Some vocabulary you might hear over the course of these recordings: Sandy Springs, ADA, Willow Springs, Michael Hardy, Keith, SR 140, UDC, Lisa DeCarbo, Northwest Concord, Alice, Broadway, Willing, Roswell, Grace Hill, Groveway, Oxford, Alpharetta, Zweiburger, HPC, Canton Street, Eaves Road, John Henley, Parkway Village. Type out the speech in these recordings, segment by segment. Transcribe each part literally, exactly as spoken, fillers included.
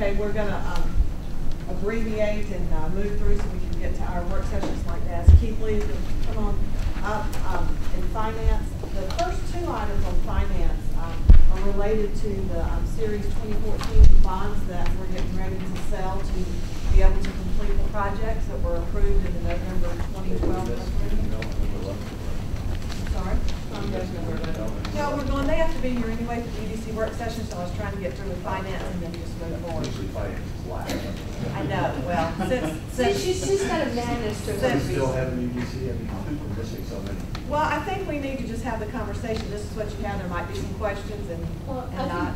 Okay, we're going to um, abbreviate and uh, move through so we can get to our work sessions like this. Keith, please come on up. Um, in finance, the first two items on finance um, are related to the um, Series twenty fourteen bonds that we're getting ready to sell to be able to complete the projects that were approved in the November twenty twelve. Sorry? No, we're going, they have to be here anyway for the E D C work session, so I was trying to get through with finance and then just move forward. I know, well, since, since she's, she's got a madness to it. We still have an E D C, I mean, we're missing so many. Well, I think we need to just have the conversation. This is what you have. There might be some questions and, well, and not.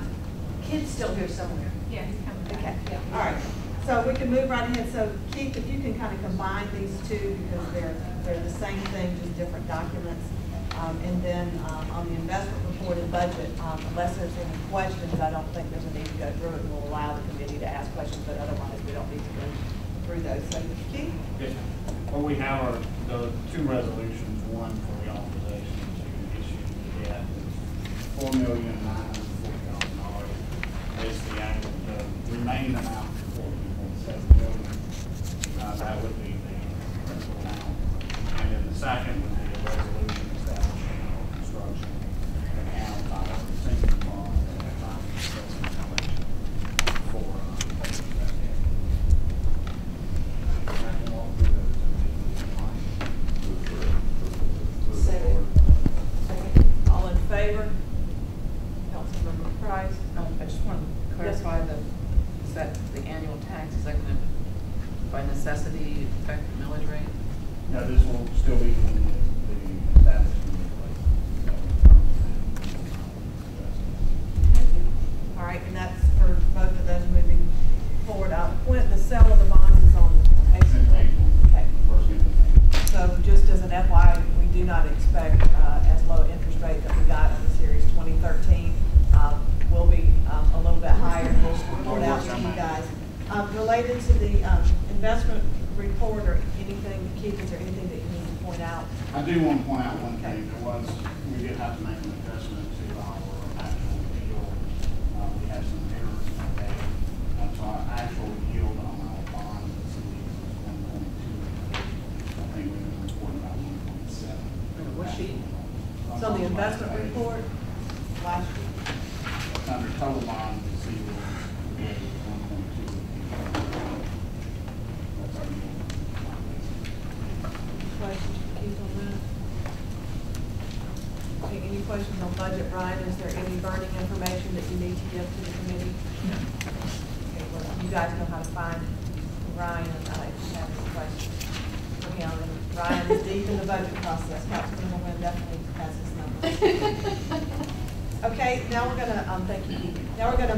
Kid's still here somewhere. Yeah, he's coming back. Okay, yeah. All right. So we can move right ahead. So Keith, if you can kind of combine these two because they're, they're the same thing, just different documents. Um, and then um, on the investment report and budget, um, unless there's any questions, I don't think there's a need to go through it. We'll allow the committee to ask questions, but otherwise we don't need to go through those. So, Keith? Yes. What we have are the two resolutions, one for the authorization to issue debt, four million nine hundred forty thousand dollars. It's the annual, the remaining amount for fourteen point seven million dollars. Uh, that would be the principal amount. And then the second would be a resolution.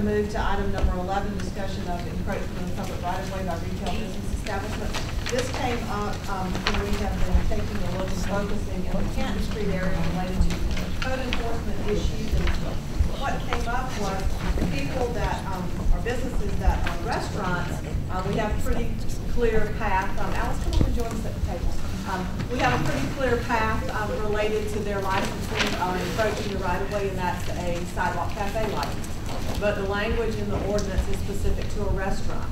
Move to item number eleven, discussion of encroachment on the public right-of-way by retail business establishments. This came up um, when we have been taking a look and focusing in the Canton Street area related to code enforcement issues. And what came up was people that um, are businesses that are restaurants. Uh, we have pretty clear path. Um, Alice, come on and join us at the table. Um, we have a pretty clear path um, related to their licensing on uh, encroaching the right-of-way, and that's a sidewalk cafe license. But the language in the ordinance is specific to a restaurant.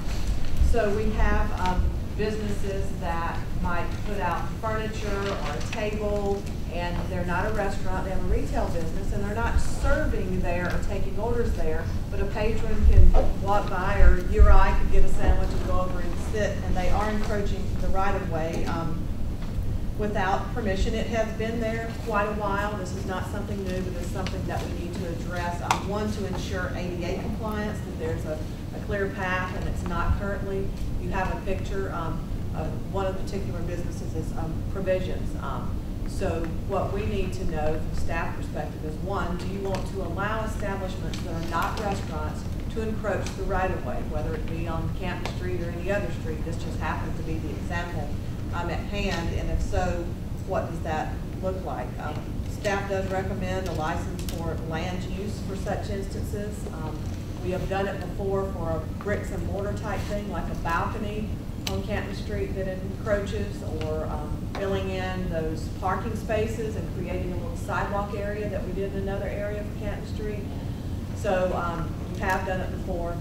So we have um, businesses that might put out furniture or a table, and they're not a restaurant, they have a retail business, and they're not serving there or taking orders there, but a patron can walk by, or you or I can get a sandwich and go over and sit, and they are encroaching the right-of-way um, without permission. It has been there quite a while. This is not something new, but it's something that we need to address. Um, one, to ensure A D A compliance, that there's a, a clear path, and it's not currently. You have a picture um, of one of the particular businesses' um, provisions. Um, so what we need to know from staff perspective is, one, do you want to allow establishments that are not restaurants to encroach the right-of-way, whether it be on Canton Street or any other street? This just happens to be the example Um, at hand, and if so, what does that look like? Um, staff does recommend a license for land use for such instances. Um, we have done it before for a bricks and mortar type thing, like a balcony on Canton Street that encroaches, or um, filling in those parking spaces and creating a little sidewalk area that we did in another area for Canton Street. So um, we have done it before.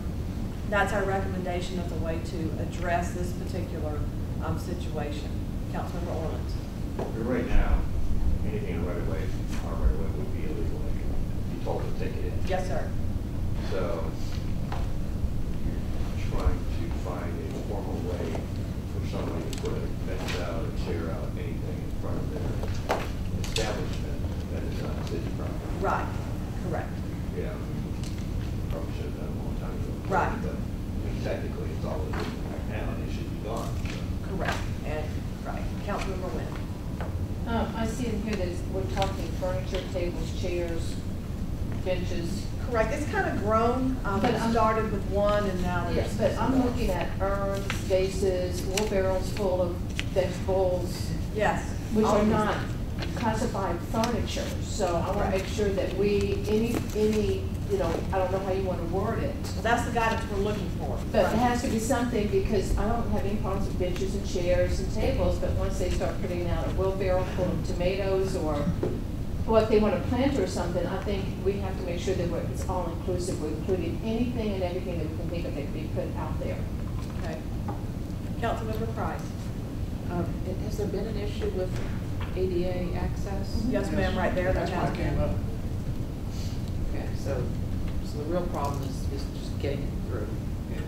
that's our recommendation of the way to address this particular um, situation. Councilmember Orleans. Right now, anything right away, our right away would be illegal. Be told to take it in. Yes, sir. So you're trying to find a formal way for somebody to put a fence out or clear out anything in front of their establishment that is not city property. Right. Correct. Yeah. Probably should have done a long time ago. Right. But I mean, technically, it's all illegal right now, and it should be gone. So. Correct. And right. Councilmember Wynn. Uh, I see in here that we're talking furniture, tables, chairs, benches. Correct. It's kind of grown. Um, but it started with one, and now yes. But I'm looking at urns, vases, wool barrels full of vegetables. Yes. Which are not classified furniture. So I want right. to make sure that we any any you know I don't know how you want to word it. Well, that's the guidance we're looking for. But right. it has to be something, because I don't have any problems with benches and chairs and tables. But once they start putting out a wheelbarrow full of tomatoes or what they want to plant or something, I think we have to make sure that we're, it's all inclusive. We're including anything and everything that we can think of that can be put out there. Okay. Councilmember Price, um, has there been an issue with A D A access? Yes, ma'am, right there. That's why it came up. Okay, so, so the real problem is, is just getting it through.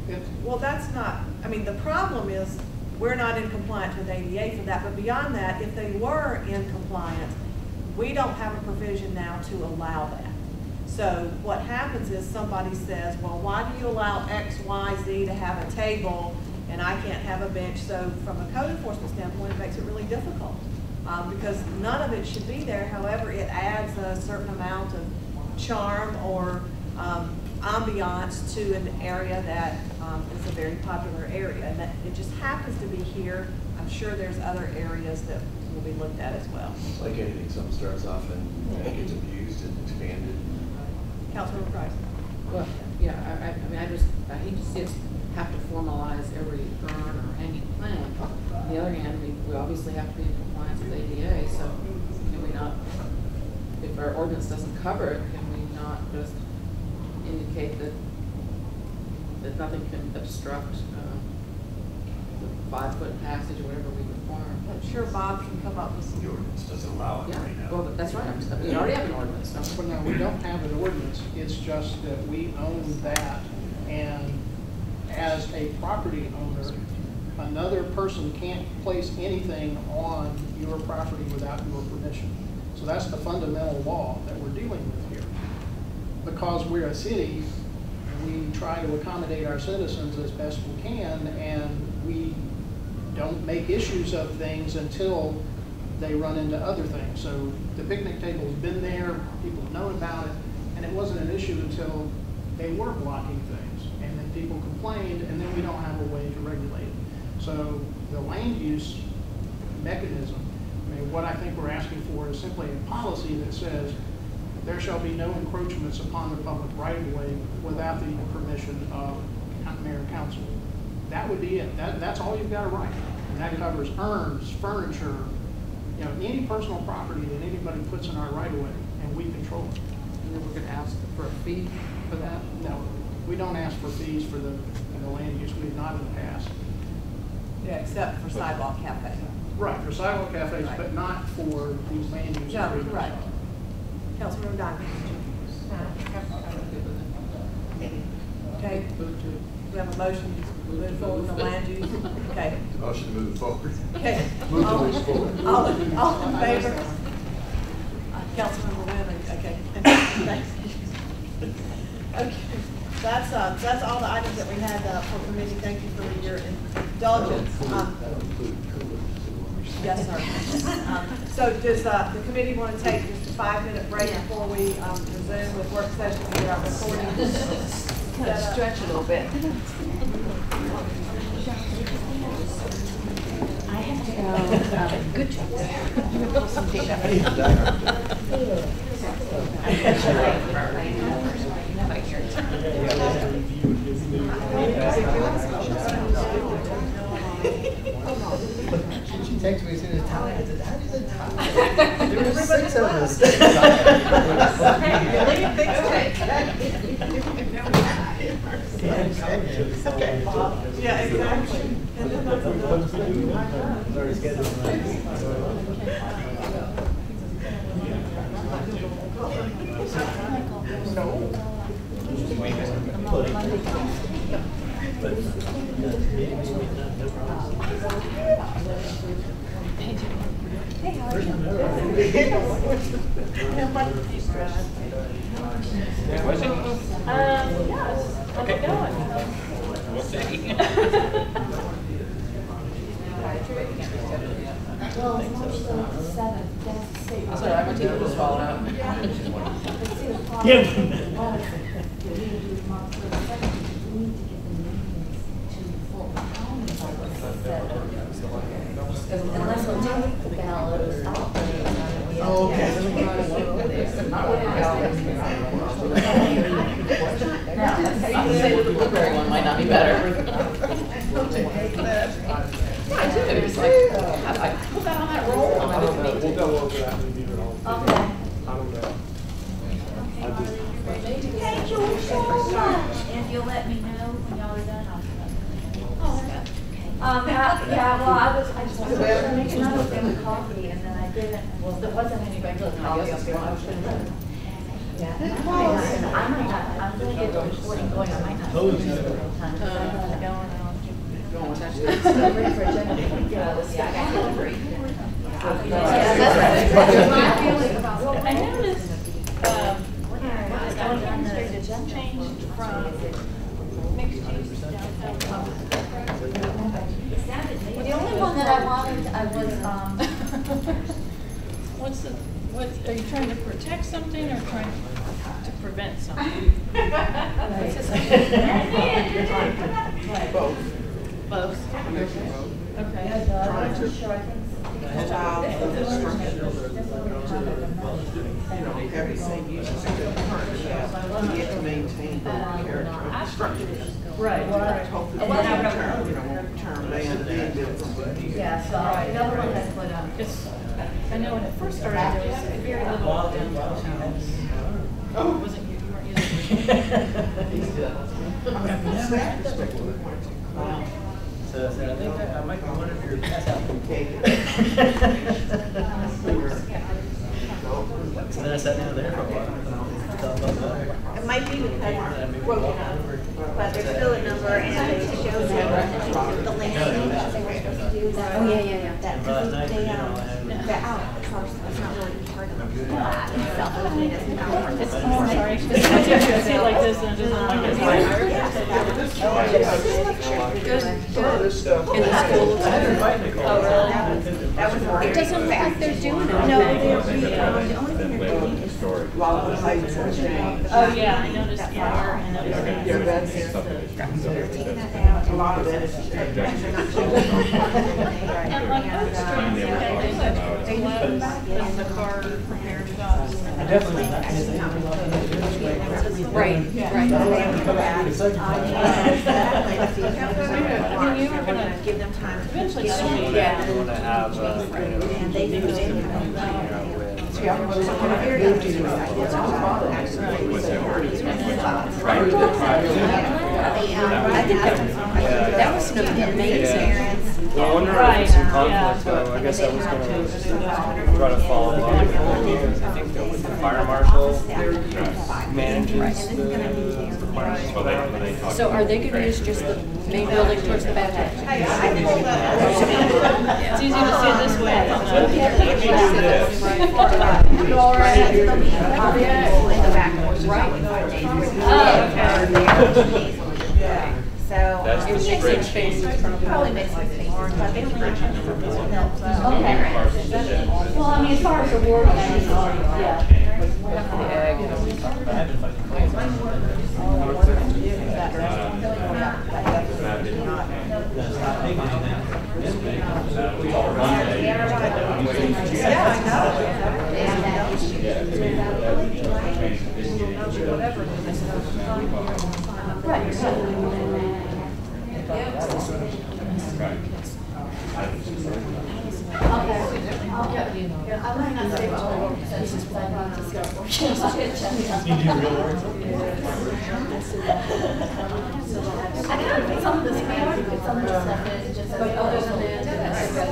Yeah. Well, that's not, I mean, the problem is we're not in compliance with A D A for that, but beyond that, if they were in compliance, we don't have a provision now to allow that. So what happens is somebody says, well, why do you allow X, Y, Z to have a table and I can't have a bench? So from a code enforcement standpoint, it makes it really difficult. Um, because none of it should be there. However, it adds a certain amount of charm or um, ambiance to an area that um, is a very popular area. And that, it just happens to be here. I'm sure there's other areas that will be looked at as well. Like anything, something starts off and it gets abused and expanded. Councilmember Price. Well, yeah, I, I mean, I just, I hate to see it have to formalize every urn or hanging plant. On the other hand, we, we obviously have to be in compliance with A D A, so can we not, if our ordinance doesn't cover it, can we not just indicate that that nothing can obstruct uh, the five-foot passage or whatever we require? I'm sure Bob can come up with some. The ordinance doesn't allow it yeah. right now. Well, but that's right. I'm, we already have an ordinance. So. Well, no, we don't have an ordinance. It's just that we own that, and as a property owner, another person can't place anything on your property without your permission. So that's the fundamental law that we're dealing with here. Because we're a city, we try to accommodate our citizens as best we can, and we don't make issues of things until they run into other things. So the picnic table's been there, people have known about it, and it wasn't an issue until they were blocking things. And then people complained, and then we don't have a way to regulate it. So the land use mechanism, I mean, what I think we're asking for is simply a policy that says there shall be no encroachments upon the public right-of-way without the permission of mayor and council. That would be it. That, that's all you've got to write. And that covers urns, furniture, you know, any personal property that anybody puts in our right-of-way, and we control it. And then we're going to ask for a fee for that? No, we don't ask for fees for the, for the land use. We've not in the past. Yeah, except for sidewalk cafes. Right, for sidewalk cafes, right. But not for these land use. No, right. Councilmember Diamond. Okay. We have a motion to move forward on the land use. Okay. Motion to move forward. Okay. Move all, the forward. All, all in favor? Uh, Councilmember Women. Okay. Thanks. Okay. That's uh, that's all the items that we had uh, for committee. Thank you for your indulgence. Um, yes, sir. Um, so does uh, the committee want to take just a five-minute break before we um, resume with work sessions and get our recording? Kind of stretch a little bit. I have to go. Um, good job. Some data. She texted me as soon as Tyler said, how do you say Tyler? There were six of us. Okay, leave things I don't think some of this, I don't think some of this stuff is just, but other than that, Council,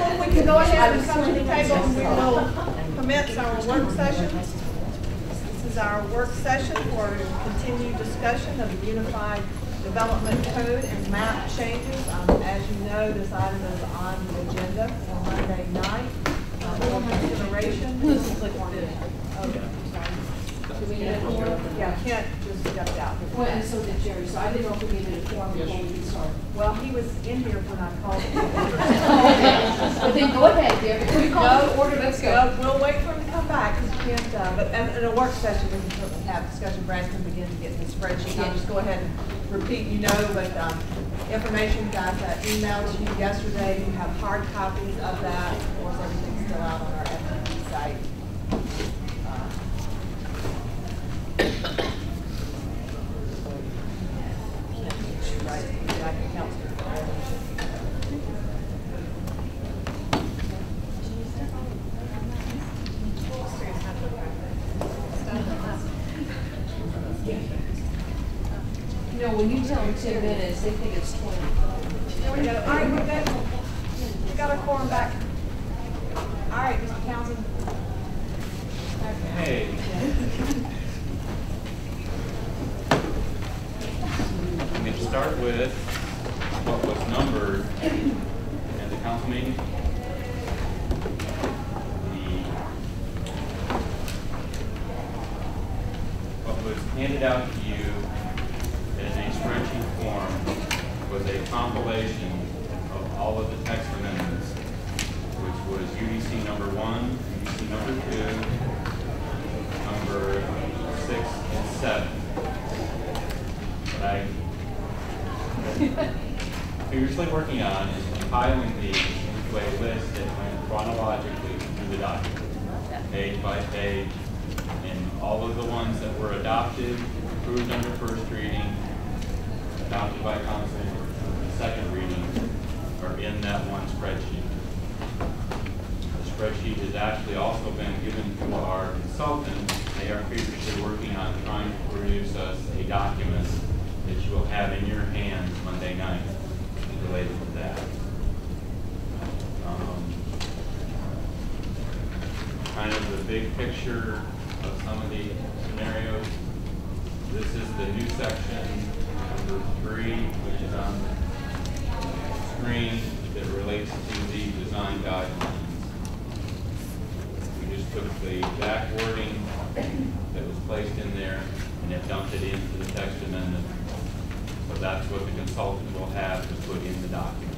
if we can go ahead and come to the table, we will commence our work session. This is our work session for continued discussion of the Unified Development Code and map changes. Um, as you know, this item is on the agenda for Monday night. For consideration, we can click on it. Okay. Do we need a form? Yeah, Kent just stepped out. Well, and so did Jerry, so I didn't know if we needed a form before we started. Well, he was in here when I called him. But then go ahead, Jerry. Can we call no, the order? Let's go. go. We'll wait for him to come back because Kent, uh, but in a work session, we can have discussion. Brad can begin to get his spreadsheet. Yeah. I'll just go ahead and repeat, you know, but um, information guys that emailed to you yesterday. You have hard copies of that. Of course, everything's still out on our F T P site. You know, when you tell them ten minutes, they think it's twenty. There we go. All right, we're good. We got our quorum back. All right, Mister Townsend. Okay. Hey. I'm going to start with what was numbered at the council meeting. The, what was handed out to you as a spreadsheet form was a compilation of all of the text amendments, which was U D C number one, U D C number two, number six, and seven. But I seriously working on is compiling these into a list that went chronologically through the document, page by page, and all of the ones that were adopted, approved under first reading, adopted by council, and second reading, are in that one spreadsheet. The spreadsheet has actually also been given to our consultant. They are previously working on trying to produce us a document that you will have in your hands Monday night related to that. Um, kind of the big picture of some of the scenarios. This is the new section, number three, which is on the screen, that relates to the design guidelines. We just took the exact wording that was placed in there and have dumped it into the text amendment. So that's what the consultant will have to put in the document.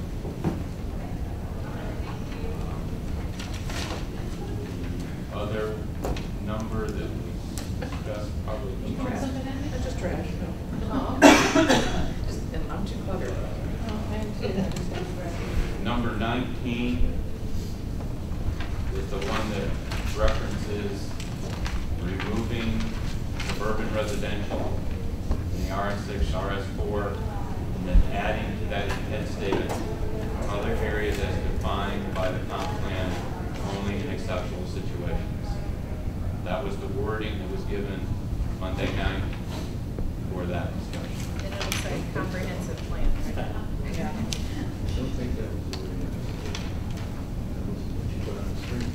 The other number that we discussed probably the most. It's just trash. Oh. Just, I'm too cluttered. Oh, number nineteen is the one that references removing suburban residential in the R S six, R S four, and then adding to that intent statement other areas as defined by the comp plan only in exceptional situations. That was the wording that was given Monday night for that discussion. And it'll say comprehensive plan. Yeah. I don't think that was the wording that you put on the screen.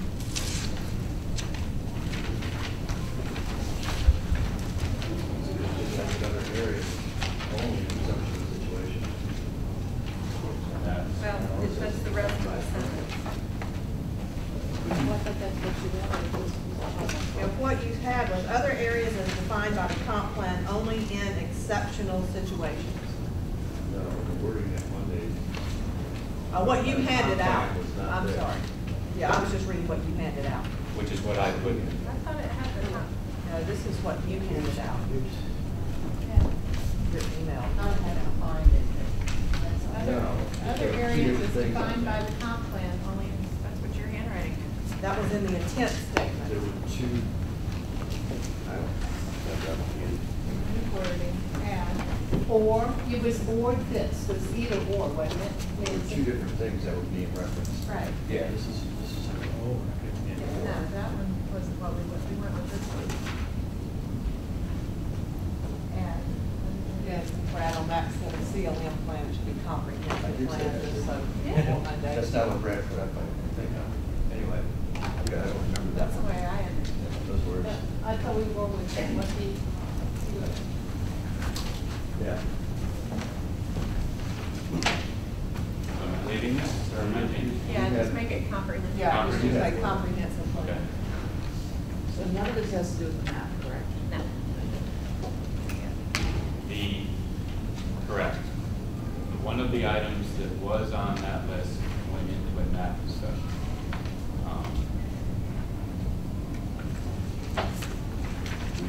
What you handed out. I'm there. sorry. Yeah, I was just reading what you handed out. Which is what I put in. I thought it had the top. No, this is what you handed out. Oops. Yeah. Your email. I had to find it. That's other, no, other areas is defined by the comp plan. Only that's what your handwriting is. That was in the intent statement. There were two. I don't have that one in. Or it was or this. It was either or, wasn't it? There were two different things that were being referenced. Right. Yeah. This is this is an or. Yeah, no, that one was what we went. We went with this one. And in Brad on that, so the C L M plan should be comprehensive plan, just so yeah. Monday. That's not what Brad put up, I think. Anyway, I don't remember that. That's the way I understood those words. But I thought we were with him. What he, yeah. So leaving this or amending? Yeah, just make it comprehensive. Yeah, comprehensive. Just like comprehensive plan. Okay. So none of this has to do with the map, correct? No. The correct. One of the items that was on that list went into a map discussion. Um,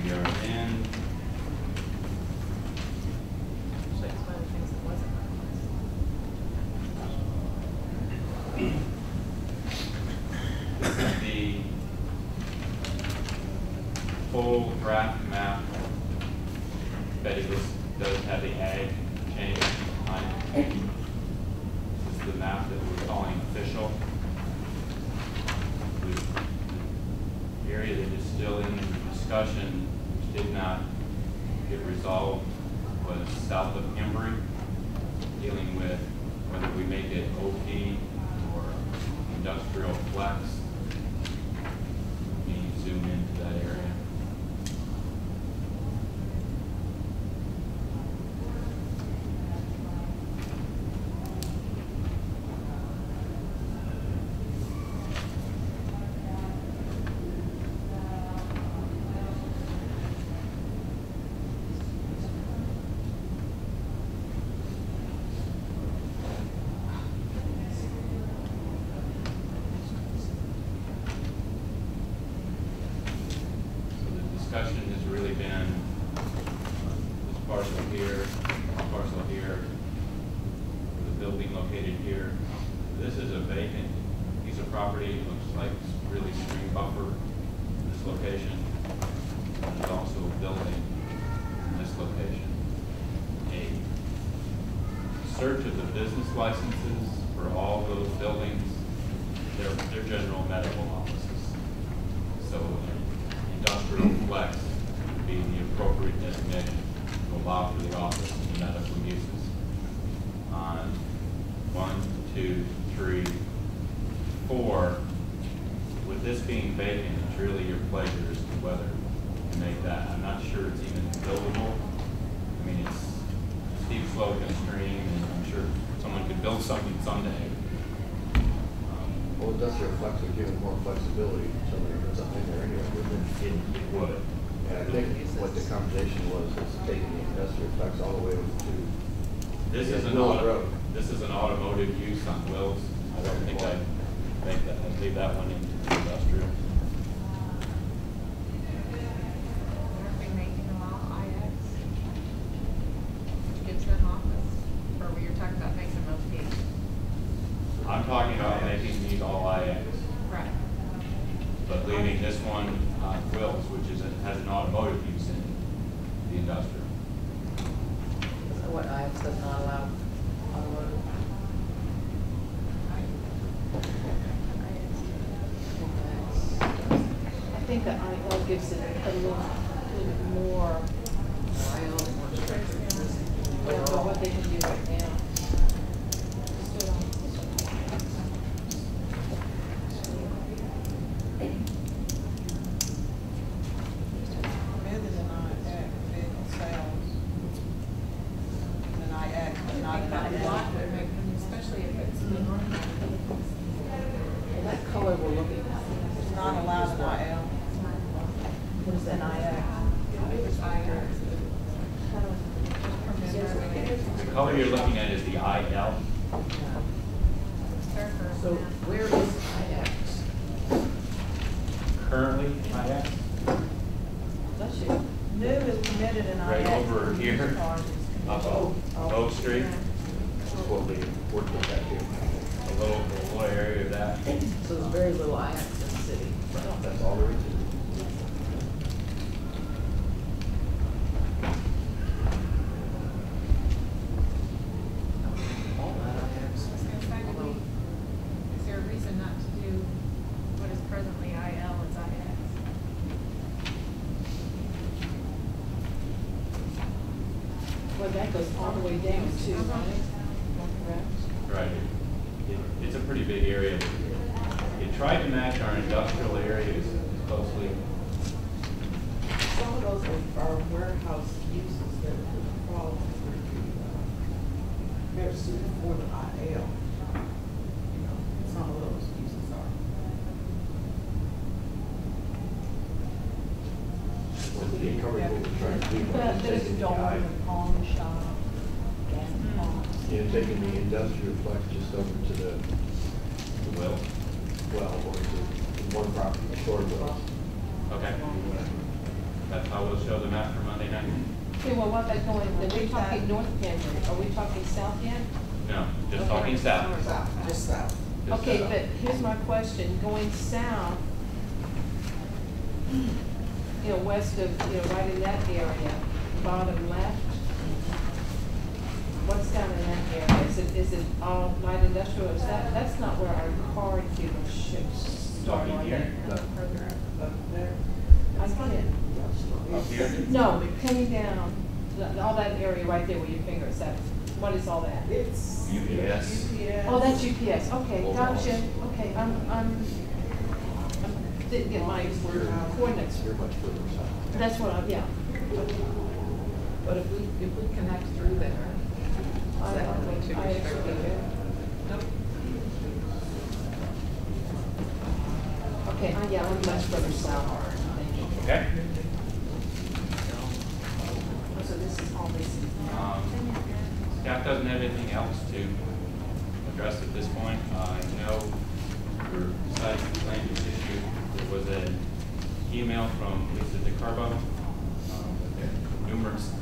we are in. This is the full draft map, but it was. Does have the ag change on it. This is the map that we're calling official. The area that is still in discussion, which did not get resolved, was south of Embry, dealing with whether we make it O P or industrial flex. Let me zoom into that area. that goes all the way down to, right? Right. It, it's a pretty big area. It tried to match our industrial areas closely. Some of those are, are warehouse uses that would fall under the, they're suited for the I L. You know, some of those uses are. Well, the encouragement was trying to do that. There's a dog in the pawn shop. You know, taking the industrial flex just over to the, the well, well, or the one property, the short well. Okay. That's how we'll show the map for Monday night. Okay, well, what about going, are we talking north Denver? Are we talking south yet? No, just okay. talking south. south. Just south. Just okay, south. But here's my question. Going south, you know, west of, you know, right in that area, bottom left, what's down in that area? Is it, is it all light industrial? Is that, that's not where our car dealerships start on here? Up there? That's not it. Up here? No, coming down, all that area right there where your finger is at. What is all that? It's U P S. U P S. Oh, that's U P S. Okay, Old gotcha. House. Okay, I'm, I'm, I didn't get my coordinates. You're much further south. That's what I'm, yeah. But if we, if we connect through there, I don't know. I actually do. Nope. Okay, uh, yeah, I'm much further south. Okay. So this is all this. Um, staff doesn't have anything else to address at this point. Uh, I know we're deciding to plan this issue. There was an email from Lisa DeCarbo um, with numerous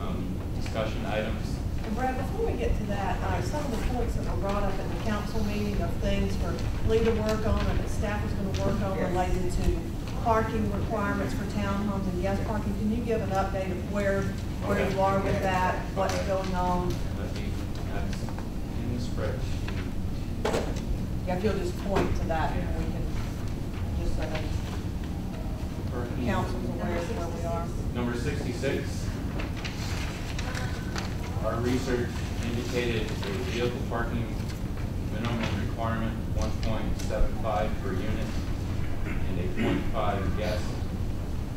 um, discussion items. And Brad, before we get to that, uh, some of the points that were brought up at the council meeting of things for Lee to work on and that staff is going to work on related to parking requirements for townhomes and yes parking. Can you give an update of where where okay. you are with okay. that, what's okay. going on? Let me, that's in the spreadsheet. Yeah, if you'll just point to that yeah. and we can just so that the council's aware of where we are. Number sixty-six. Our research indicated a vehicle parking minimum requirement one point seven five per unit and a point five guest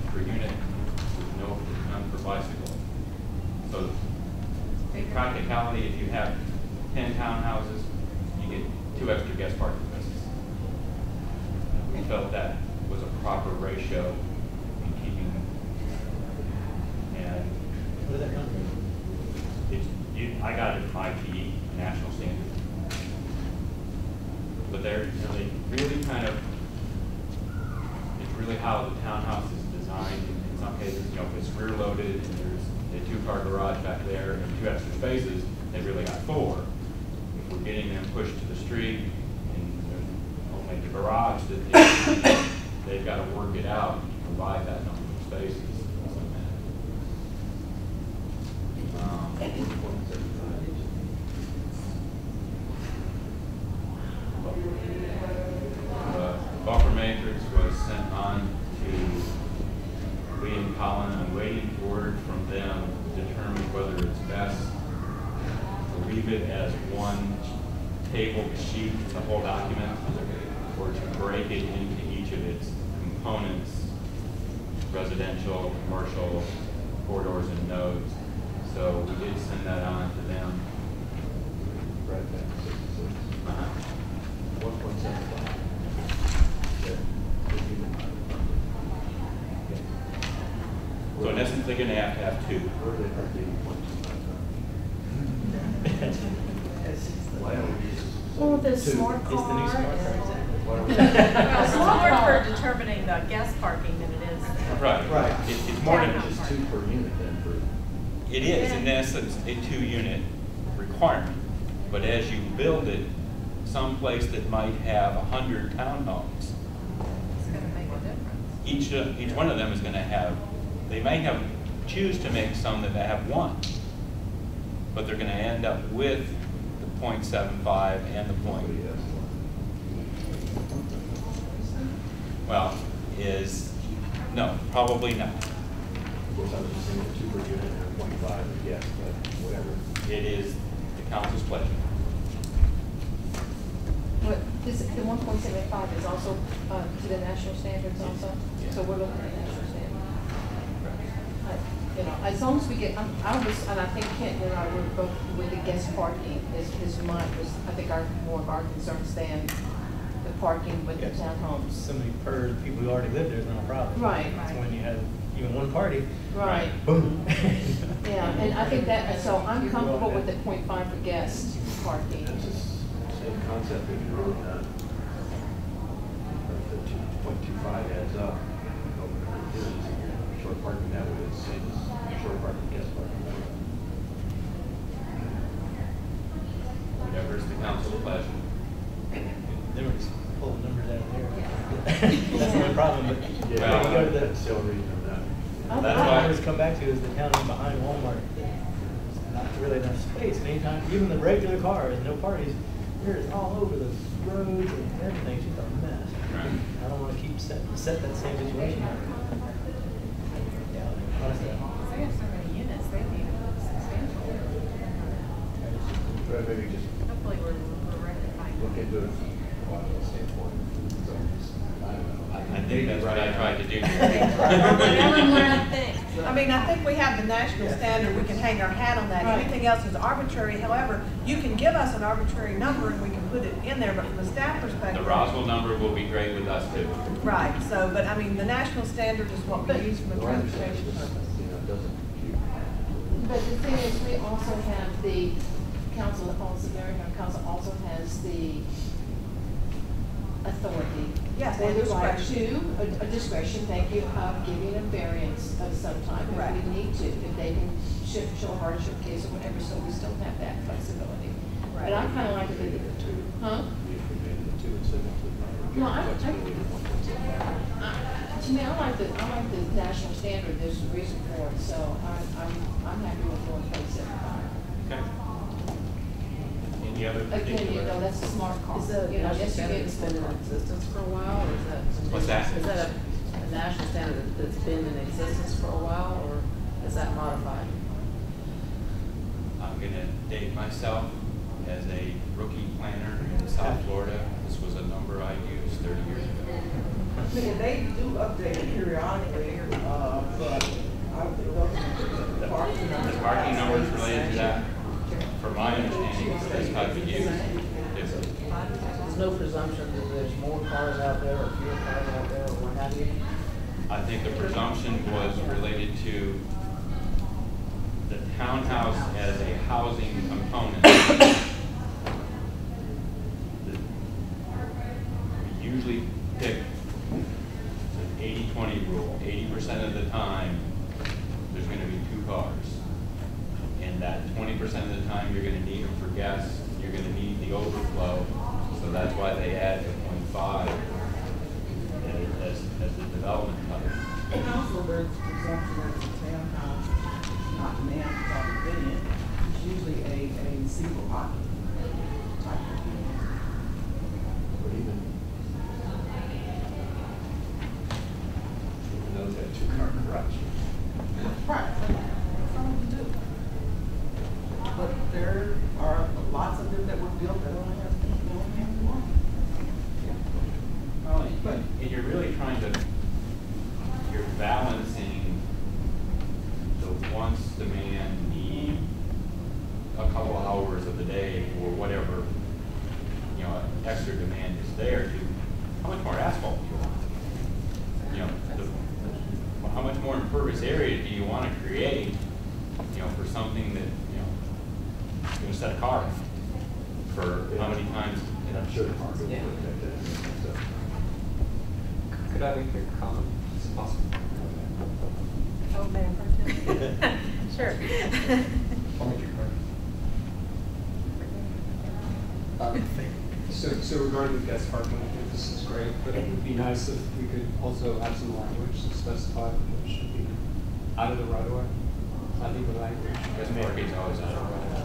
per unit with no none per bicycle. So in practicality, if you have ten townhouses, you get two extra guest parking spaces. We felt that was a proper ratio in keeping and what is that number? It's, you, I got it from I T E, national standard. But they're really, really kind of, it's really how the townhouse is designed. In, in some cases, you know, if it's rear loaded and there's a two car garage back there and two extra spaces, they really got four. If we're getting them pushed to the street and only the garage that they, they've got to work it out to provide that number of spaces. Um, the buffer matrix was sent on to Lee and Colin. I'm waiting for word from them to determine whether it's best to leave it as one table sheet, the whole document, or to break it into each of its components, residential, commercial, corridors, and nodes. So we did send that on to them. Right back to sixty-six. Uh-huh. one point seven five. So in essence, they're going to have to have two. Well, the smart car. It's the new smart car. It's more for determining the guest parking than it is. Right. Right. It, it's more than just two per unit than per. It is, in essence, a two-unit requirement. But as you build it, someplace that might have one hundred townhomes, it's going to make a difference. Each, uh, each one of them is going to have, they may have, choose to make some that have one, but they're going to end up with the point seven five and the point. Well, is, no, probably not. Of course, I was just saying two per unit and one point five, yes, but whatever. It is the council's pleasure. But this, the one point seven five is also uh, to the national standards also? Yeah. So we're looking at national standards. Right. I, you know, as long as we get, I'm, I was, and I think Kent and I were both with the guest parking is, is mine, was, I think our, more of our concerns than the parking with yeah. the townhomes. Somebody per the people who already live there is not a problem. Right, right. It's when you have even one party. Right. Boom. Yeah, and I think that, so I'm comfortable with the point five for guest parking. Concept that you're really done. The two point two five adds up. Short parking that way is six. Short parking, guest parking. Whatever is the council pleasure. There was whole numbers out there. Yeah. That's not a problem, but yeah, well, go to the, that's the only reason of that. Yeah. That's why I always come back to is the town behind Walmart. It's not really enough space. And anytime, even the regular cars, no parties. It's all over the roads and everything. It's just a mess. Right. I don't want to keep set, set that same situation. Yeah, they have so many units. They need substantial. Maybe just hopefully we're we're rectifying. Look into it. I think that's what I tried to do. I mean, I think we have the national yeah. standard. We can hang our hat on that. Right. Anything else is arbitrary. However, you can give us an arbitrary number and we can put it in there. But from a staff perspective, the Roswell number will be great with us too. Right. So, but I mean, the national standard is what we use from a transportation purpose. But the thing is, we also have the council. The Marion Council also has the authority. Yes, or the right to a, a discretion, thank you, of giving a variance of some type if right. we need to, if they can shift, show a hardship case or whatever, so we still have that flexibility. Right. But I kind of like to leave it at two. Huh? No, I, I, to me, I like the I like the national standard. There's a reason for it, so I, I'm I'm happy with one point seven five. Okay. Again, you know, that's a smart call. Is that a you national know, standard that's been in existence for a while? Or is that, What's that? Is that a, a national standard that's been in existence for a while, or is that modified? I'm going to date myself as a rookie planner in South Florida. This was a number I used thirty years ago. I mean, they do update it periodically, uh, but I would love the parking numbers. The parking numbers related to that. From my understanding, that's how to use it. There's no presumption that there's more cars out there or fewer cars out there or what have you? I think the presumption was related to the townhouse as a housing component. We usually pick an eighty twenty rule. eighty percent of the time, there's going to be two cars. And that twenty percent of the time you're going to need them for guests, you're going to need the overflow. So that's why they add point five as, as the development type. And also there's the presumption that it's a townhouse, not man, not a venue. It's usually a, a single occupant type of venue. Or even, even though they're two car garage. Right. But there are lots of them that were built that only have one. Yeah. Um, but and you're really trying to, you're balancing the wants, demand, need, a couple hours of the day or whatever, you know, extra demand is there to how much more asphalt do you want? You know, the, how much more impervious area do you want to create, you know, for something that you're going to set a car for yeah. how many times? And I'm sure the car will yeah. protect that. So. Could I make a comment? It's possible. Oh, man. Sure. I'll make your comment. Um, so, so regarding the guest parking, I think this is great, but it would be nice if we could also add some language to specify that it should be out of the right of way. I think the language. Guest parking is always out of the right of way.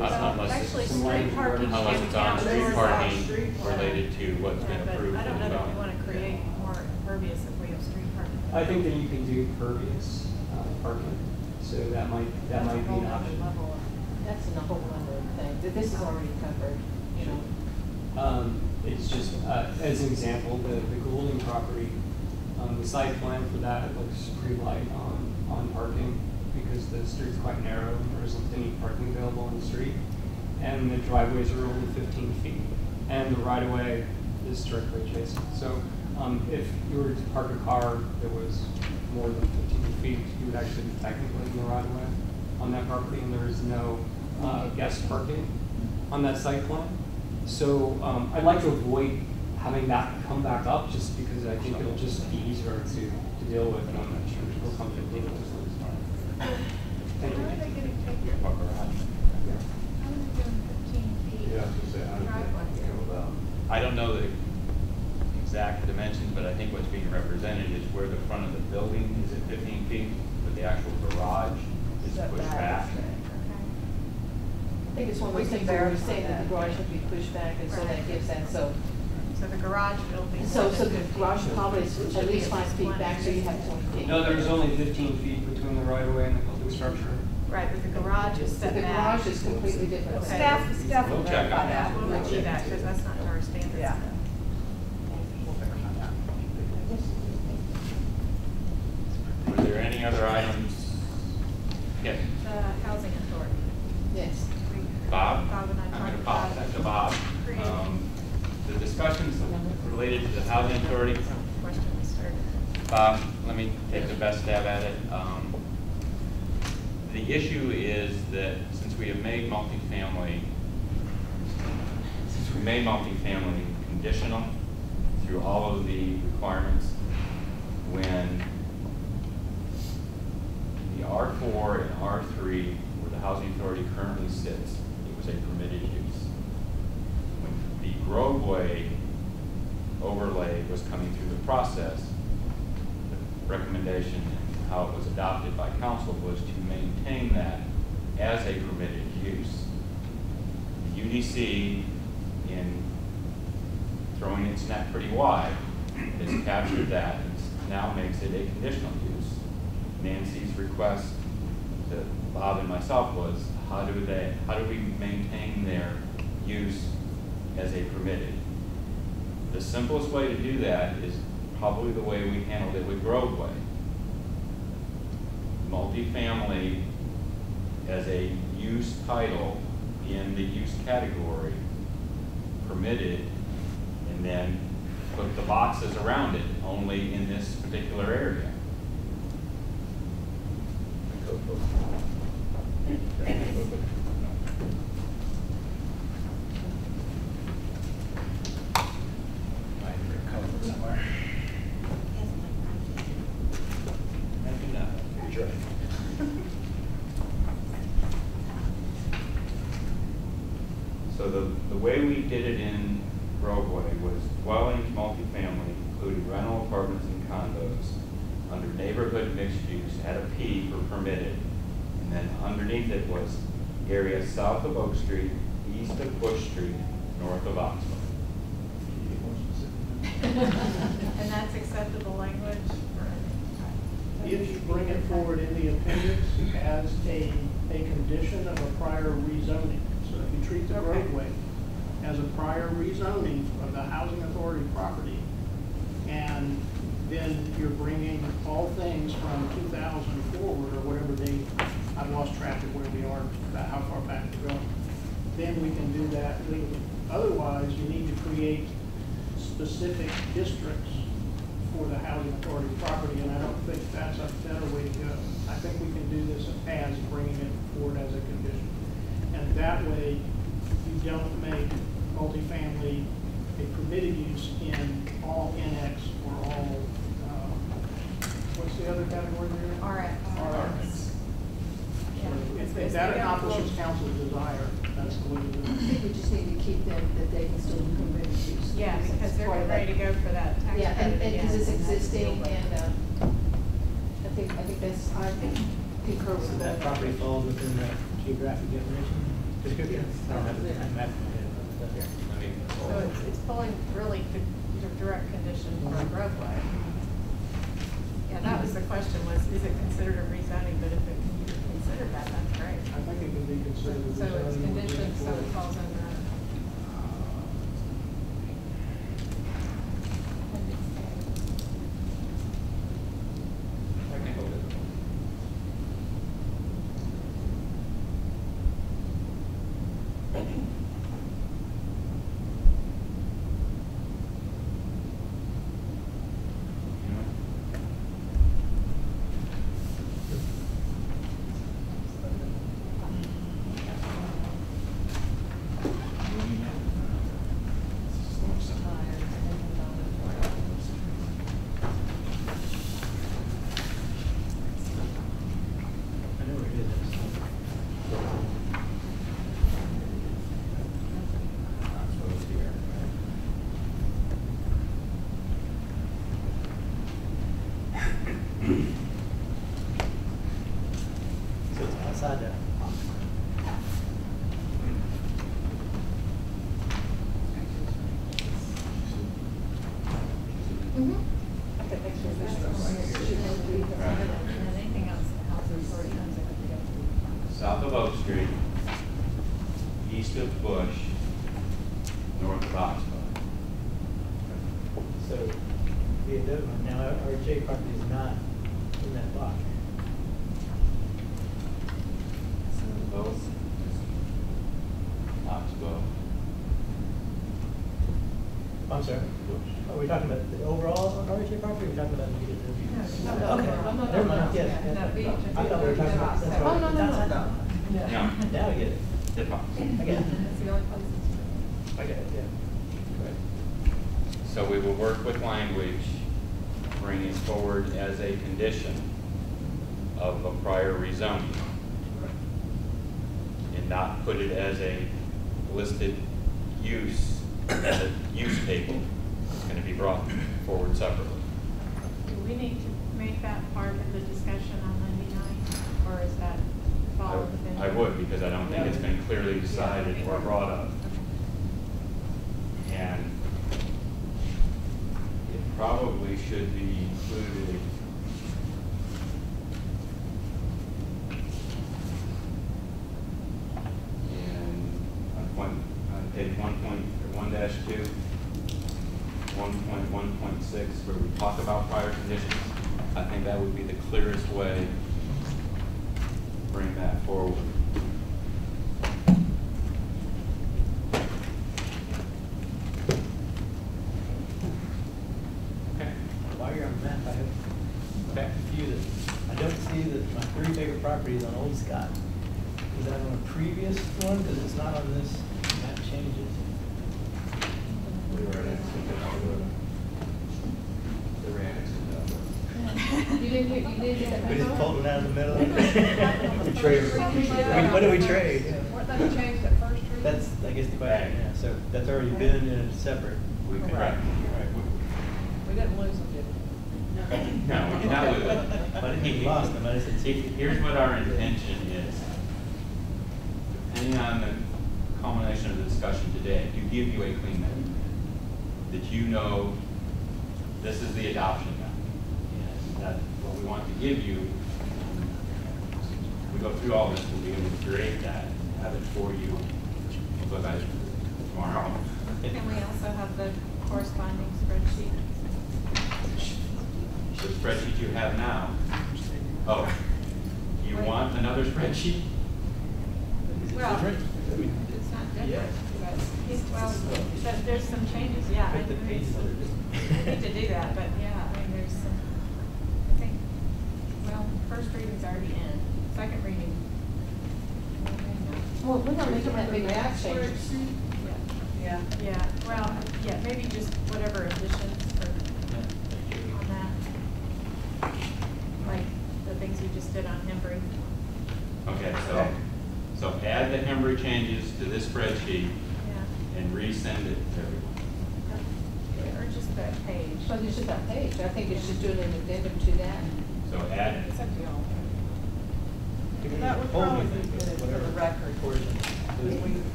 Uh, unless it's street parking, unless it's on street parking related to what's been approved. I don't know if we want to create more impervious if we have street parking. I think that you can do impervious uh, parking. So that might that that's might be an option. Level of, that's a whole other thing. This is already covered, you know. Um, it's just uh, as an example, the, the Goulding property, um, the site plan for that looks pretty light on on parking because the street's quite narrow and there isn't any parking available on the street, and the driveways are only fifteen feet, and the right of way is directly adjacent. So um, if you were to park a car that was more than fifteen feet, you would actually be technically in the right of way on that property, and there is no uh, guest parking on that site plan. So um, I'd like to avoid having that come back up just because I think it'll just be easier to, to deal with, and I'm not sure people come to deal with. Thank you. How are they going to take your park around? How are they doing fifteen feet? Yeah, I was going to say, how did they come about? I don't know the exact dimensions, but I think what's being represented is where the front of the building is at fifteen feet, but the actual garage is so pushed back. I think it's one we say that the garage would be pushed back, and so that gives that. So, so the garage building. So, so the garage probably is at least five feet back, so you have twenty feet. No, there's only fifteen feet between the right of way and the building structure. Right, but the garage is set back. The garage is completely different. Okay. Staff, staff will verify that. We'll let you that because that's not to our standards. Yeah. Were there any other items? Yes. The housing authority. Yes. Bob, Bob and I I'm going to pop that to Bob. Um, the discussions related to the housing authority. Bob, let me take the best stab at it. Um, the issue is that since we have made multifamily, since we made multifamily conditional through all of the requirements, when the R four and R three, where the housing authority currently sits, a permitted use. When the Groveway overlay was coming through the process, the recommendation and how it was adopted by council was to maintain that as a permitted use. The U D C, in throwing its net pretty wide, has captured that and now makes it a conditional use. Nancy's request to Bob and myself was, How do they? How do we maintain their use as a permitted? The simplest way to do that is probably the way we handled it with Groveway. Multifamily as a use title in the use category, permitted, and then put the boxes around it only in this particular area. So the, the way we did it in Broadway was dwellings, multifamily, including rental apartments and condos, under neighborhood mixed use at a P for permitted. And then underneath it was area south of Oak Street, east of Bush Street, north of Oxford. And that's acceptable language? If you bring it forward in the appendix as a, a condition of a prior rezoning. So if you treat the okay. roadway as a prior rezoning of the housing authority property, and then you're bringing all things from two thousand forward or whatever they I've lost track of where we are, about how far back we're going. Then we can do that legally. Otherwise, you need to create specific districts for the housing authority property, and I don't think that's a better way to go. I think we can do this as bringing it forward as a condition. And that way, you don't make multifamily a permitted use in all N X or all, um, what's the other category there? R X. R X. If, if that accomplishes council's desire, that's the way to do it. I think we just need to keep them that they can still be permitted to use. Yeah, because they're ready to go for that tax. Yeah, and because it's existing, and uh, I think I think that's I think concur with that. That property falls within the geographic definition. Description. Yes. I don't have So it's it's pulling really direct condition for a roadway. Yeah, that was the question: was is it considered a rezoning? But if it considered that, that's great. I think it can be considered. So it's conditioned, so it falls under. On Eaves, the Glen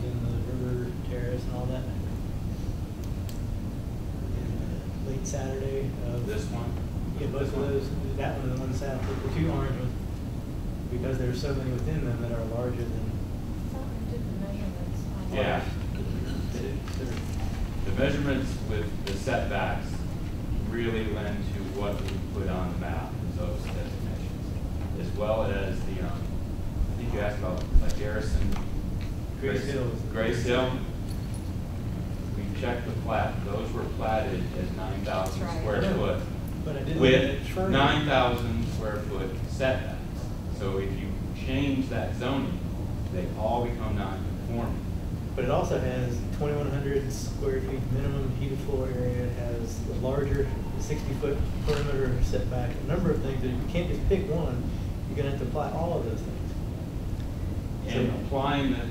Eaves and the river terrace and all that. Saturday. Uh, this one? Yeah, both of those. That one and the one Saturday. The two orange ones, because there's so many within them that are larger than. I thought we did the measurements. Yeah. The measurements with the setbacks really lend to what we put on the map as those designations, as well as the, um, I think you asked about like Garrison. Grace Hill. Grace Hill. We checked the plat. Those were platted as nine thousand right. square yeah. foot but I didn't with nine thousand square foot setbacks. So if you change that zoning, they all become non-conforming. But it also has twenty-one hundred square feet minimum heated floor area. It has a larger sixty foot perimeter setback. A number of things that you can't just pick one. You're going to have to apply all of those things. And so applying the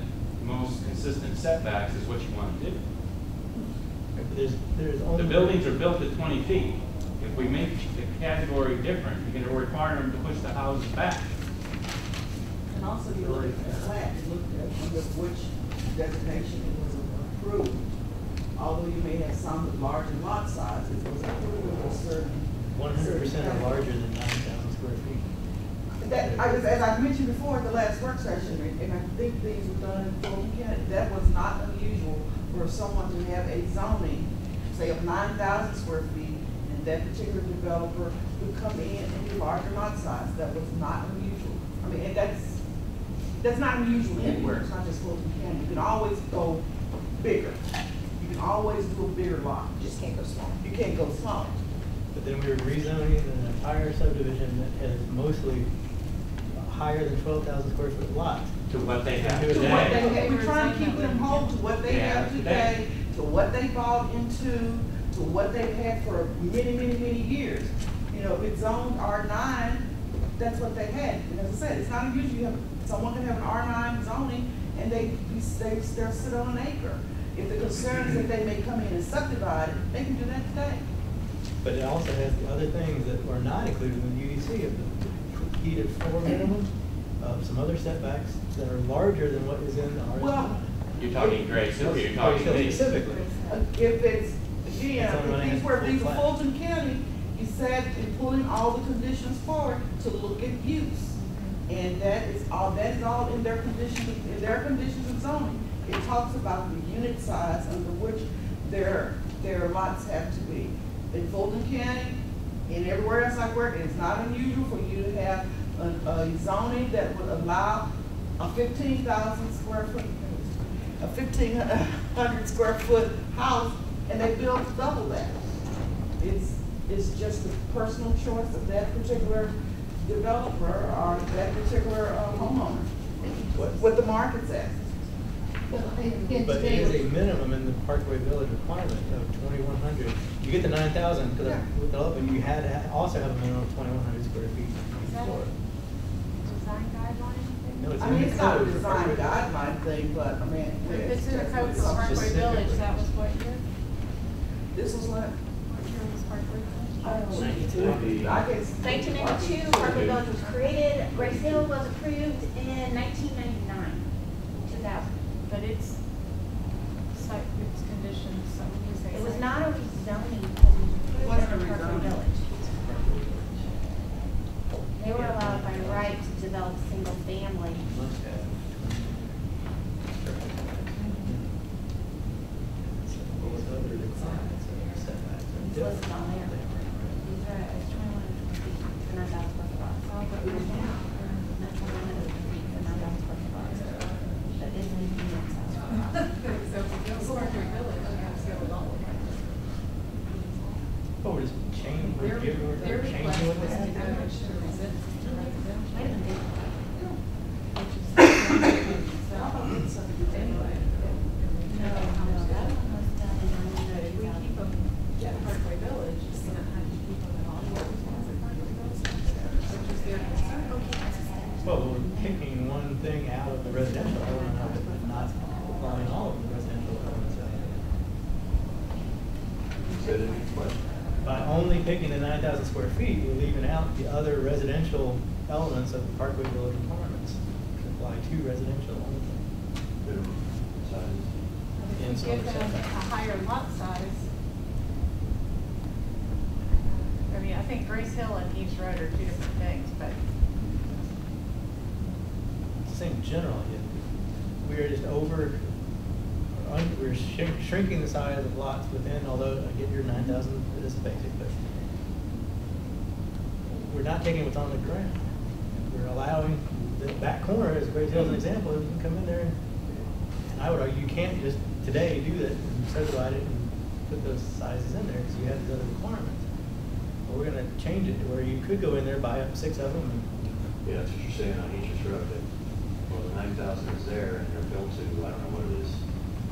most consistent setbacks is what you want to do. There's, there's only the buildings are built at twenty feet. If we make the category different, you're going to require them to push the houses back. And also, you look at the flat. You look at under which designation it was approved. Although you may have some with larger lot sizes, it was approved with a certain one hundred percent larger than nine thousand square feet. That, I was, as I mentioned before at the last work session, and I think these were done in Fulton County, that was not unusual for someone to have a zoning, say of nine thousand square feet, and that particular developer would come in and do larger lot size. That was not unusual. I mean, and that's that's not unusual anywhere. It's not just Fulton County. You can always go bigger. You can always do a bigger lot. You just can't go small. You can't go small. But then we were rezoning an entire subdivision that has mostly higher than twelve thousand square foot lots. To what they have to today. What they, we're trying to keep them whole to what they yeah, have today, to what they bought into, to what they've had for many, many, many years. You know, if it's zoned R nine, that's what they had. And as I said, it's not unusual. You have, someone can have an R nine zoning and they, they, they're sit on an acre. If the concern is that they may come in and subdivide it, they can do that today. But it also has the other things that are not included in the U D C of them. Heated floor minimum, uh, some other setbacks that are larger than what is in our. Well, you're talking Grace Hill. You're talking specifically. Uh, if it's again, if these were these Fulton County, you said in pulling all the conditions forward to look at use, and that is all. That is all in their conditions. In their conditions of zoning, it talks about the unit size under which their their lots have to be. In Fulton County. And everywhere else I work, it's not unusual for you to have a, a zoning that would allow a fifteen thousand square foot, a fifteen hundred square foot house, and they build double that. It's it's just the personal choice of that particular developer or that particular uh, homeowner. What, what the market's at. Well, but it is a minimum in the Parkway Village requirement of twenty-one hundred. You get the nine thousand because yeah. I looked it up, and you had to also have a minimum of twenty-one hundred square feet. Is that a design guideline thing? No, it's I mean, it's not a design guideline thing, but I mean, if it's in the code for Parkway Village, that was what year? This was what? What year was Parkway Village? nineteen ninety-two. Parkway Village was created. Grace Hill was approved in nineteen ninety-nine, two thousand. But it's site it's conditions. So when you say it was not a rezoning. It wasn't a rezoning village. They were allowed by right to develop single family. What was other declines or setbacks? It wasn't on there. These are it's twenty-one and twenty-two, and I thought it was but we were down. That's one of the three, and I thought it was that isn't. Oh, just change. Their request was to residential. Picking the nine thousand square feet, we're leaving out the other residential elements of the Parkway Village requirements to apply to residential only. If you give them a higher lot size, mean, I think Grace Hill and Eaves Road are two different things, but same generally. We're just over, we're sh shrinking the size of lots within, although I get your nine thousand, it is basic, but we're not taking what's on the ground. We're allowing the back corner, as Grace Hill as an example, you can come in there, and, and I would argue you can't just today do that and subdivide it and put those sizes in there because you have these other requirements. Well, we're going to change it to where you could go in there, buy up six of them. And yeah, that's what you're saying on Eaves Road. Well, the nine thousand is there, and they're built to, I don't know what it is,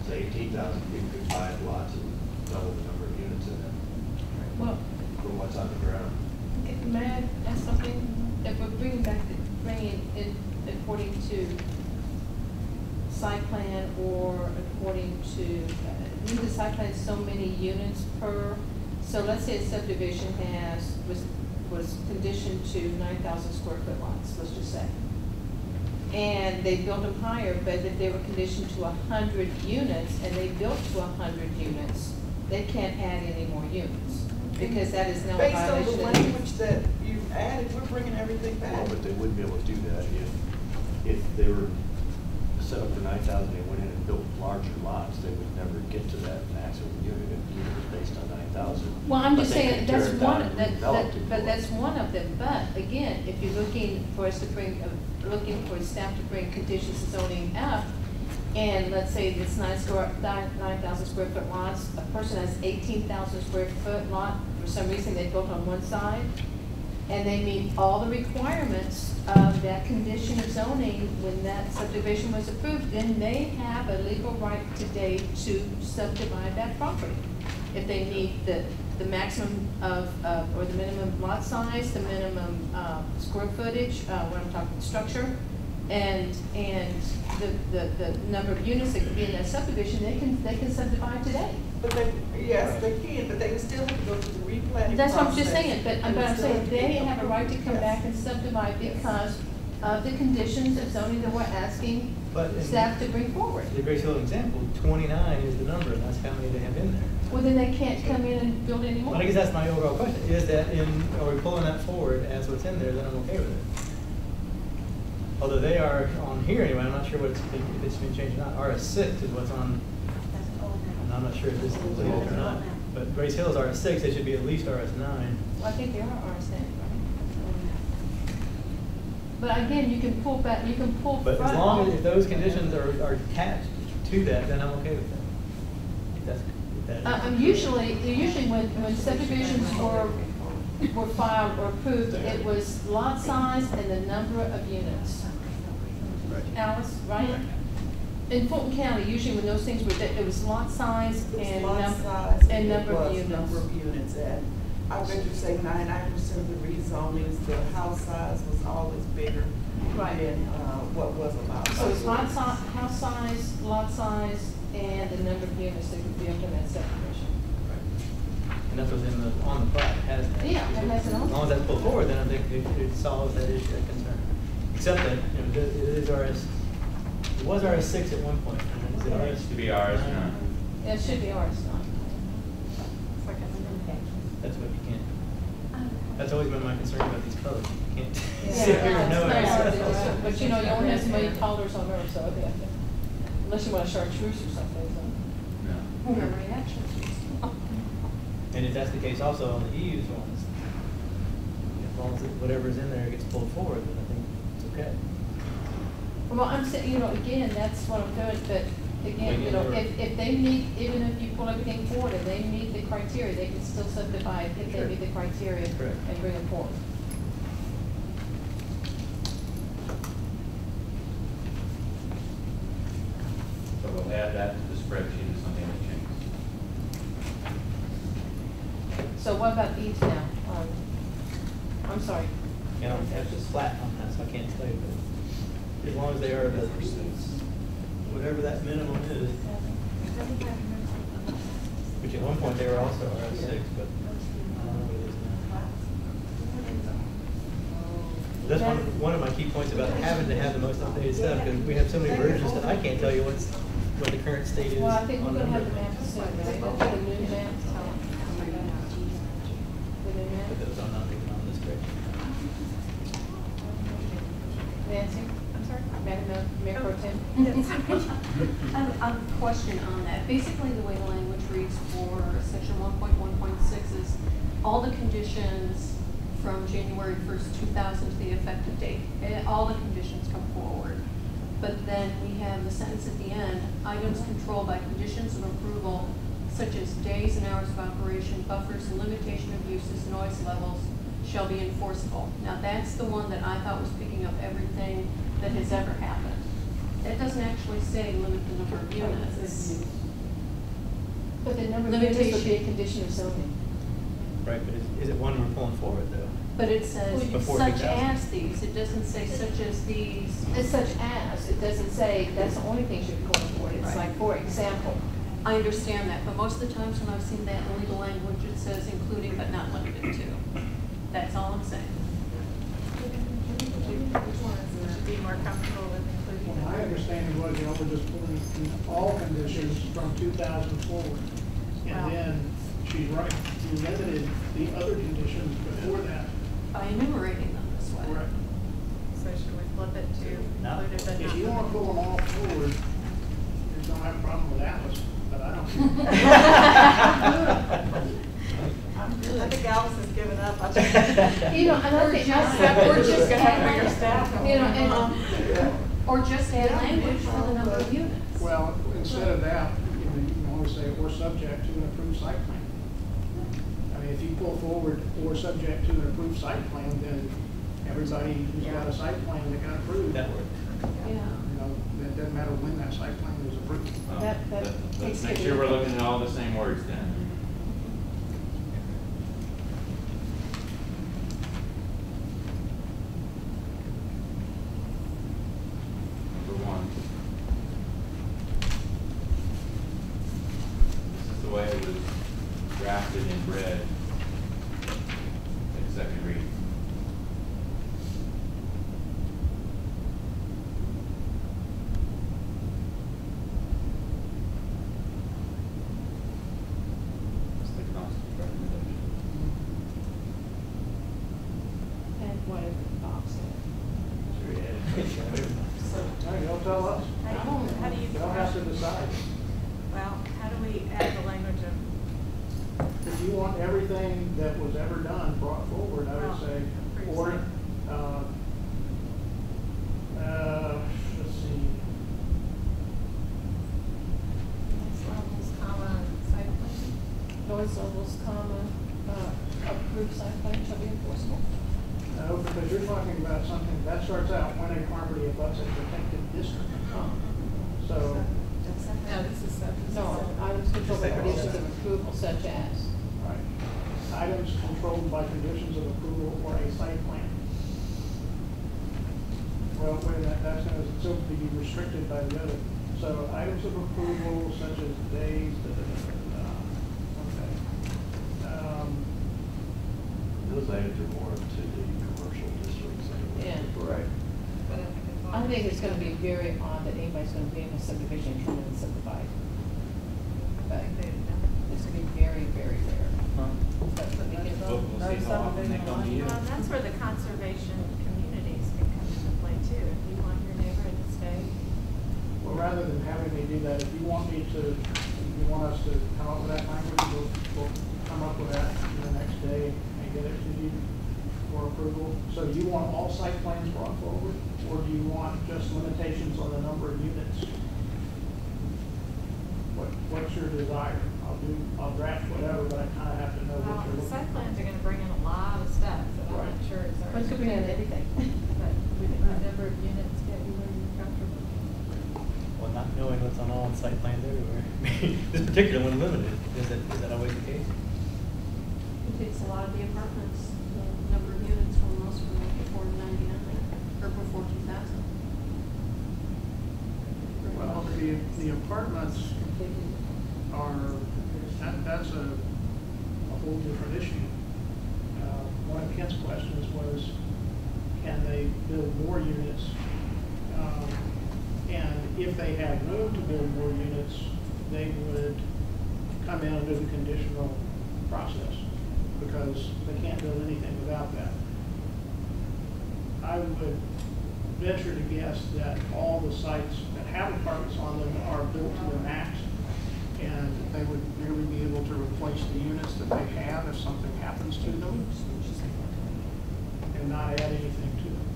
it's eighteen thousand people could buy lots and double the number of units in it. Well, from what's on the ground. May I ask something? If we're bringing back the, bringing it in according to site plan or according to, uh, the site plan is so many units per, so let's say a subdivision has, was, was conditioned to nine thousand square foot lots, let's just say. And they built them higher, but if they were conditioned to one hundred units and they built to one hundred units, they can't add any more units because that is now a violation. Based on the language that you've added, we're bringing everything back. Well, but they wouldn't be able to do that if, if they were set up for nine thousand, they went in and built larger lots, they would never get to that maximum unit if it was based on nine thousand. Well, I'm but just saying that's one, of, that, that, but that's one of them. But again, if you're looking for us to bring a looking for staff to bring conditions to zoning up, and let's say it's nine thousand square foot lots, a person has eighteen thousand square foot lot, for some reason they built on one side, and they meet all the requirements of that condition of zoning when that subdivision was approved, then they have a legal right today to subdivide that property. If they meet the, the maximum of, uh, or the minimum lot size, the minimum uh, square footage, uh, when I'm talking structure, and and the, the, the number of units that could be in that subdivision, they can they can subdivide today. But they, yes, they can, but they can still have to go through the replanting. That's what I'm just saying, but, but I'm saying they have a right to come yes. back and subdivide because of the conditions of zoning that we're asking but staff to bring forward. The Grace Hill example, twenty-nine is the number, and that's how many they have in there. Well, then they can't come in and build anymore. Well, I guess that's my overall question. Is that in, are we pulling that forward as what's in there, then I'm okay with it. Although they are on here anyway, I'm not sure what it's been, if it's been changed or not. R S six is what's on, and I'm not sure if this is old or not. But Grace Hill is R S six, they should be at least R S nine. Well, I think they are R S nine, right? But again, you can pull back, you can pull But front as long as those conditions are, are attached to that, then I'm okay with that. If that's Uh, um, usually, usually when, when subdivisions were, were filed or approved, it was lot size and the number of units. Right. Alice, right? right? In Fulton County, usually when those things were, it was lot size was and, lot num size and number of units. Number of units. And I read you say ninety-nine percent of the rezonings, the house size was always bigger right. than uh, what was allowed. So it's lot si house size, lot size, and the number of units that could be up in that subdivision. Right. And that's what's in the, on the plot, has that. Yeah, it has it on. As long as that's pulled forward, then I think it, it solves that issue, that concern. Except that, you know, it is R S, it was R S six at one point. Is it R S? It should be R S nine. It should be R S nine. It's like a hundred pages. That's what you can't do. That's always been my concern about these colors. You can't yeah. sit here and know it. But you know, you only have so many colors on Earth, so okay. Unless you want a chartreuse or something. So. No. no. And if that's the case also on the E U's ones, as long as whatever's in there gets pulled forward, then I think it's okay. Well, I'm saying, you know, again, that's what I'm doing, but again, you know, if, if they meet, even if you pull everything forward and they meet the criteria, they can still subdivide if sure. they meet the criteria Correct. and bring it forward. We'll add that to the spreadsheet if something that changes. So what about Eaves now? Um, I'm sorry. You know, that's just flat on that, so I can't tell you. But as long as they are, the, whatever that minimum is. Which at one point they were also R S six, but I don't know what it is now. That's one, one of my key points about having to have the most updated stuff, because we have so many versions that I can't tell you what's what the current state is. Well, I think we're going to have the map soon, right? The new map. The new map. it goes on not even on this bridge. Nancy? I'm sorry? Madam Mayor Pro Tem? Yes. I have a question on that. Basically, the way the language reads for Section one point one point six is all the conditions from January first, two thousand to the effective date. And all the conditions come forward. But then we have the sentence at the end, items controlled by conditions of approval such as days and hours of operation, buffers, and limitation of uses, noise levels shall be enforceable. Now that's the one that I thought was picking up everything that has ever happened. That doesn't actually say limit the number of units. It's but the number of units would be a condition of zoning. Right, but is, is it one we're pulling forward though? But it says such as these. It doesn't say such as these. It's such as. It doesn't say that's the only thing you're going for. It's right. Like, for example. I understand that, but most of the times when I've seen that in legal language, it says including but not limited to. That's all I'm saying. Would you be more comfortable with including that? Well, my understanding was, you know, we're just pulling all conditions from two thousand forward. And wow. Then she's right. You limited the other conditions before that. By enumerating them this way. Right. So should we flip it to no. Included but not limited? If you want to pull them all forward, there's no problem with Alice, but I don't. I'm good. I think Alice has given up. I just, you know, and I think we're just going to have bigger staff. You know, and, um, yeah. Or just add yeah, language for the number of units. Well, instead of that, you know, you can always say we're subject to an approved site plan. If you pull forward or subject to an approved site plan, then everybody who's yeah. got a site plan that got approved, that worked. Yeah. You know, it doesn't matter when that site plan was approved. Well, that, that that, that's make sure we're looking at all the same words then. Number one. This is the way it was drafted in red. Second reading. That's the constant recommendation. And whatever Bob said. Sure, yeah. Hey, y'all tell us. How, how, how do you y'all have to decide. Well, how do we add the language of? If you want everything that was ever done brought forward. I would say, or, uh, uh, let's see. Noise levels, comma, site plan? Noise levels, comma, uh, approved site plan shall be enforceable. No, because you're talking about something that starts out when a property abuts a protected district. Huh. So. That's not, that's not, no, this is separate. No, items controlled by conditions of approval, such as. Right. Items controlled by conditions of approval or a site plan. Well, wait a minute, that's going to still be restricted by the other. So items of approval such as days, da, da, da, da, da. Okay. Um, Those items are more to the commercial districts. Yeah. Right. But I think it's going to be very odd that anybody's going to be in a subdivision trying to subdivide. But it's going to be very, very rare. Huh? That's what we get. Well, we'll well, that's where the conservation communities can come into play too. If you want your neighborhood to stay. Well, rather than having me do that, if you want me to, if you want us to come up with that language, we'll, we'll come up with that the next day and get it to you for approval. So, do you want all site plans brought forward, or do you want just limitations on the number of units? What What's your desire? I'll draft whatever, but I kind of have to know well, what you're looking for. Site plans are going to bring in a lot of stuff, but right. I'm not sure it's already. It could be on anything. But we didn't have a number of units get you where you're comfortable. Well, not knowing what's on all site plans everywhere. This particular one limited. Is that, is that always the case? It takes a lot of the apartments. The number of units were most from before ninety-nine or before two thousand. Well, the, the apartments are. That, that's a, a whole different issue. Uh, one of Kent's questions was, can they build more units? Um, and if they have room to build more units, they would come in under the conditional process. because they can't build anything without that. I would venture to guess that all the sites that have apartments on them are built to the max, and they would merely be able to replace the units that they have if something happens to them and not add anything to them.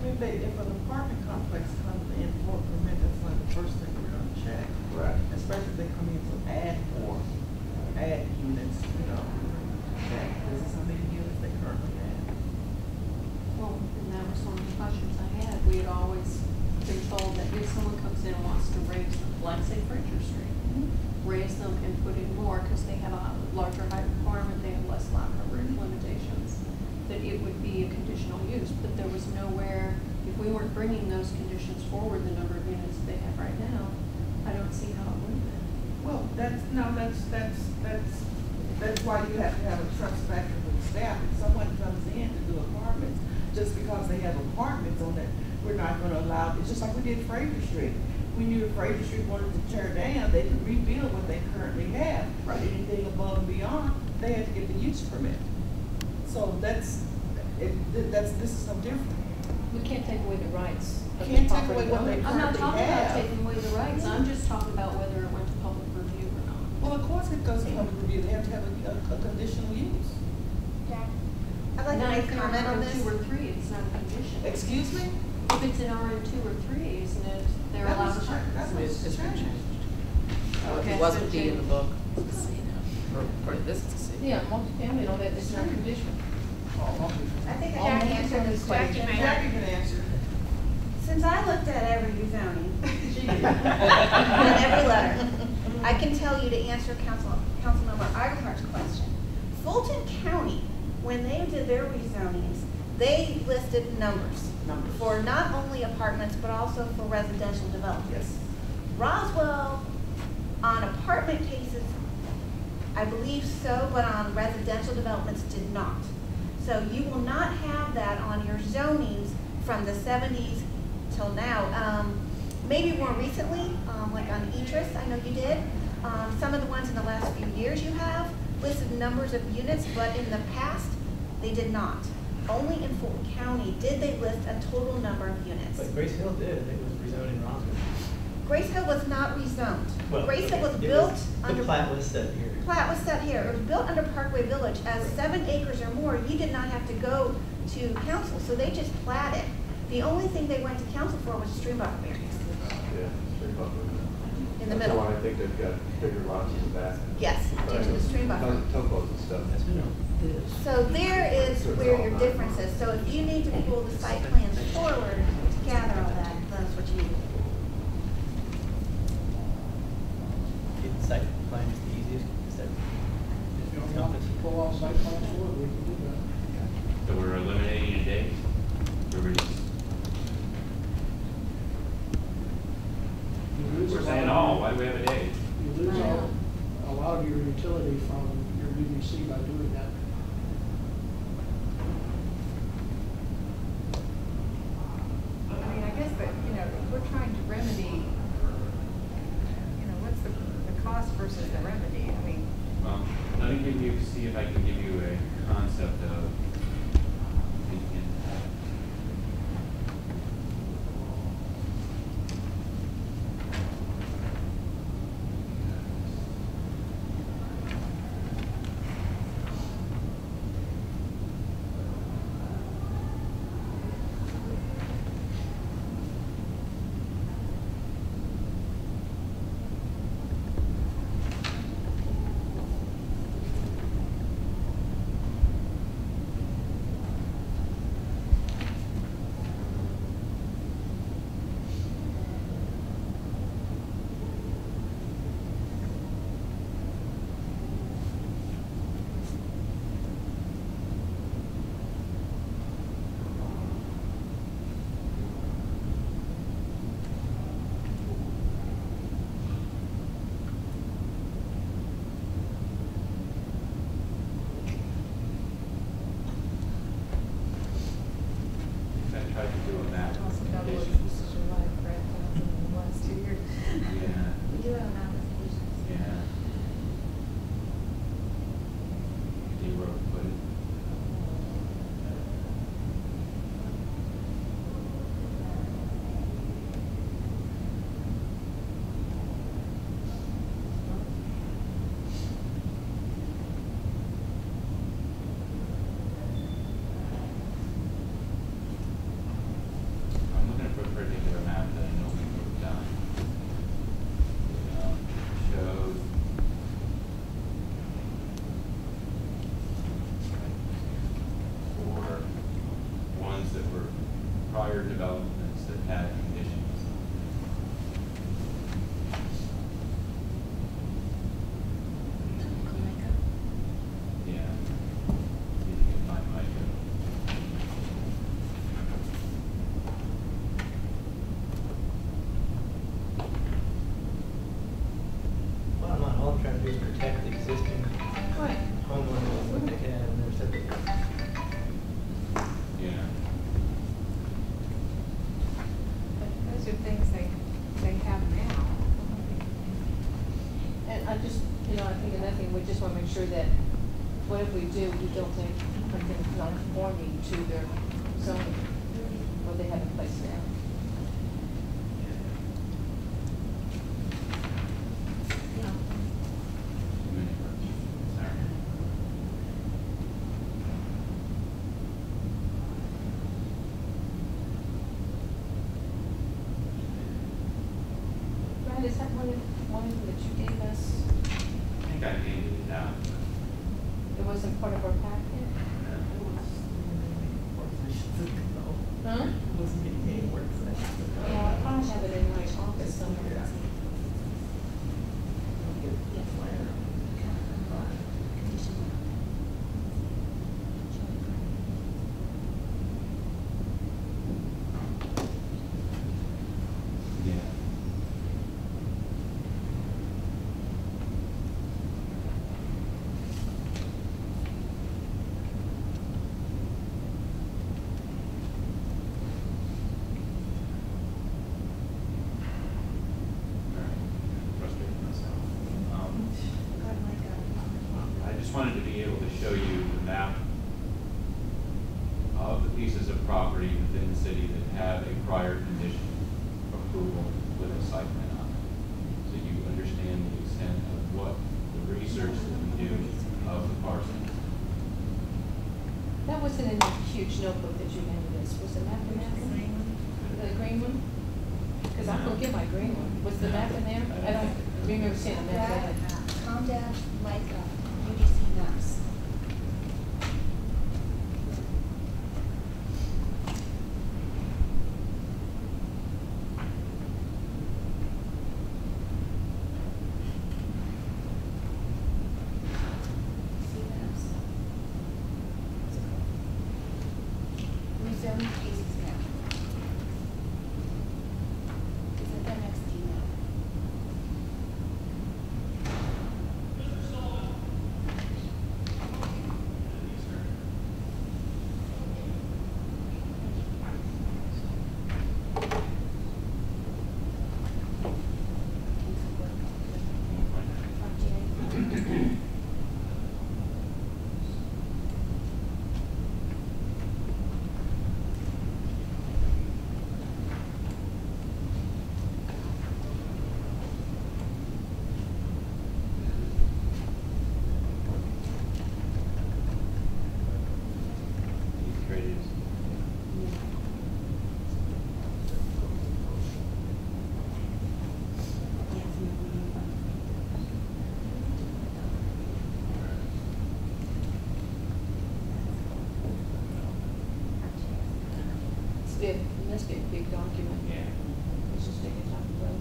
I mean, they, if an apartment complex comes in for a permit, that's like the first thing we're going to check. Right. Especially if they come in to add more, add units, you know, that there's how many units they currently have. Well, and that was one of the questions I had. We had always been told that if someone comes in and wants to raise them, like say Bridger Street, mm-hmm. raise them and put in more because they have a larger height requirement, they have less lot coverage limitations, that it would be a conditional use. But there was nowhere, if we weren't bringing those conditions forward, the number of units they have right now, I don't see how it would be. Well, that's, no, that's, that's, that's, that's why you have to have a trust factor with staff. If someone comes in to do apartments, just because they have apartments on that, we're not going to allow, it's just like we did Fraser Street. We knew if Fraser Street wanted to tear down, they could rebuild what they currently have. Right. Anything above and beyond, they had to get the use permit. So that's, it, that's, this is no different. We can't take away the rights. Can't take away what they currently have. I'm not talking about taking away the rights. I'm just talking about whether it went to public review or not. Well, of course it goes to public review. They have to have a, a, a conditional use. Yeah. I'd like to make a comment on this. Now, if they're in R two or three, it's not a condition. Excuse me? If it's in R two or three, isn't it? They're that allowed to check. It's been changed. Uh, okay, it wasn't D in the book. It's or, or this casino. Yeah, multifamily and all that. It's not conditional. Oh, I think I can answer this question. Jackie can answer. Since I looked at every zoning, on every letter, I can tell you to answer Council Councilmember Eichenhardt's question. Fulton County, when they did their rezonings, they listed numbers, numbers for not only apartments but also for residential developments. Yes. Roswell, on apartment cases, I believe so, but on residential developments did not. So you will not have that on your zonings from the seventies till now. Um, maybe more recently, um, like on Idris, I know you did. Um, some of the ones in the last few years you have listed numbers of units, but in the past, they did not. Only in Fulton County did they list a total number of units. But Grace Hill did. It was rezoned in Roswell. Grace Hill was not rezoned. Well, Grace Hill was built was, under- The plat was set here. Plat was set here. It was built under Parkway Village. As seven acres or more, you did not have to go to council, so they just platted. The only thing they went to council for was stream buffer barriers. Yeah, stream buffer. In the middle. I think they've got bigger lots than that. Yes, due to the stream buffer. Topos and stuff. So there is where your difference is. So if you need to pull the site plans forward to gather all that, that's what you need. Site plan is the easiest. Is that if you don't want to pull off site plan forward, we can do that. So we're eliminating a date. We're, we're saying all. Why do we have a date? You lose all, a lot of your utility from your U D C by doing that. I mean, I guess that, you know, if we're trying to remedy, cost versus the remedy. I mean, well, let me give you, see if I can give you a concept of thinking. Yeah. prior developments that had these issues. Yeah. See if you can find Micah. Well, I'm not all trying to do is protect the existing homeowners when they can and their septic. Yeah. But those are things they they have now. And I just, you know, I think another thing, we just want to make sure that whatever we do, we don't make something non-conforming to their zoning, what they have in place now. Is that one, one that you gave us? I think I gave it out. It wasn't part of our packet? No. It wasn't getting any work sessions ago. Huh? It wasn't getting any work sessions ago. Yeah, I probably have it in my office somewhere. Yeah. I'll give it a flyer. Notebook that you handed us, was the map in there? The green one? Because I forget my green one. Was the map in there? I don't remember seeing a map. Brad, calm down, Micah. You just see maps. Must be a big document. Yeah. Let's just take it off the road.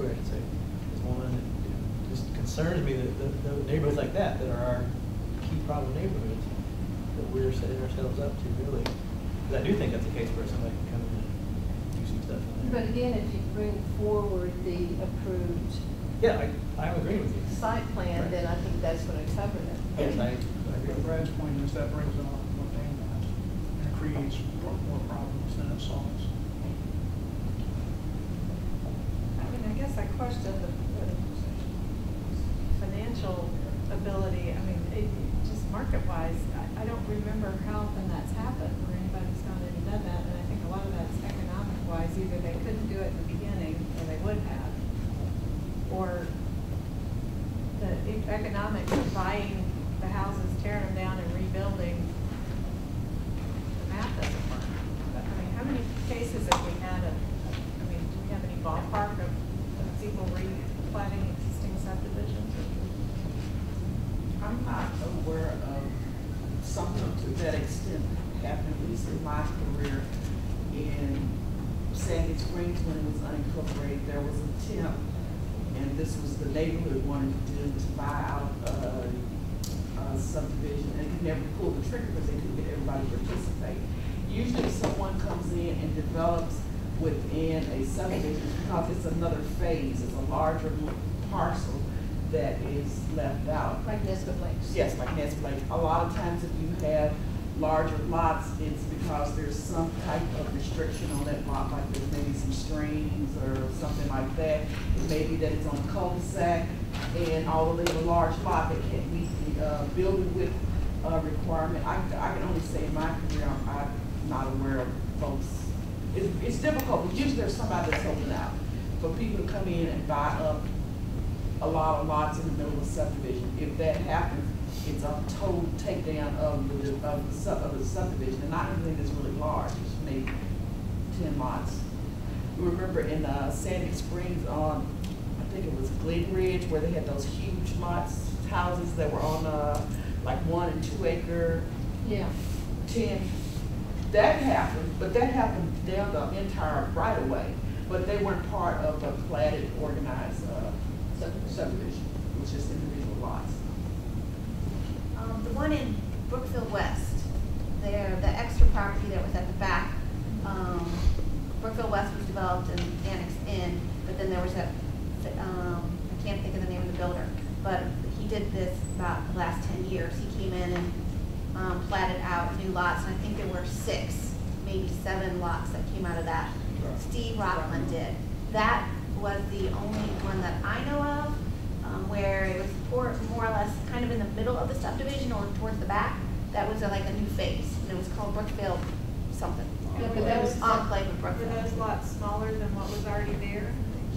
neighborhood. It's, a, it's one that it just concerns me that the, the neighborhoods like that, that are our key problem neighborhoods, that we're setting ourselves up to, really. But I do think that's a case where somebody can come in and do some stuff in there. But again, if you bring forward the approved yeah, I, I'm agreeing with you. site plan, right. Then I think that's going to cover that. Yes, I, I agree. But Brad's point is that brings it on. Creates more, more problems than it solves. I mean, I guess I question the, the financial ability. I mean, it, just market-wise, I, I don't remember how often that's happened or anybody's gone and done that. And I think a lot of that's economic-wise. Either they couldn't do it in the beginning, or they would have, or the economics of buying the houses, tearing them down, and rebuilding. That doesn't work. But, I mean, how many cases have we had of, I mean, do we have any ballpark of, of people re-planning existing subdivisions? I'm not aware of something to that extent happening, at least in my career, in Sandy Springs when it was unincorporated. There was an attempt, and this was the neighborhood wanted to do, to buy out uh, Uh, subdivision, and could never pull the trigger because they couldn't get everybody to participate. Usually someone comes in and develops within a subdivision because it's another phase, it's a larger parcel that is left out. Like Nesca Place. Yes, like Nesca Place. A lot of times if you have larger lots, it's because there's some type of restriction on that lot, like there's maybe some streams or something like that. It may be that it's on a cul-de-sac, and although it's a large lot that can't meet the uh, building width uh, requirement, I, I can only say in my career, I'm, I'm not aware of folks. It's, it's difficult, but usually there's somebody that's holding out for people to come in and buy up a lot of lots in the middle of a subdivision. If that happens, it's a total takedown of the, of the, sub, of the subdivision, and not anything that's really large, it's maybe ten lots. We remember in uh, Sandy Springs on, I think it was Glen Ridge, where they had those huge lots, houses that were on uh, like one and two acre, yeah, ten. That happened, but that happened down the entire right of way, but they weren't part of a platted, organized uh, subdivision, which is individual lots. Um, the one in Brookville West, there, the extra property that was at the back, um, Brookville West was developed and annexed in, but then there was a, um, I can't think of the name of the builder, but he did this about the last ten years. He came in and um, platted out new lots, and I think there were six, maybe seven lots that came out of that. Right. Steve Rockland did. That was the only one that I know of Um, where it was more, more or less kind of in the middle of the subdivision or towards the back. That was a, like a new phase, and it was called Brookville something. Yeah, but that was enclave of Brookville. Were those lots smaller than what was already there?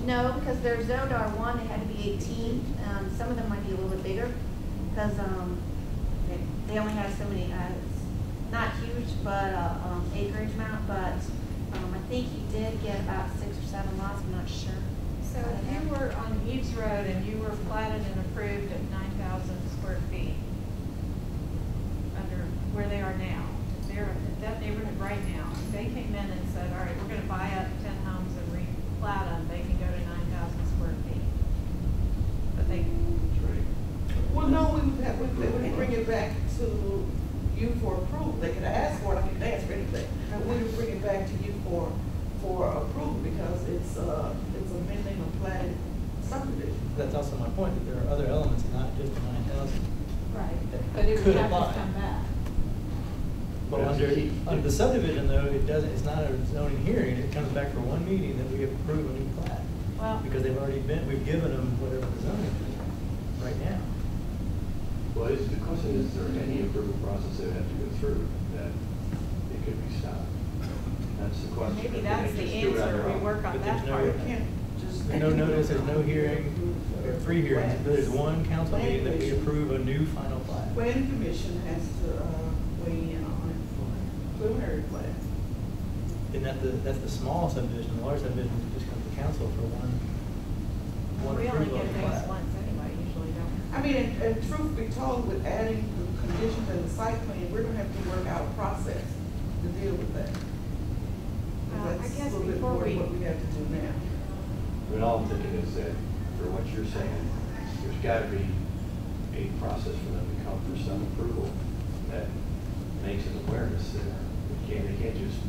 No, because they're zoned R one. They had to be eighteen. Um, some of them might be a little bit bigger because um, they, they only have so many, uh, not huge, but uh, um, acreage amount. But um, I think he did get about six or seven lots. I'm not sure. So if you were on Eaves Road and you were platted and approved at nine thousand square feet under where they are now, they're that neighborhood right now, if they came in and said, all right, we're going to buy up ten homes and replat them, they can go to nine thousand square feet. But they Well, no, we would, have, we would bring it back to you for approval. They could ask for it. I could ask for anything. But we would bring it back to you for for approval because it's uh, it's a amending a platted subdivision. That's also my point, that there are other elements, not just the nine thousand. Right, but it would have to come back. But under, under the subdivision, though, it doesn't. It's not a zoning hearing. It comes back for one meeting that we approve a new plat. Well, because they've already been, we've given them whatever the zoning is right now. Well, is, the question is, is there any approval process they would have to go through that it could be stopped? That's the question. Maybe that's the answer. We work on that part. No, can't just no notice, there's no hearing, or free hearing. There's one council meeting that we approve a new final plat. Planning Commission has to uh, weigh in on it. Preliminary plat. And that the, that's the small subdivision. The large subdivision just comes to council for one. one we only get things once anyway. Usually don't. I mean, and, and truth be told, with adding the conditions and the site plan, we're going to have to work out a process to deal with that. Uh, I guess before we, what we have to do now. What I'm thinking is that for what you're saying, there's got to be a process for them to come for some approval that makes an awareness there. They can't, they can't just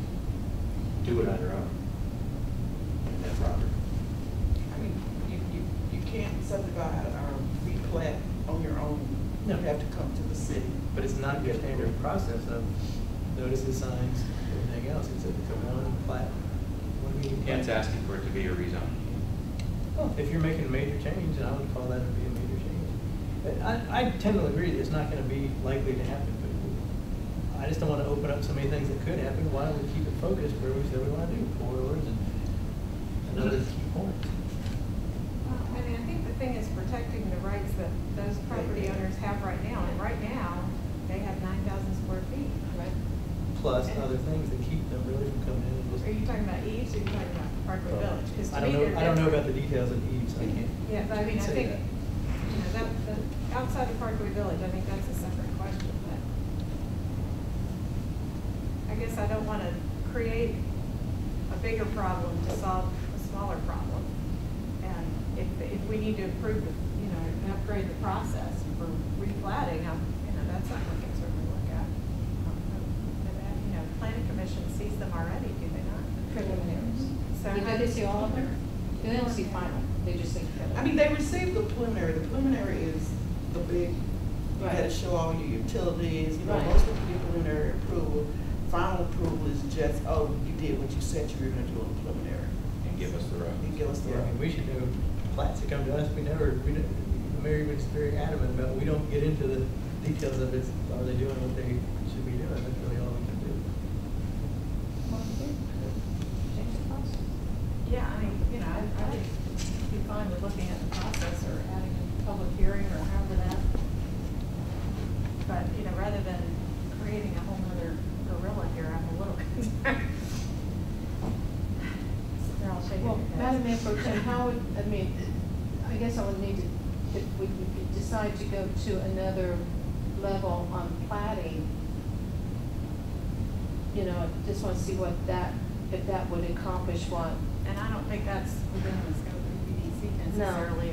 do it on their own in that property. I mean, you, you, you can't subdivide or replat on your own. No. You have to come to the city. But it's not a standard process of notices, signs, everything else. It's a come on and plat. What do you mean? Yeah, it's asking for it to be a rezone. Well, if you're making a major change, and I would call that to be a major change. But I, I tend to agree that it's not going to be likely to happen. But I just don't want to open up so many things that could happen. Why don't we keep it focused where we said we want to do corridors and another key point? Well, I mean, I think the thing is protecting the rights that those property owners have right now. And right now, they have nine thousand square feet. Right? Plus and other things that keep them really from coming in. And just are you talking about Eaves or are you talking about Parkway Village? Because I don't know. I don't know about the details of Eaves. I can't. Yeah, but I mean, I think that. You know that the, outside of Parkway Village, I think that's a separate question. But I guess I don't want to create a bigger problem to solve a smaller problem. And if if we need to improve, the, you know, and upgrade the process for replatting, I'm, you know, that's not what concerns me. Planning commission sees them already, do they not? Preliminaries. So did they see all of them? They don't see final. They just see preliminary. I mean, they receive the preliminary. The preliminary is the big. You right. Got to show all your utilities. You know, right. Most people do preliminary approval. Final approval is just, oh, you did what you said you were going to do in preliminary. And give us the road. And give us the yeah, road. I mean, we should know. Plats that come to us, we never. We never. Mary was very adamant about. We don't get into the details of it. Are they doing what they should be doing? That's really all. Yeah, I mean, you know, I, I would be fine with looking at the process or adding a public hearing or however that. But, you know, rather than creating a whole other gorilla here, I'm a little concerned. They're all shaking well, their heads. Madam Mayor Pro Tem, how would, I mean, I guess I would need to, if we decide to go to another level on platting, you know, just want to see what that, if that would accomplish what. And I don't think that's within the scope of B D C necessarily.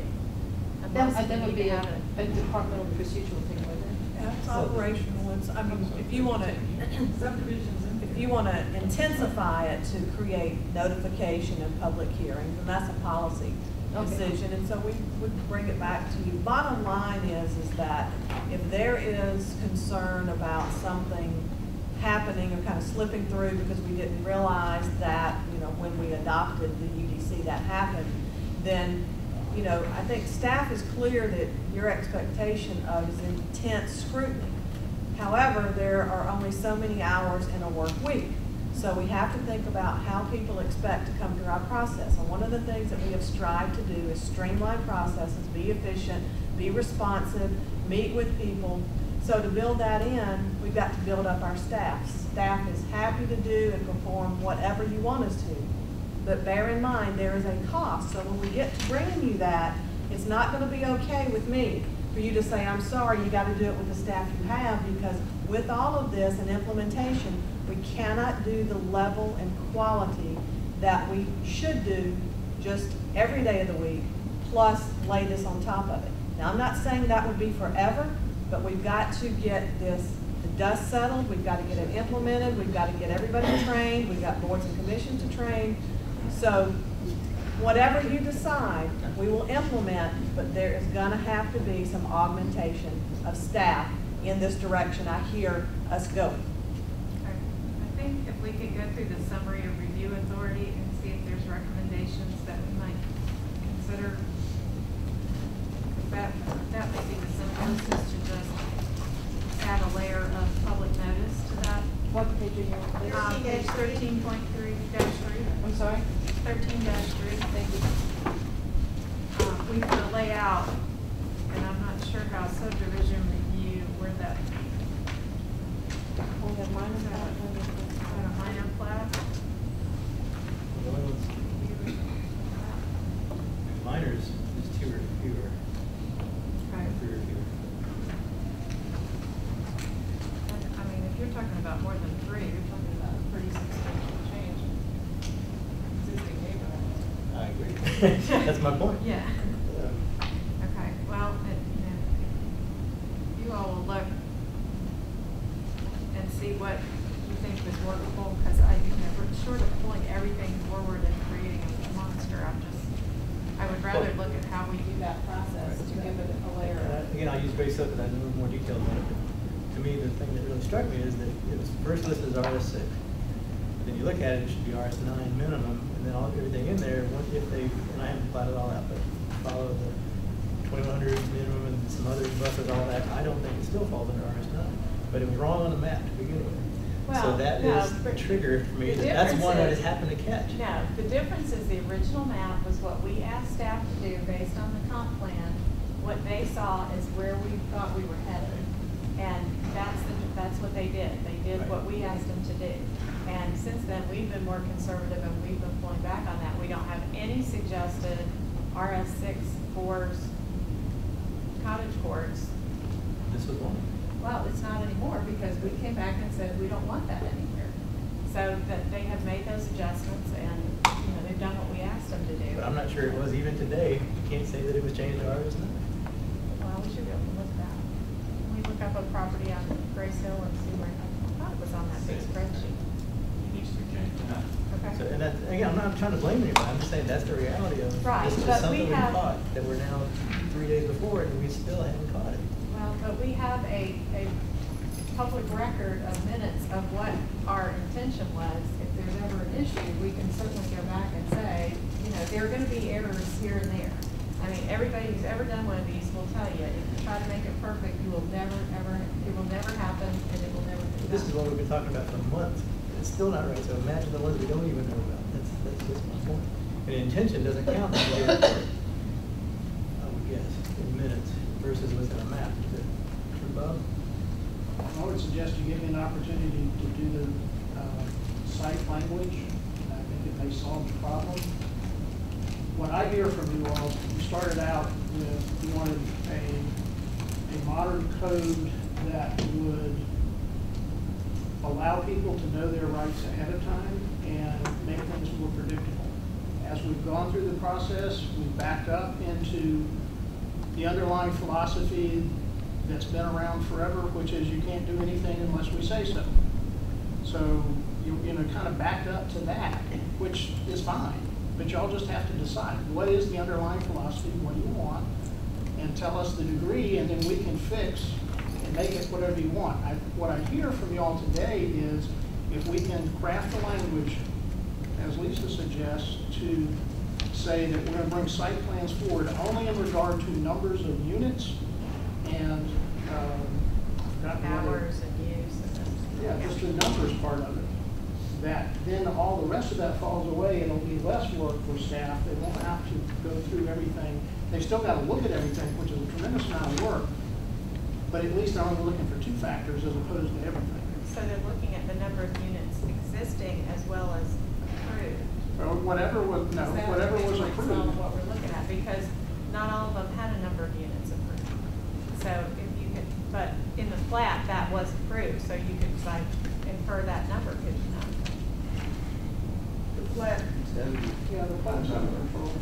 No. That, uh, that would be a, a departmental procedural thing, wouldn't it? That's operational. It's, I mean, if you want to subdivisions, if you want to intensify it to create notification and public hearings, and that's a policy okay. decision. And so we would bring it back to you. Bottom line is, is that if there is concern about something happening or kind of slipping through because we didn't realize that, you know, when we adopted the U D C that happened, then, you know, I think staff is clear that your expectation of is intense scrutiny. However, there are only so many hours in a work week. So we have to think about how people expect to come through our process. And one of the things that we have strived to do is streamline processes, be efficient, be responsive, meet with people. So to build that in, we've got to build up our staff. Staff is happy to do and perform whatever you want us to. But bear in mind, there is a cost. So when we get to bringing you that, it's not going to be okay with me for you to say, I'm sorry, you got to do it with the staff you have, because with all of this and implementation, we cannot do the level and quality that we should do just every day of the week, plus lay this on top of it. Now, I'm not saying that would be forever, but we've got to get this, the dust settled, we've got to get it implemented, we've got to get everybody trained, we've got boards and commissions to train. So whatever you decide, we will implement, but there is gonna have to be some augmentation of staff in this direction I hear us going. I think if we could go through the summary of review authority and see if there's recommendations that we might consider. That, that would be the simplest, is to just add a layer of public notice to that. What page are you on? Um, page thirteen point three dash three. I'm sorry? thirteen dash three. Thank you. Um, we want to lay out, and I'm not sure how subdivision review, where that. Oh, that minor plat. Is that a minor plat? Minor is two or fewer. Right. I mean, if you're talking about more than three, you're talking about a pretty substantial change in existing neighborhoods. I agree. That's my point. Yeah. yeah. Okay. Well, it, you know, you all will look and see what you think was workable, because I, you know, we're short of pulling everything forward and creating a monster. I'm just, I would rather look at how we do that process right. to give it a layer. Of again, I use Grace Hill because I know more detail about it. To me, the thing that really struck me is that it was first listed as R S six. Then you look at it, it should be R S nine minimum, and then all, everything in there, if they, and I haven't plotted it all out, but follow the twenty-one hundred minimum and some other buffers, all that, I don't think it still falls under R S nine. But it was wrong on the map to begin with. Well, so that no, is the trigger for me. That that's one I just happened to catch. No, the difference is the original map was what we asked staff to do based on the comp plan, what they saw is where we thought we were headed. And that's, the, that's what they did. They did right. what we asked them to do. And since then, we've been more conservative and we've been pulling back on that. We don't have any suggested R S six fours, cottage courts. This was one. Well, it's not anymore because we came back and said we don't want that anywhere. So that they have made those adjustments and you know, they've done what we asked them to do. But I'm not sure it was even today. You can't say that it was changed to R S nine. Well, we should be able to look at that. We look up a property on Grace Hill and see where I thought it was on that big spreadsheet. Okay. So, and that's, again, I'm not trying to blame anybody. I'm just saying that's the reality of right. this is something we, we have, caught that we're now three days before it, and we still haven't caught it. Well, but we have a, a public record of minutes of what our intention was. If there's ever an issue, we can certainly go back and say, you know, there are going to be errors here and there. I mean, everybody who's ever done one of these will tell you, if you try to make it perfect, you will never, ever, it will never happen, and it will never be done. This is what we've been talking about for months. It's still not right, so imagine the ones we don't even know about. That's, that's just my point. And intention doesn't count that way, I would guess, in minutes versus within a map. Is it true, Bob? I would suggest you give me an opportunity to do the uh, site language. I think it may solve the problem. What I hear from you all, you started out with, you wanted a, a modern code that would allow people to know their rights ahead of time and make things more predictable. As we've gone through the process, we've backed up into the underlying philosophy that's been around forever, which is you can't do anything unless we say so. So you, you know, kind of backed up to that, which is fine, but y'all just have to decide what is the underlying philosophy, what do you want, and tell us the degree, and then we can fix make it whatever you want. I, what I hear from y'all today is if we can craft the language, as Lisa suggests, to say that we're going to bring site plans forward only in regard to numbers of units and um, hours and use. Yeah, just the numbers part of it. That then all the rest of that falls away. It'll be less work for staff. They won't have to go through everything. They still got to look at everything, which is a tremendous amount of work. But at least they're only looking for two factors as opposed to everything. So they're looking at the number of units existing as well as approved. Or whatever was no, whatever was approved. That's what we're looking at because not all of them had a number of units approved. So if you could, but in the flat that was approved, so you could like infer that number, could you not? The flat, yeah, the flat's not approved.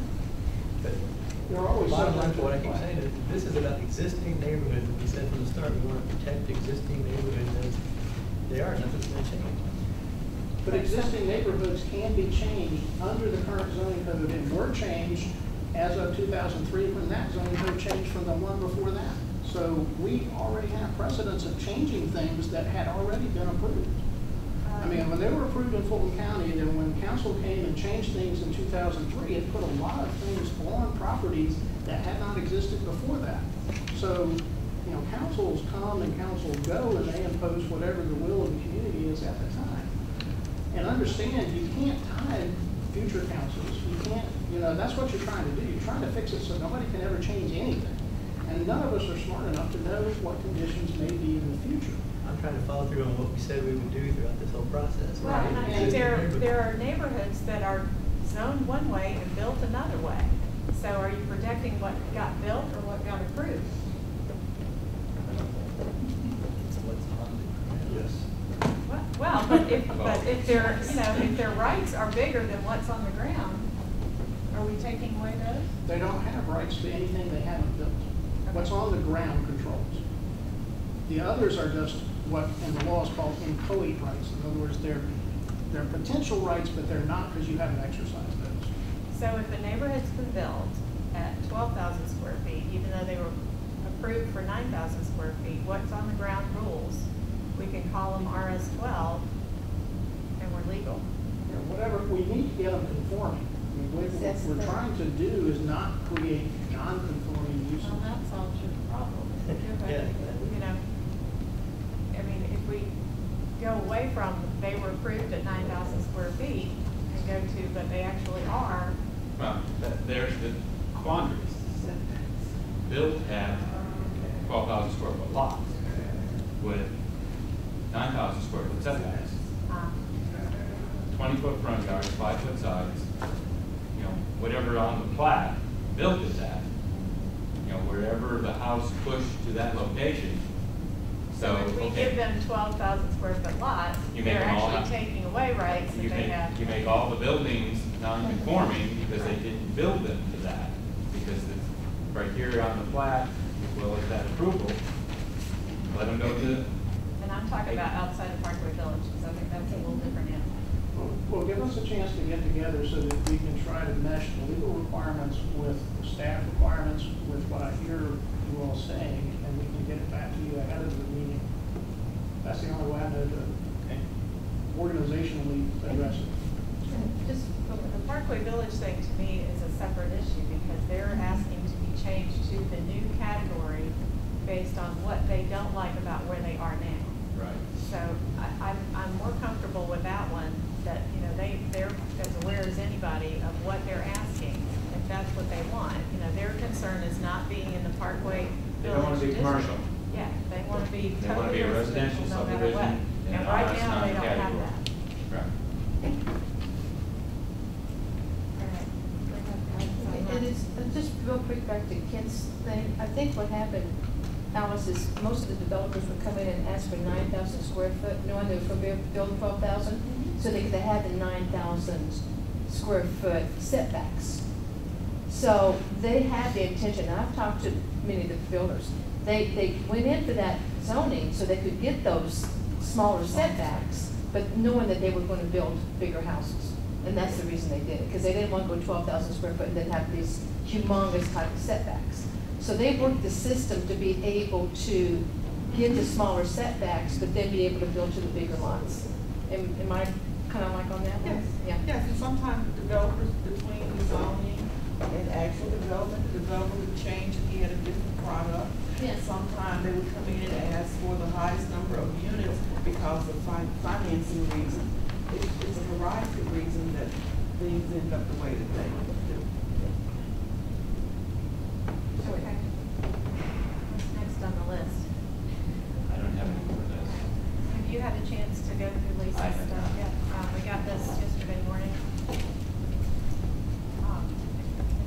There are always bottom line for what I keep saying is this is about existing neighborhoods. We said from the start we want to protect existing neighborhoods as they are. Nothing's going to change. But existing neighborhoods can be changed under the current zoning code and were changed as of two thousand three when that zoning code changed from the one before that. So we already have precedents of changing things that had already been approved. I mean, when they were approved in Fulton County, and then when council came and changed things in two thousand three, it put a lot of things on properties that had not existed before that. So, you know, councils come and councils go, and they impose whatever the will of the community is at the time. And understand, you can't tie future councils. You can't, you know, that's what you're trying to do. You're trying to fix it so nobody can ever change anything. And none of us are smart enough to know what conditions may be in the future. I'm trying to follow through on what we said we would do throughout this whole process. Well, right? And I think there, there are neighborhoods that are zoned one way and built another way. So are you protecting what got built or what got approved? Yes. Well, well but if, but if, their, you know, if their rights are bigger than what's on the ground, or Are we taking away those? They don't have rights to anything they haven't built. Okay. What's on the ground controls. The others are just what in the law is called inchoate rights. In other words, they're, they're potential rights, but they're not because you haven't exercised those. So if a neighborhood's been built at twelve thousand square feet, even though they were approved for nine thousand square feet, what's on the ground rules? We can call them R S twelve, and we're legal. Yeah, whatever, we need to get them conforming. I mean, what that's we're trying to do is not create non-conforming uses. Well, that solves your problem. Yeah. You know, I mean, if we go away from they were approved at nine thousand square feet and go to, but they actually are. Well, there's the quandaries. Built at twelve thousand square foot lots with nine thousand square foot setbacks, twenty foot front yards, five foot sides, you know, whatever on the plat built at that, you know, wherever the house pushed to that location. So, so if we okay, give them twelve thousand square foot lots, you they're actually all, taking away rights that you they make, have. You make all the buildings non-conforming because they didn't build them to that, because the criteria on the plat, as well as that approval, let them go to the... And I'm talking about outside of Parkway Village, so I think that's a little different animal. Well, well, give us a chance to get together so that we can try to mesh the legal requirements with the staff requirements, with what I hear you all saying, and we can get it back to you ahead of the meeting. That's the only way I know to okay. organizationally address it. Just the Parkway Village thing to me is a separate issue because they're asking to be changed to the new category based on what they don't like about where they are now. Right. So I, I'm, I'm more comfortable with that one, that you know they they're as aware as anybody of what they're asking. If that's what they want, you know, their concern is not being in the Parkway Village. They don't want to be commercial. Yeah, they want to be. They totally want to be a residential, residential no matter what. And, and right now they don't category. have that. Right. And it's just real quick back to Kent's thing. I think what happened, Alice, is most of the developers would come in and ask for nine thousand square foot, knowing they were going to build twelve thousand, so they could have the nine thousand square foot setbacks. So they had the intention, I've talked to many of the builders, they, they went in for that zoning so they could get those smaller setbacks, but knowing that they were going to build bigger houses. And that's the reason they did it, because they didn't want to go twelve thousand square foot and then have these humongous type of setbacks. So they worked the system to be able to get the smaller setbacks, but then be able to build to the bigger lots. Am, am I kind of like on that one? Yes. Yeah. Yes, and sometimes developers, between the zoning and actual development, the developer would change if he had a different product. Yes. Sometimes they would come in and ask for the highest number of units because of fin financing reasons. It's, it's a variety of reasons that things end up the way that they do. Okay. What's next on the list? I don't have any more of those. Have you had a chance to go through Lisa's stuff yet? Yeah. Um, we got this yesterday morning. Um,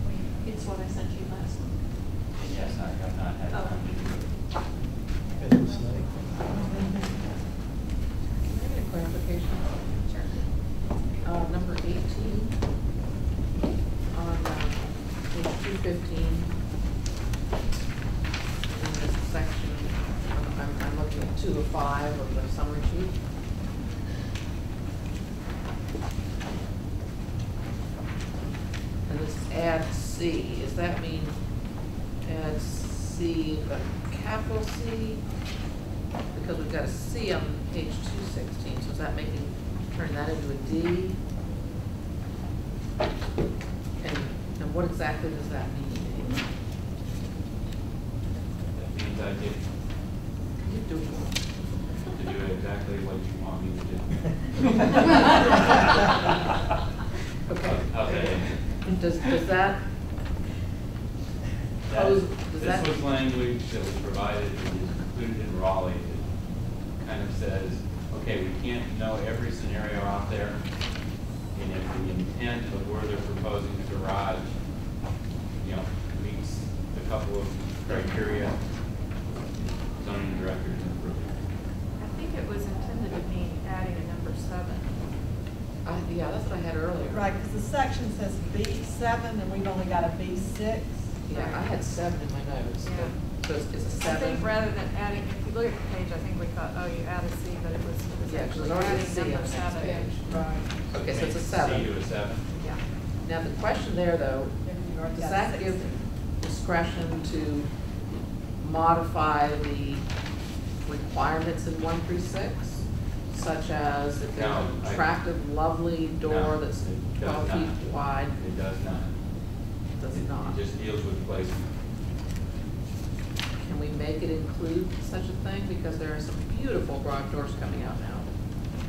we, it's what I sent you last week. Yes, I have not had oh. time to do it. It's like, can I get a clarification? Uh, number eighteen on uh, page two fifteen in this section. I'm, I'm, I'm looking at two of five of the summary sheet. And this add C. Does that mean add C, but capital C? Because we've got a C on page two sixteen, so is that making turn that into a D? And, and what exactly does that mean? That means I did, you do to do exactly what you want me to do. Okay. Okay. And does, does that, that pose, does this that was language that was provided and was included in Raleigh that kind of says, okay, we can't know every scenario out there, and if the intent of where they're proposing the garage, you know, meets a couple of criteria, zoning directors and approving. I think it was intended to be adding a number seven. I, yeah, that's what I had earlier. Right, because the section says B seven, and we've only got a B six. Yeah, right. I had seven in my notes. Yeah. So it's, it's a seven. I think rather than adding, if you look at the page, I think we thought, oh, you added C, but it was, it was yeah, actually adding C number on the seven. Page. Right. So okay, so it's a seven. C to a seven. Yeah. Now the question there, though, does yeah, that give discretion to modify the requirements in one through six? Such as if there's no, an attractive, I, lovely door no, that's twelve feet not. wide. It does not. It does it, not. It just deals with placement. Can we make it include such a thing? Because there are some beautiful garage doors coming out now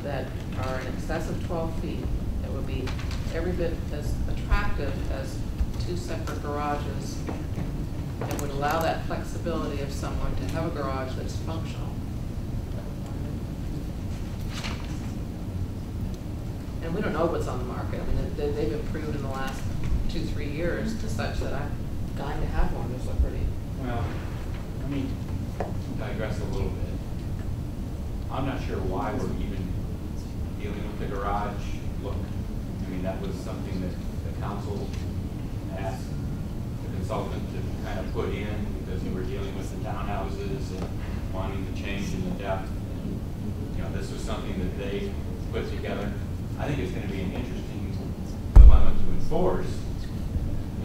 that are in excess of twelve feet. That would be every bit as attractive as two separate garages and would allow that flexibility of someone to have a garage that's functional. And we don't know what's on the market. I mean, they, they've improved in the last two, three years to such that I'm dying to have one. Those look pretty. Well, let me digress a little bit. I'm not sure why we're even dealing with the garage look. I mean, that was something that the council asked the consultant to kind of put in because we were dealing with the townhouses and wanting to change in the depth. And, you know, this was something that they put together. I think it's going to be an interesting dilemma to enforce,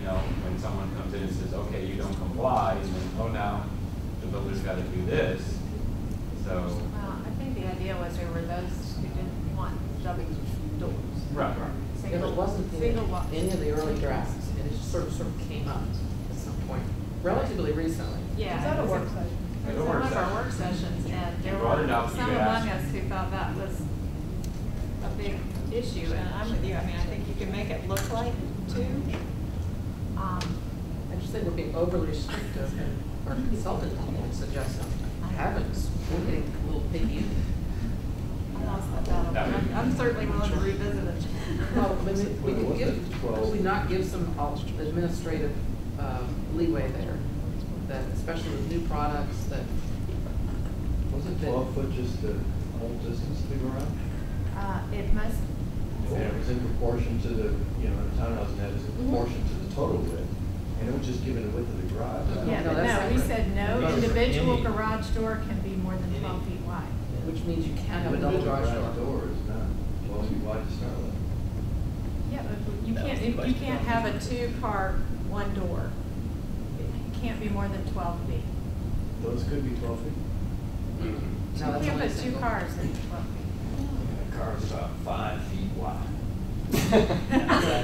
you know, when someone comes in and says, okay, you don't comply, and then, oh, now the builder's got to do this. So. Well, I think the idea was there were those who didn't want shoving doors. Right, right. Single, it wasn't in any of the early drafts, and it just sort of, sort of came up at some point, relatively recently. Yeah. Is that a work session? It was one of our work sessions, and there were some among us who thought that was a big issue, and I'm with you. I mean, I think you can make it look like two. Um, I just think we're being overly restrictive, and our consultant would suggest something. I haven't. We're getting a little picky. I lost that battle. I'm, I'm certainly willing to revisit it. Well, we, we could give, could we not give some administrative uh, leeway there, that especially with new products that. Was it twelve foot just the whole distance to the ground? Uh, it must. And it was in proportion to the, you know, the townhouse net is in proportion to the total width, and it was just given the width of the garage. Yeah, but no, we said no individual garage door can be more than twelve feet wide. Which means you can't have a double garage door. Door is not twelve feet wide to start with. Yeah, but you can't. You can't have a two-car one door. It can't be more than twelve feet. Those could be twelve feet. No, you can't put two cars in twelve feet. Cars about five feet wide. That's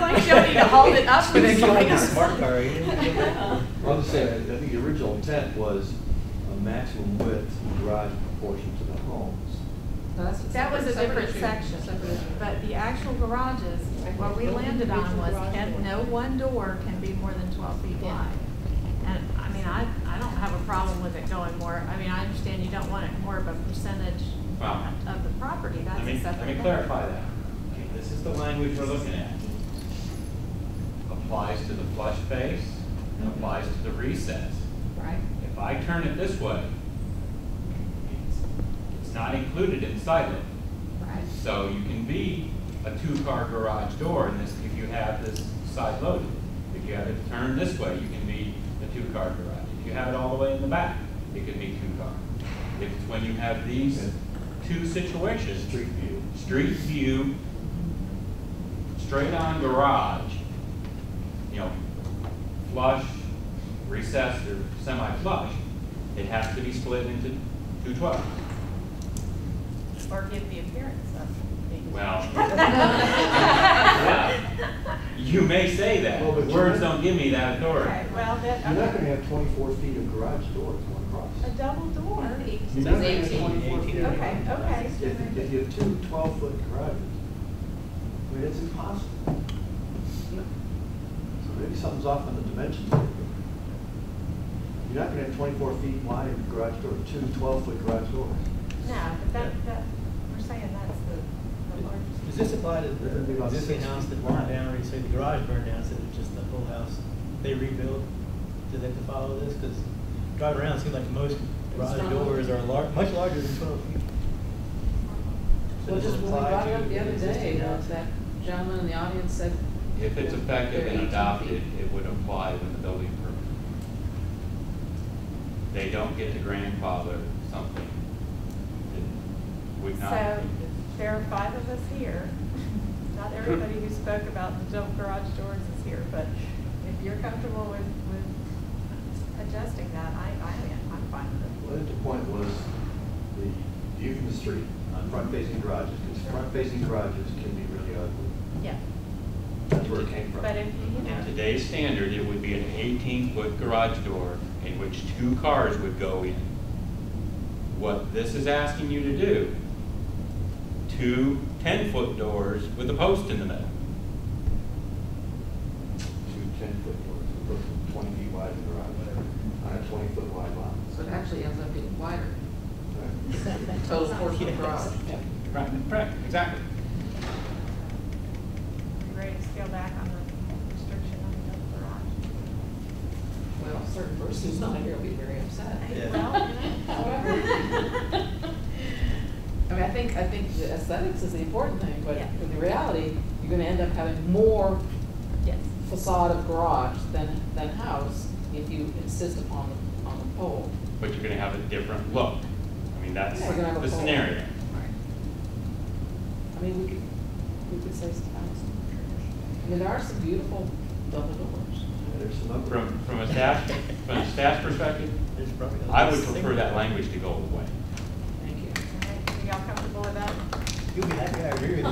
like showing you to hold it up with a smart car. I'll just say, I think the original intent was a maximum width garage proportion to the homes. That's, that was a different section, but the actual garages, what we landed on was that no one door can be more than twelve feet wide. And I mean, I I don't have a problem with it going more. I mean, I understand you don't want it more of a percentage. Wow. Of the property, that's let me, let me clarify that. I mean, this is the language we're looking at. Applies to the flush face, and applies to the recess. Right. If I turn it this way, it's, it's not included inside it. Right. So you can be a two-car garage door in this if you have this side loaded. If you have it turned this way, you can be a two-car garage. If you have it all the way in the back, it could be two-car. If it's when you have these. Two situations, street view, street view, straight on garage, you know, flush, recessed, or semi-flush, it has to be split into two twelves. Or give the appearance of being. Well, yeah. You may say that, well, but words don't give me that authority. Okay, well, that, okay. You're not going to have twenty-four feet of garage doors going across. A double door? eighteen. So it's eighteen. Okay, okay. If, if you have two twelve-foot garages, I mean, it's impossible. Yeah. So maybe something's off on the dimensions. You're not going to have twenty-four feet wide garage door, two twelve-foot garage doors. No, but that, that we're saying that's the, the largest. Does this apply to the existing house that burned down, or you say the garage burned down instead of just the whole house? They rebuild? Do they have to follow this? Because driving around, it seems like most garage doors are lar much larger than twelve feet. Well, just when we brought it up the other day, uh, that gentleman in the audience said, if it's effective and adopted, it would apply when the building permit. They don't get to grandfather something that would not. So there are five of us here. Not everybody who spoke about the double garage doors is here, but if you're comfortable with, with adjusting that, I, I am. I'm fine with it. Well, the point was the view from the street on front-facing garages, because front-facing garages can be really ugly. Yeah. That's where it came from. But if you know. At today's standard, it would be an eighteen-foot garage door in which two cars would go in. What this is asking you to do, two ten-foot doors with a post in the middle. Two ten-foot doors, a post twenty feet wide in the garage, whatever, on a twenty-foot wide lot. So it actually ends up being wider. Right. Total four-foot garage. Yeah. Right. Right, exactly. Ready to scale back on the restriction on the double garage? Well, a certain person who's not here will be very upset. Yeah. Well, however. I mean, I think I think the aesthetics is the important thing, but yeah. In the reality, you're going to end up having more yes. facade of garage than than house if you insist upon the, on the pole. But you're going to have a different look. I mean, that's yeah, the, the scenario. Right. I mean, we could we could say some house. I mean, there are some beautiful double doors. Yeah, there's some from from a staff from a staff perspective. There's probably I would prefer that language to go away. Y'all comfortable with that? You'll be happy I agree with you.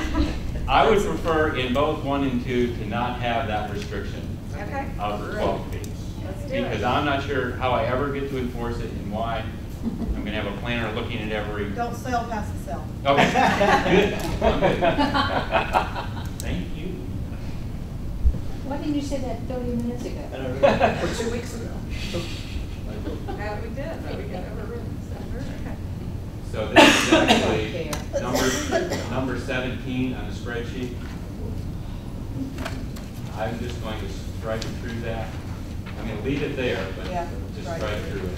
All right. I would prefer in both one and two to not have that restriction okay. of twelve feet. Let's do because it. I'm not sure how I ever get to enforce it and why I'm going to have a planner looking at every. Don't sell past the sell. Okay. Good. I'm good. Thank you. Why didn't you say that thirty minutes ago? I don't know. Or two weeks ago. Uh, we did, but we got overridden. Okay. So this is actually number, number seventeen on the spreadsheet. I'm just going to strike through that. I'm going to leave it there, but yeah, just strike right through it.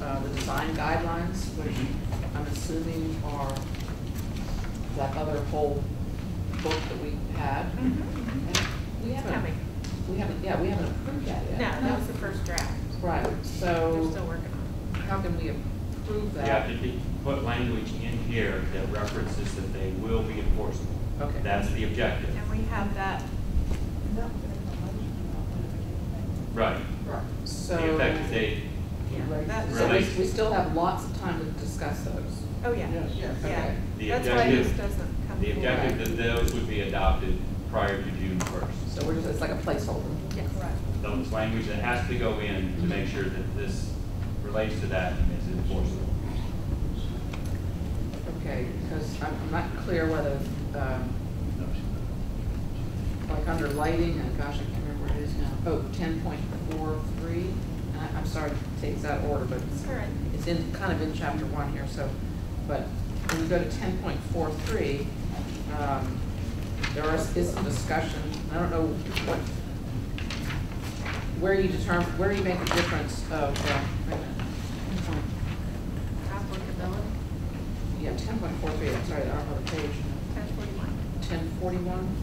Uh, the design guidelines, which I'm assuming are that other whole book that we had. Mm-hmm. Okay. We haven't, coming. we haven't, yeah, we haven't approved that yet. No, that was the first draft. Right. So we're still working on it. How can we approve that? You have to be, put language in here that references that they will be enforceable. Okay. That's the objective. And we have that. Right. Right. So the effective date. That, so we, we still have lots of time to discuss those. Oh yeah. Yes. Yes. Okay. The That's why this doesn't come The objective right. that those would be adopted prior to June first. So we're just, it's like a placeholder. Yes. Right. Those language that has to go in mm-hmm. to make sure that this relates to that and is enforceable. Okay, because I'm, I'm not clear whether, um, like under lighting, and gosh, I can't remember what it is now. Oh, ten point four three. I'm sorry it takes out order, but it's, right. it's in kind of in chapter one here. So, but when we go to ten point four three, um, there is, is some discussion. I don't know what, where you determine, where you make the difference of uh, applicability. Yeah, ten point four three. I'm sorry, I don't know the page. ten forty-one. ten forty-one.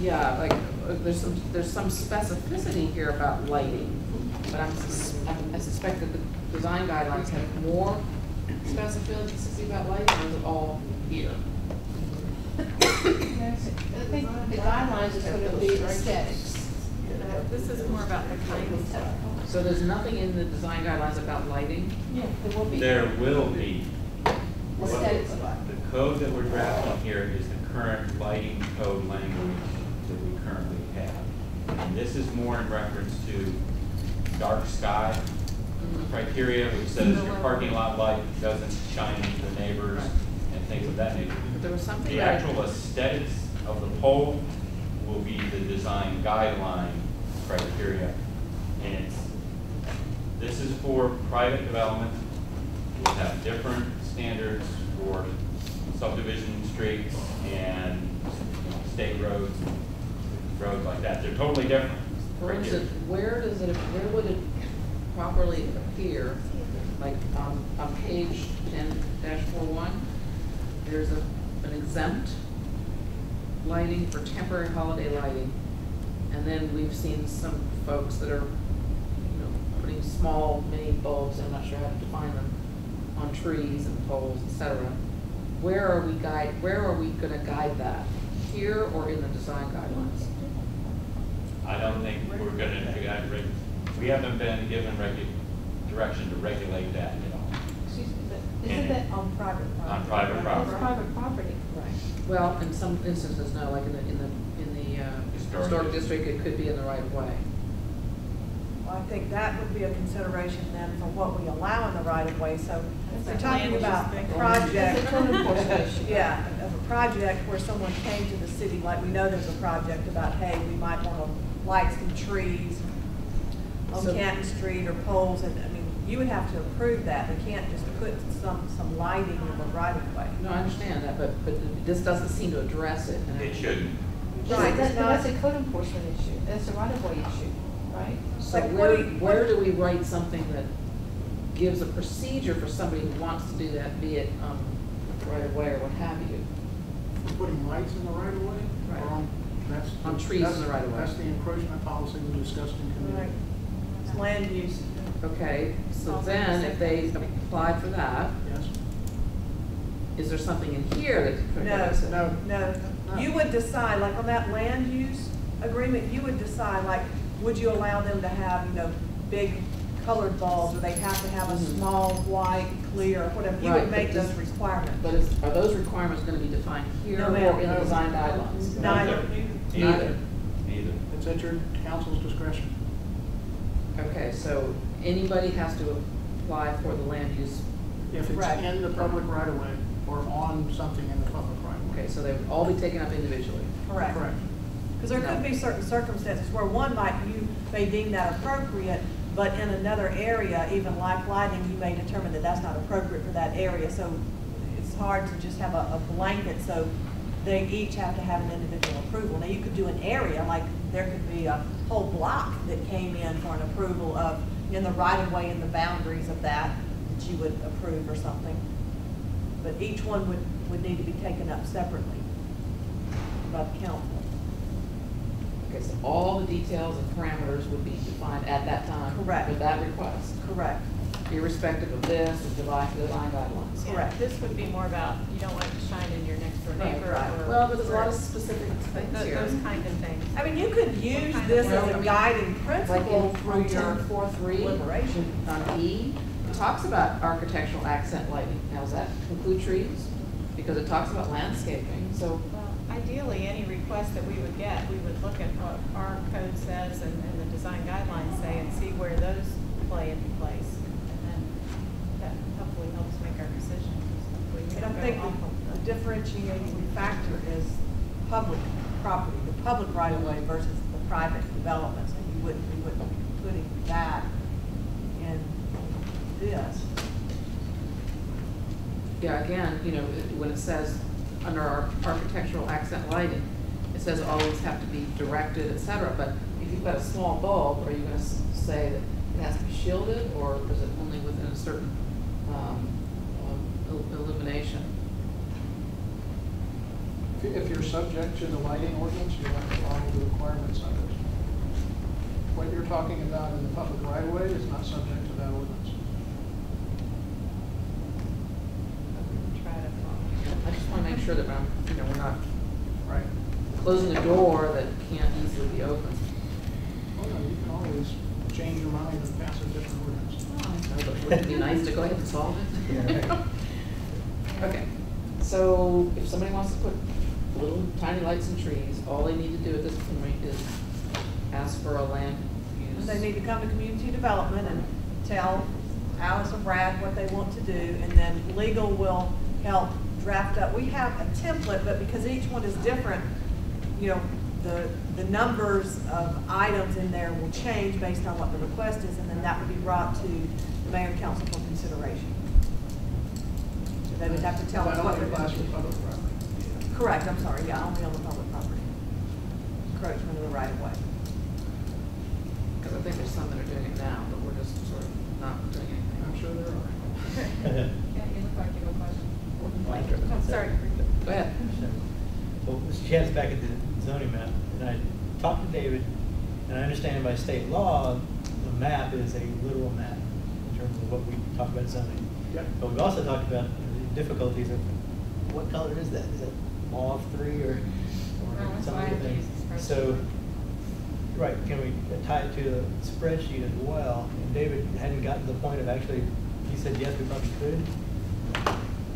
Yeah, like. There's some, there's some specificity here about lighting, but I'm, I, I suspect that the design guidelines have more specificity about lighting than all here. I think the guidelines is going to be aesthetics. This is more about the kind of stuff. So there's nothing in the design guidelines about lighting? Yeah, there will be. There will be. Aesthetics. The code that we're drafting here is the current lighting code language that we currently have. And this is more in reference to dark sky criteria, which says your parking lot light doesn't shine into the neighbors and things of that nature. There was something. The actual aesthetics of the pole will be the design guideline criteria. And it's, this is for private development. We'll have different standards for subdivision streets and you know, state roads, roads like that. They're totally different. For instance, where does it, where would it properly appear? Like um, on page ten dash forty-one, there's a, an exempt lighting for temporary holiday lighting. And then we've seen some folks that are, you know, putting small mini bulbs, I'm not sure how to define them, on trees and poles, et cetera. Where are we guide? Where are we going to guide that? Here or in the design guidelines? I don't think we're going to guide. We haven't been given direction to regulate that at all. Excuse me, but isn't that on private property? On private property. It's private property, right? Well, in some instances, no. Like in the in the in the uh, historic, historic district, it could be in the right of way. I think that would be a consideration then for what we allow in the right of way. So if we're talking about a project, yeah, of a project where someone came to the city, like we know there's a project about, hey, we might want to light some trees on so Canton Street or poles, and I mean, you would have to approve that. We can't just put some some lighting in the right of way. No, I understand that, but but this doesn't seem to address it. And it shouldn't. Right, that's, no, that's a code enforcement issue. That's a right of way issue. Right. So like where, do you, where do we write something that gives a procedure for somebody who wants to do that, be it um, right of way or what have you? We're putting lights in the right of way? Right. Or on, that's, on trees that's, in the right of way. That's the encroachment policy we discussed in committee. Right. It's land use. Okay. So also then if they apply for that, yes. Is there something in here that could address it? No, no, no. You would decide, like on that land use agreement, you would decide, like, would you allow them to have, you know, big colored balls, or they have to have a small, white, clear, whatever? You right, would make those requirements. But is, are those requirements going to be defined here no, or in the design guidelines? Neither. Neither. Neither. It's at your council's discretion. Okay, so anybody has to apply for the land use. If it's right. in the public right of way or on something in the public right of way. Okay, so they would all be taken up individually. Correct. Correct. Because there could be certain circumstances where one might, you may deem that appropriate, but in another area, even like lighting, you may determine that that's not appropriate for that area. So it's hard to just have a, a blanket, so they each have to have an individual approval. Now you could do an area, like there could be a whole block that came in for an approval of, in the right of way and the boundaries of that, that you would approve or something. But each one would, would need to be taken up separately by the council. Okay, so all the details and parameters would be defined at that time. Correct. With that request. Correct. Irrespective of this, the design guidelines. Yeah. Correct. This would be more about you don't want it to shine in your next door neighbor. Right. Or well, but there's a lot of specific things those, here. Those kind of things. I mean, you could use this as a guiding principle like for your four three liberation on E. It talks about architectural accent lighting. Now, does that include trees? Because it talks about landscaping. So. Ideally, any request that we would get, we would look at what our code says and, and the design guidelines say and see where those play into place. And then that hopefully helps make our decision. I don't think the differentiating factor is public property, the public right-of-way versus the private development. So you wouldn't, you wouldn't be putting that in this. Yeah, again, you know, when it says under our architectural accent lighting, it says always have to be directed, et cetera. But if you've got a small bulb, are you going to say that it has to be shielded, or is it only within a certain um, um, illumination? If you're subject to the lighting ordinance, you have to follow the requirements of it. What you're talking about in the public right of way is not subject to that ordinance. I just want to make sure that I'm, you know, we're not right closing a door that can't easily be opened. Well, no, you can always change your mind and pass a different ordinance. Oh, but wouldn't it be nice to go ahead and solve it? Yeah, right. Okay. So if somebody wants to put little tiny lights and trees. All they need to do at this point is ask for a land use. They need to come to community development and tell Alice and Brad what they want to do, and then legal will help draft up. We have a template, but because each one is different, you know, the the numbers of items in there will change based on what the request is, and then that would be brought to the mayor and council for consideration. So they would have to tell us what they're doing. Correct, I'm sorry, yeah, only on the public property. Encroachment of the right of way. Because I think there's some that are doing it now, but we're just sort of not doing anything. I'm sure there are. Yeah, you look like you have a question. Like, oh, sorry. Go ahead. Well, Miz Chad's back at the zoning map, and I talked to David, and I understand by state law, the map is a literal map in terms of what we talk about zoning. Yep. But we've also talked about the difficulties of what color is that? Is that law of three or, or no, something? Things. So, right, can we tie it to a spreadsheet as well? And David hadn't gotten to the point of actually, he said yes, we probably could.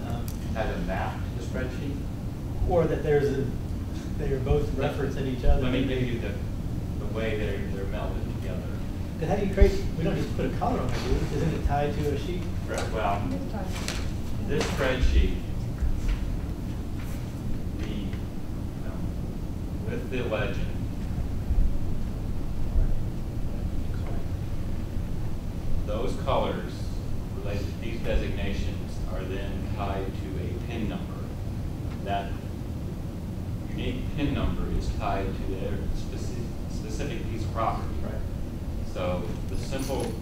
Um, Have a map to the spreadsheet? Or that there's a, they are both referencing each other. Let me give you the, the way they're, they're melded together. Because how do you create, we don't just put a color on it, isn't it tied to a sheet? Right, well, this spreadsheet, with the legend, those colors related to these designations are then tied to a PIN number. That unique PIN number is tied to their specific, specific piece of property. Right. So the simple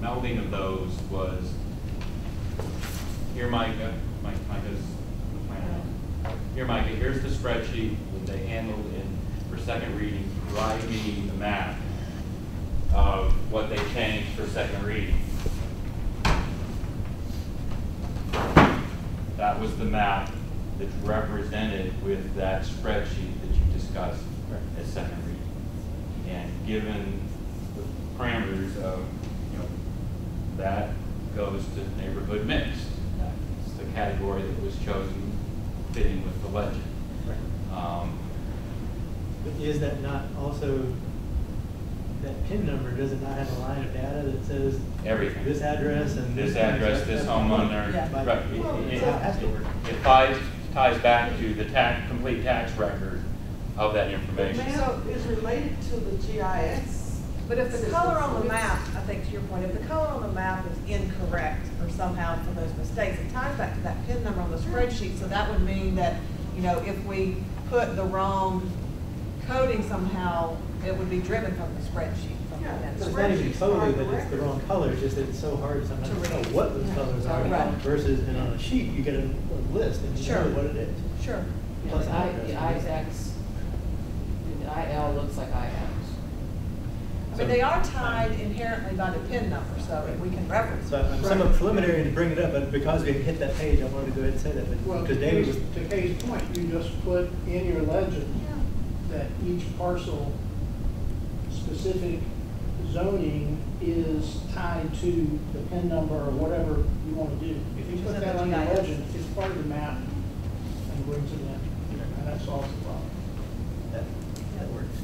melding of those was here, Micah. Micah's the plan. Here, Micah, here's the spreadsheet that they handled in for second reading. Provide me the map of what they changed for second reading. That was the map that's represented with that spreadsheet that you discussed at second reading. And given the parameters of, you know, that goes to neighborhood mixed. That's the category that was chosen, fitting with the legend. Right. Um, but is that not also, that PIN number, does it not have a line of data that says everything? This address and this, this address, this homeowner. Yeah. Right. Right. Well, it, it, it, it ties, ties back to the tax, complete tax record of that information. The map is related to the G I S. But if the color on the map, I think to your point, if the color on the map is incorrect or somehow from those mistakes, it ties back to that PIN number on the spreadsheet. So that would mean that, you know, if we put the wrong coding somehow, it would be driven from the spreadsheet. From yeah, that. The it's not even coded that it's the wrong colors, just that it's so hard sometimes to, to know what those yeah. colors are. Right. Versus, and on a sheet, you get a, a list and you sure. know what it is. Sure. Plus yeah, I, the I X, the I L looks like I X. I mean, they are tied inherently by the PIN number, so we can reference. So I'm somewhat preliminary to bring it up, but because we hit that page, I wanted to go ahead and say that. But well, to Kay's point, you just put in your legend yeah. that each parcel specific zoning is tied to the PIN number or whatever you want to do. If you put that on your legend, it's part of the map and brings it in, and that solves the problem. That, that works.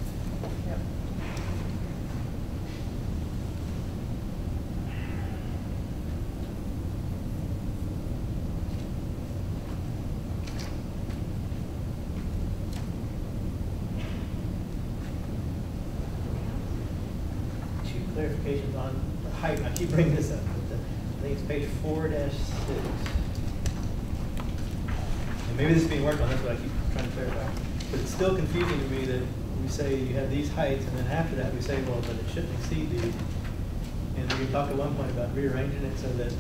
Yep. Clarifications on the height. I keep bringing this up. But the, I think it's page four dash six. And maybe this is being worked on. That's what I keep trying to clarify. But it's still confusing to me that we say you have these heights, and then after that we say, well, but it shouldn't exceed these. And we talked at one point about rearranging it so that it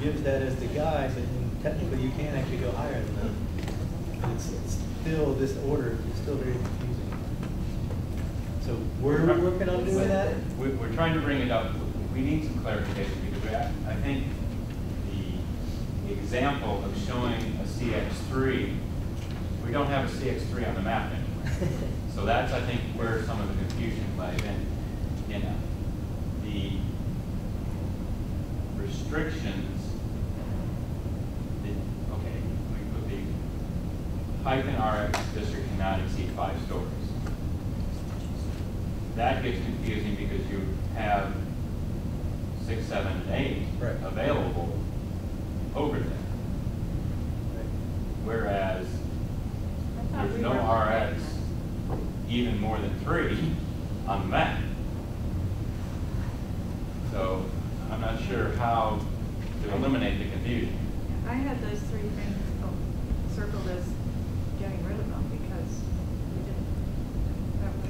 gives that as the guide, but then technically you can actually go higher than that. But it's, it's still this order. It's still very confusing. So we're working on doing that? We're, we're trying to bring it up. We need some clarification because I think the, the example of showing a C X three, we don't have a C X three on the map anywhere. So that's, I think, where some of the confusion lies in. You know, the restrictions, the, okay, let me put the Pike and R X district cannot exceed five stories. That gets confusing because you have six, seven, and eight right. available over there. Right. Whereas there's no R X even more than three on the map. So I'm not sure how to eliminate the confusion. I had those three things circled as getting rid of them because we didn't. That was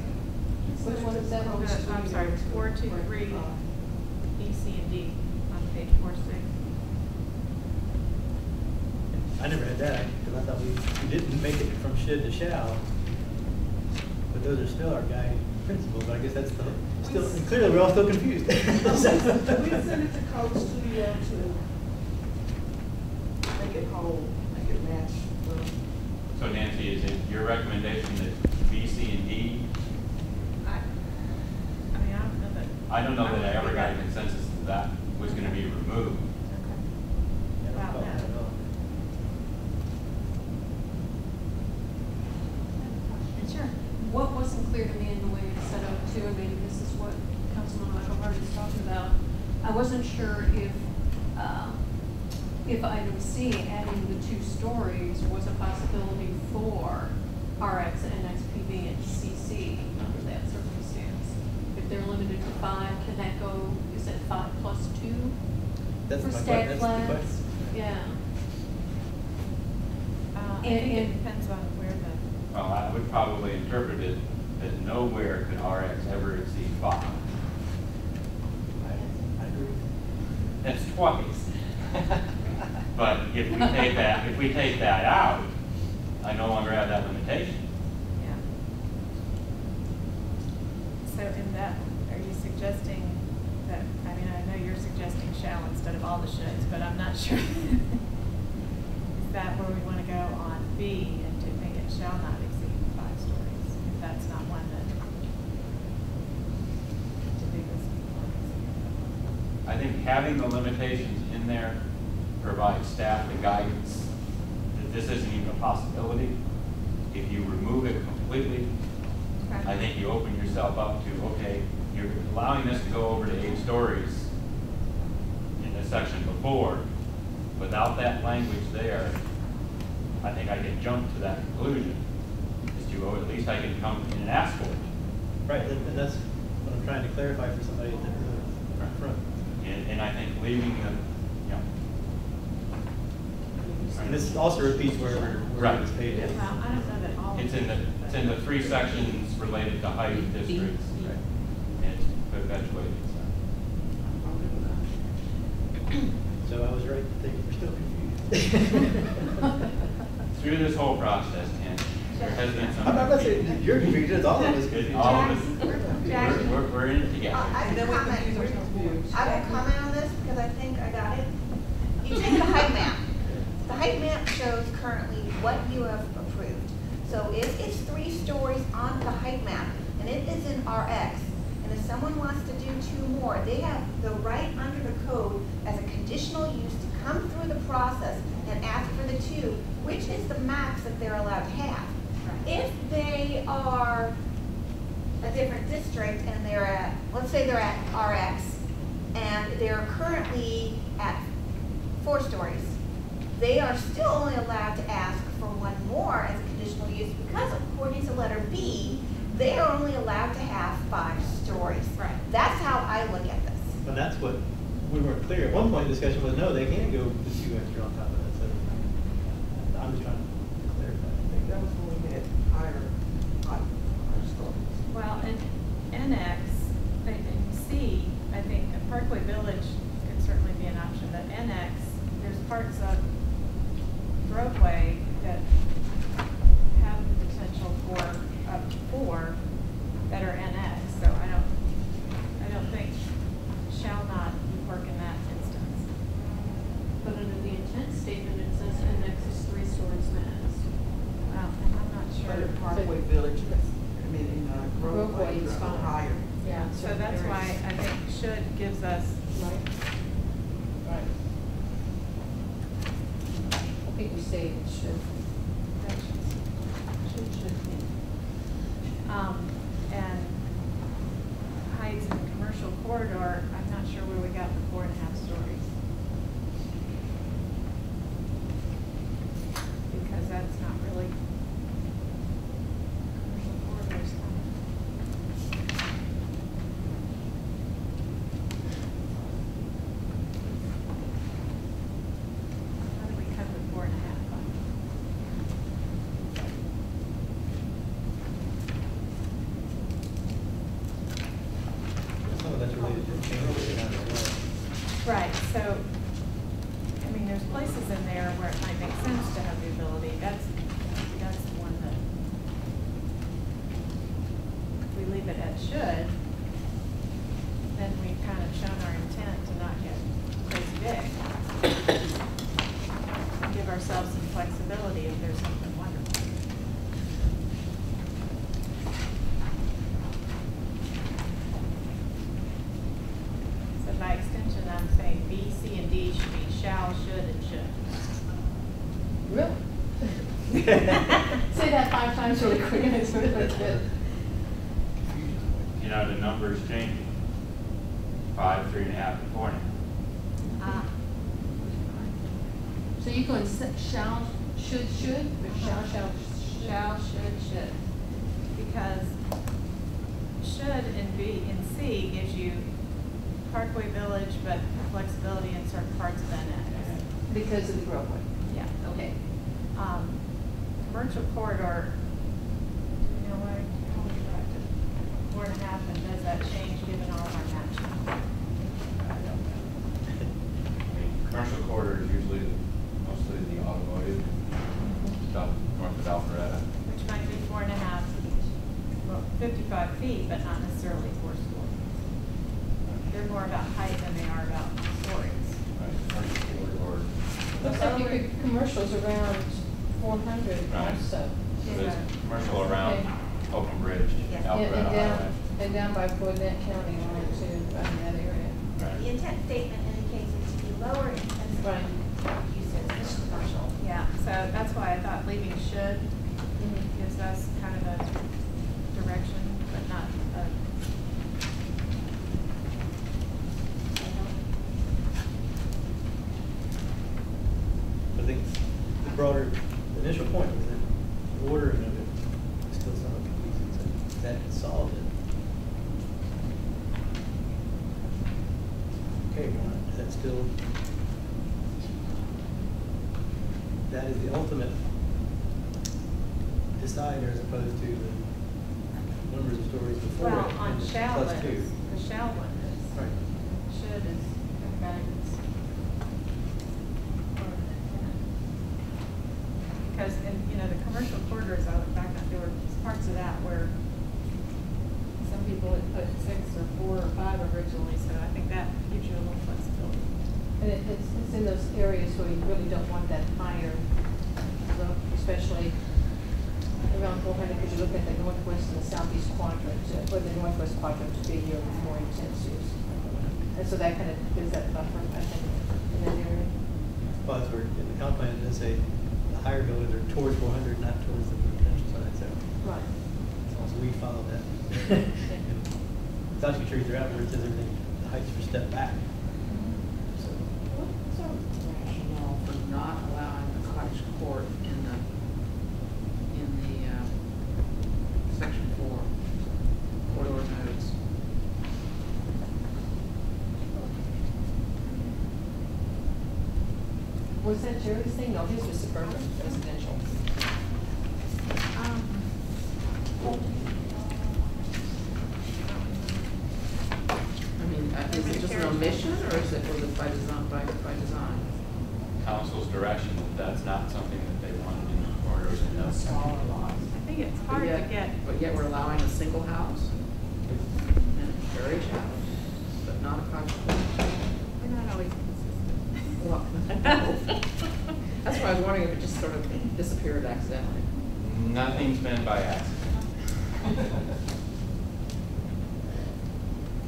so which one is that? One that I'm sorry, four, two, three, B, C, and D on page four, six. I never had that because I thought we, we didn't make it from should to shall. But those are still our guiding principles. But I guess that's the still we clearly we're all still confused. We sent it to Code Studio to make it whole, make it match. So Nancy, is it your recommendation that B, C, and D? I, I mean, I don't know that. I don't know I that I ever got a consensus that that was going to be removed. Okay. About that. that. Sure. What wasn't clear to me in the way it was set up too, I mean, this is what Councilman Michael Hardy is talking about. I wasn't sure if um, if item C, adding the two stories, was a possibility for R X and N X P B and C C under that circumstance. If they're limited to five, can that go, is that five plus two that's for stag flats? Yeah. Uh, and, I think and it depends on where the well, I would probably interpret it that nowhere could R X ever exceed five. I, I agree. That's twice. But if we take that, if we take that out, I no longer have that limitation. Yeah. So in that, are you suggesting that? I mean, I know you're suggesting shall instead of all the shoulds, but I'm not sure. Is that where we want to go on B and to make it shall not exceed five stories? If that's not one that to do this before. I think having the limitations in there provide staff the guidance that this isn't even a possibility. If you remove it completely, okay. I think you open yourself up to, okay, you're allowing this to go over to eight stories in the section before. Without that language there, I think I can jump to that conclusion. As to, oh, at least I can come in and ask for it. Right, and that's what I'm trying to clarify for somebody that's right in front. And, and I think leaving the And this also repeats where, where right. this page is. Well, I don't know that all it's in the it's in the three sections related to height districts right. and it's perpetuated. So I was right to think we're still confused. Through this whole process, Ken, there has been some. I'm not saying you're confused. It's all of us confused. All of us. We're, we're, we're in it together. Uh, I will comment. I will comment on this because I think I got it. You take the height map. The height map shows currently what you have approved. So if it's three stories on the height map, and it is in R X, and if someone wants to do two more, they have the right under the code as a conditional use to come through the process and ask for the two, which is the max that they're allowed to have. Right. If they are a different district and they're at, let's say they're at R X, and they're currently at four stories, they are still only allowed to ask for one more as a conditional use because according to letter B, they are only allowed to have five stories. Right. That's how I look at this. Well, that's what we weren't clear. At one point, the discussion was no, they can go the two extra on top of that. So I'm just trying to clarify. I think that was when we had higher, higher stories. Well, in N X, in C, I think a Parkway Village could certainly be an option, but N X, there's parts of Groveway that have the potential for up to four that are N X, so I don't, I don't think shall not work in that instance. But under the intent statement, it says N X is three stories max. Wow, I'm not sure. But Parkway Village, I mean, in uh, Groveway is higher. Yeah, so that's why I think should gives us right. Right. I think we say it should. Um, and heights in the commercial corridor, I'm not sure where we got the four and a half stories. Because that's not really commercial corridor stuff. How do we cut the four and a half? Right, so, I mean, there's places in there where it might make sense to have the ability. That's, that's the one that, if we leave it at should, then we've kind of shown our intent to not get crazy big. Give ourselves some flexibility if there's something. Really quick and it's really good. You know, the numbers changing. Five, three and a half, and four and a half. Ah. So you go and shall, should, should, or shall, shall, shall, should, should. Because should in B in C gives you Parkway Village, but flexibility in certain parts of N X. Because of the Groveway. Yeah. Okay. Um, commercial corridor. Four and a half, and does that change given all of our matching? Commercial quarter is usually mostly the automotive stuff north of Alpharetta. Which might be four and a half, well, fifty-five feet, but not necessarily four stories. They're more about height than they are about stories. Right. Looks like you could commercials around four hundred, right. Also. So yeah. There's commercial around. Okay. Open Bridge, yeah. Yeah, and, down, and down by Fulton County, or to by that area. Right. The intent statement indicates it to be lower intensity right. Uses commercial. Yeah, so that's why I thought leaving should mm-hmm. gives us kind of a direction, but not a. I think the broader initial point was that ordering of it is still something. That solved it. Okay, that's still, that is the ultimate decider as opposed to the numbers of stories before. Well, it, on shall plus two. The shall one is. Right. Should is the guidance. Because, in, you know, the commercial corridors, I look back on, there were parts of that where people had put six or four or five originally, so I think that gives you a little flexibility. And it, it's, it's in those areas where you really don't want that higher, especially around four hundred, because you look at the northwest and the southeast quadrant, or the northwest quadrant to be your more intense use. And so that kind of gives that buffer, I think, in that area. Well, that's where in the comp plan it does say the higher buildings are towards four hundred, not towards the potential side. So right. So we follow that. It's actually true throughout where it says everything, the heights are stepped back. Mm-hmm. So. What's our rationale for not allowing the cottage court in the in the uh, section four corridor nodes? Was that Jerry's thing? No, his was suburban residential. Um. Well, is it just an omission, or is it was it by design? By, by design? Council's direction that that's not something that they wanted in the corridors and those smaller lots. I think it's hard yet, to get. But yet we're allowing a single house and a carriage house, but not a cottage. We're not always consistent. Well, that's why I was wondering if it just sort of disappeared accidentally. Nothing's been by accident.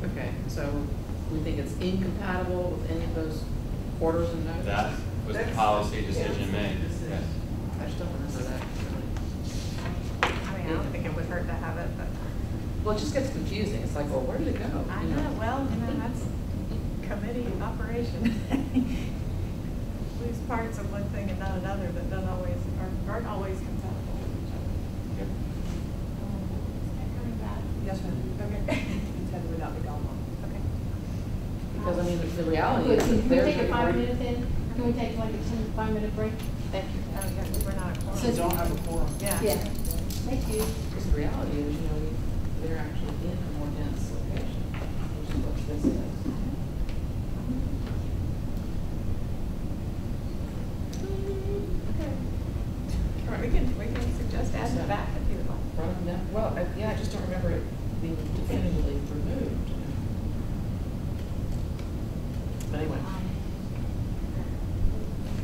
Okay, so. We think it's incompatible with any of those orders and notes. That was that's the policy decision made. Yes. I just don't remember that. Really. I mean, you know? I think it would hurt to have it, but. Well, it just gets confusing. It's like, well, where did it go? I you know? know, well, you know, that's committee operation. Lose parts of one thing and not another that don't always, or aren't always compatible with each other. Yep. Um, is that coming back? Yes, ma'am. Okay. Intended without the Belmont. Okay. Because, um, I mean, the reality is that there's. Can we take a five break. minute in? Can we take like a ten, five minute break? Thank you. Oh, yeah, we're not a quorum. So we don't have a quorum. Yeah. Yeah. Thank you. Because the reality is, you know, we. They're actually in a more dense location, which is what this is. Okay. All right, we can, we can suggest adding it back if you would like. Right now, well, I, yeah, I just don't remember it being definitively removed. But anyway.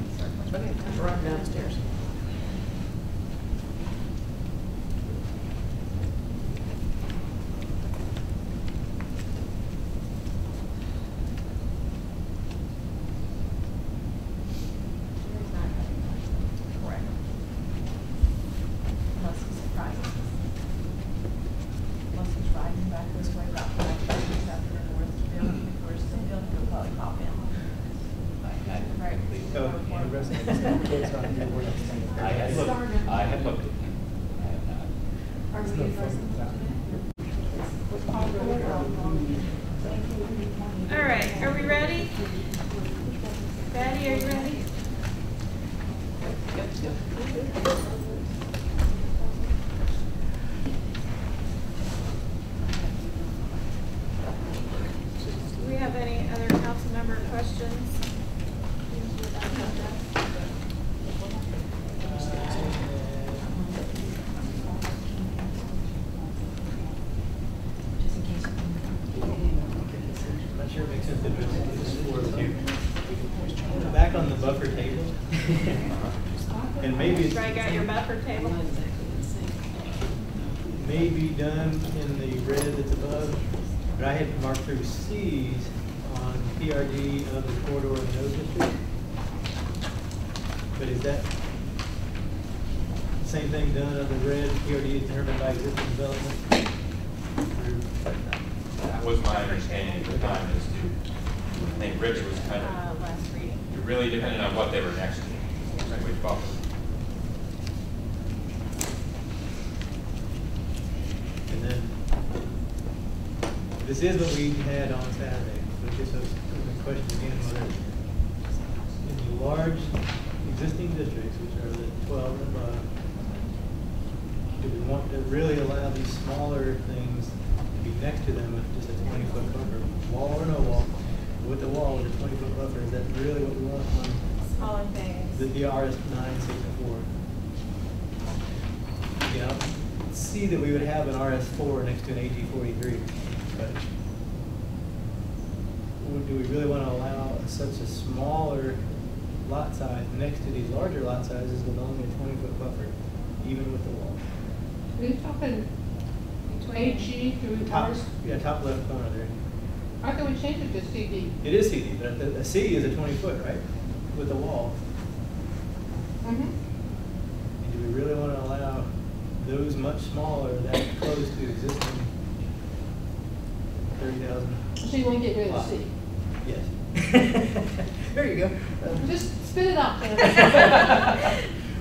Okay, I'm running downstairs. This is what we had on Saturday, but I guess I was going to question again whether in the large existing districts, which are the twelve and above, do we want to really allow these smaller things to be next to them with just a twenty-foot buffer, wall or no wall? With the wall, with a twenty-foot buffer, is that really what we want on smaller things? The R S nine sixty-four. Yeah, I see that we would have an R S four next to an A G forty-three. But do we really want to allow such a smaller lot size next to these larger lot sizes with only a twenty-foot buffer, even with the wall? Are you talking A G through top, ours? Yeah, top left corner there. How can we change it to C D? It is C D, but the, the C is a twenty-foot, right, with the wall. Mm-hmm. And do we really want to allow those much smaller that close to existing? So you want to get rid of the C? Yes. There you go. Um, Just spit it out. Well,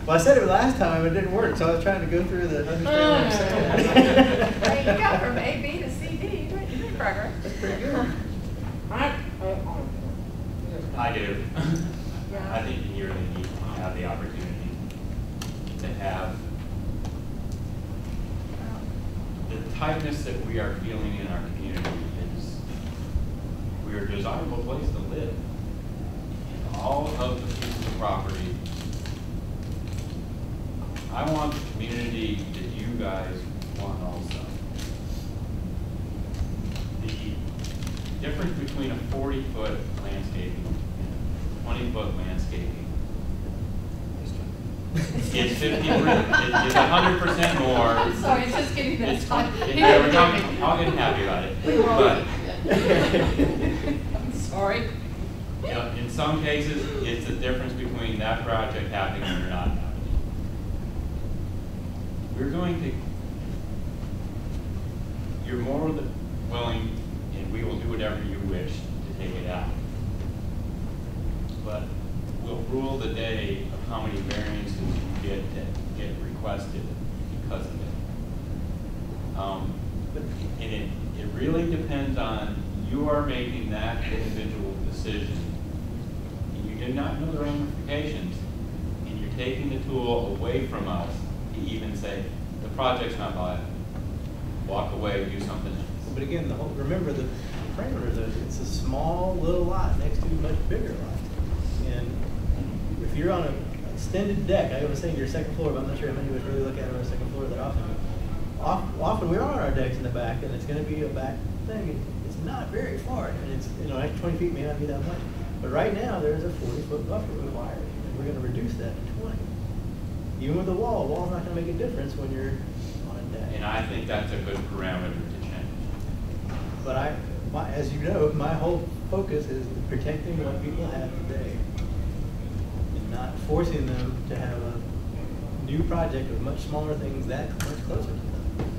I said it last time, it didn't work, so I was trying to go through the understanding oh, what I'm saying. Hey, you got from A B to C D. You made progress. That's pretty good. I, I do. Yeah. I think you really need to have the opportunity to have the tightness that we are feeling in our community. Your desirable place to live. And all of the pieces of property, I want the community that you guys want also. The difference between a forty-foot landscaping and a twenty-foot landscaping is fifty percent, it's one hundred percent more. I'm sorry, it's just giving that time. Yeah, we're not getting happy about it. We but, I'm sorry. You know, in some cases, it's the difference between that project happening and not happening. We're going to you're more than willing, and we will do whatever you wish to take it out. But we'll rule the day of how many variances you get that get requested because of it. Um, and it, it really depends on, you are making that individual decision. And you did not know the ramifications, and you're taking the tool away from us to even say, the project's not viable. Walk away, do something else. But again, the whole, remember the parameter of it, it's a small little lot next to a much bigger lot. And if you're on an extended deck, I was saying your second floor, but I'm not sure how many would really look at it on the second floor that often. Off, often we are on our decks in the back, and it's going to be a back thing. It's not very far, and it's, you know, twenty feet may not be that much. But right now, there's a forty foot buffer required, and we're going to reduce that to twenty. Even with the wall, the wall's not going to make a difference when you're. And I think that's a good parameter to change. But I, my, as you know, my whole focus is protecting what people have today and not forcing them to have a new project with much smaller things that much closer to them.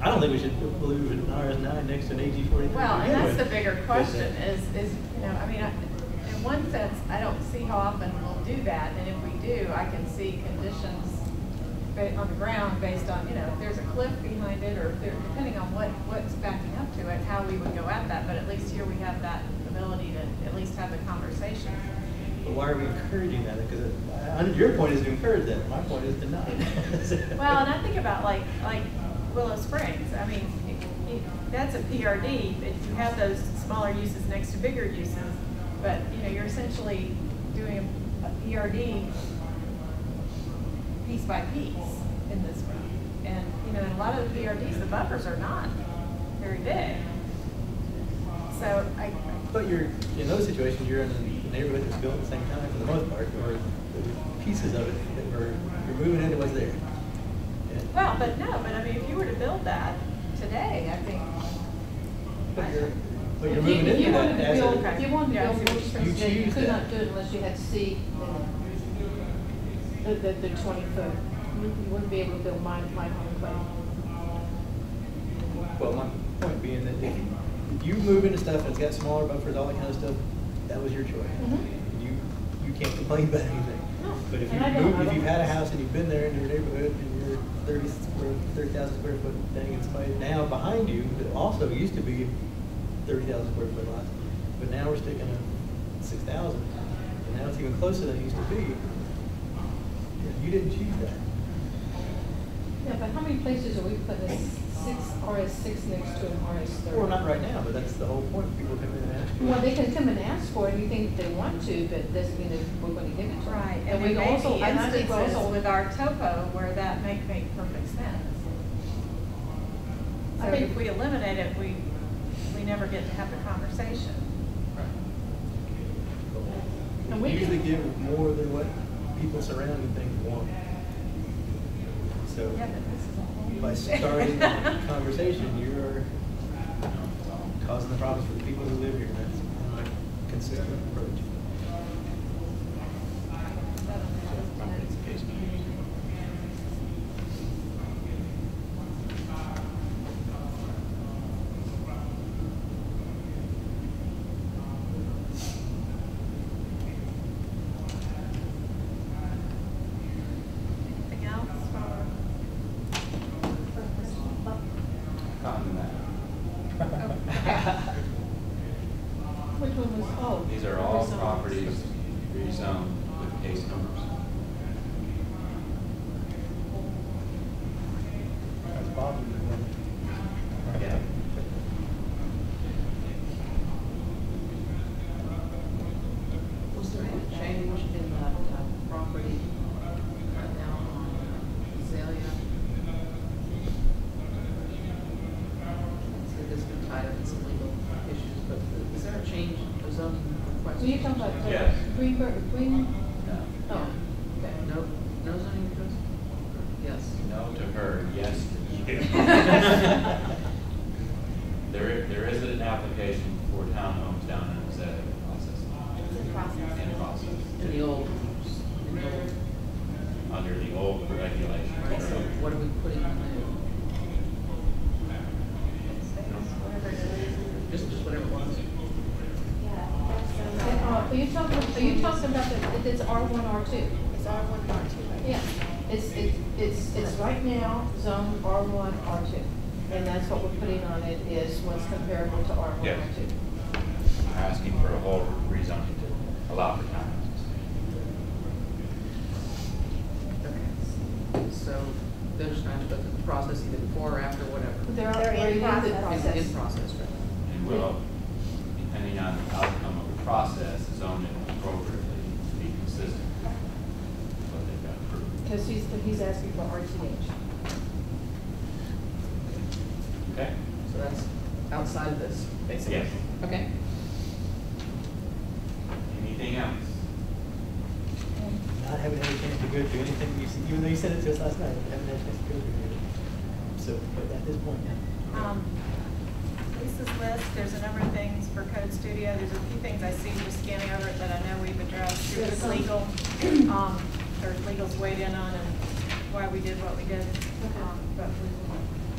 I don't think we should believe in an R S nine next to an A G forty-three. Well, and that's the bigger question is, is, you know, I mean, I, in one sense, I don't see how often we'll do that. And if we do, I can see conditions on the ground based on, you know, if there's a cliff behind it or if there, depending on what, what's backing up to it, how we would go at that. But at least here we have that ability to at least have the conversation. But why are we encouraging that? Because uh, your point is to encourage that. My point is to not. Well, and I think about like like Willow Springs. I mean, it, it, that's a P R D. But you have those smaller uses next to bigger uses. But, you know, you're essentially doing a, a P R D piece by piece in this room. And, you know, in a lot of the P R Ds, the buffers are not very big. So I... But you're, in those situations, you're in a neighborhood that's built at the same time for the most part, or pieces of it that were, you're moving into what's there. Yeah. Well, but no, but I mean, if you were to build that today, I think... But you're, but you're moving you, into you that as build, a, you wanted to yeah, build Bush Street, you, you could that. not do it unless you had C. The, the, the twenty foot. You wouldn't be able to build my, my home plane. Well, my point being that if you move into stuff and it's got smaller buffers, all that kind of stuff, that was your choice. Mm-hmm. You you can't complain about anything. No. But if, you move, if you've had a house and you've been there in your neighborhood and your thirty thousand square foot thing is now behind you, that also used to be thirty thousand square foot lots, but now we're sticking at six thousand. And now it's even closer than it used to be. You didn't choose that. Yeah, but how many places are we putting a six R S six next to an R S thirty? Well, not right now, but that's the whole point. People come in and ask for it. Well, they can come and ask for it. You think they want to, but doesn't mean that we're going to give it to them. Right, and, and we can also instances also with our topo where that may make perfect sense. So I think if we eliminate it, we we never get to have the conversation. Right. And we, we usually give more than what people surrounding things want. So yeah, by starting the conversation, you're causing the problems for the people who live here. That's my consistent approach. Under the old regulation. So what are we putting on there? Are you talking, are you talking about that it's R one, R two? It's R one and R two. Yeah. It's, it's, it's, it's right now zone R one, R two. And that's what we're putting on it is what's comparable to R one, yeah. R two. I'm asking for a whole rezoning to allow for time. Okay. So they're just trying to go through the process either before or after, whatever. They're, they're in, in process. process. In process, right? And will, depending on the outcome of the process, zone it appropriately to be consistent with what they've got approved. Because he's, he's asking for R T H. Okay. So that's outside of this, basically. Yes. Okay. Anything else? I haven't had a chance to go through anything you said, even though you sent it to us last night. I haven't had a chance to go through anything. So at this point now. Um, Lisa's list, there's a number of things for Code Studio. There's a few things I see just scanning over it that I know we've addressed. Yes. Legal, um, or legal's weighed in on and why we did what we did. Okay. Um, but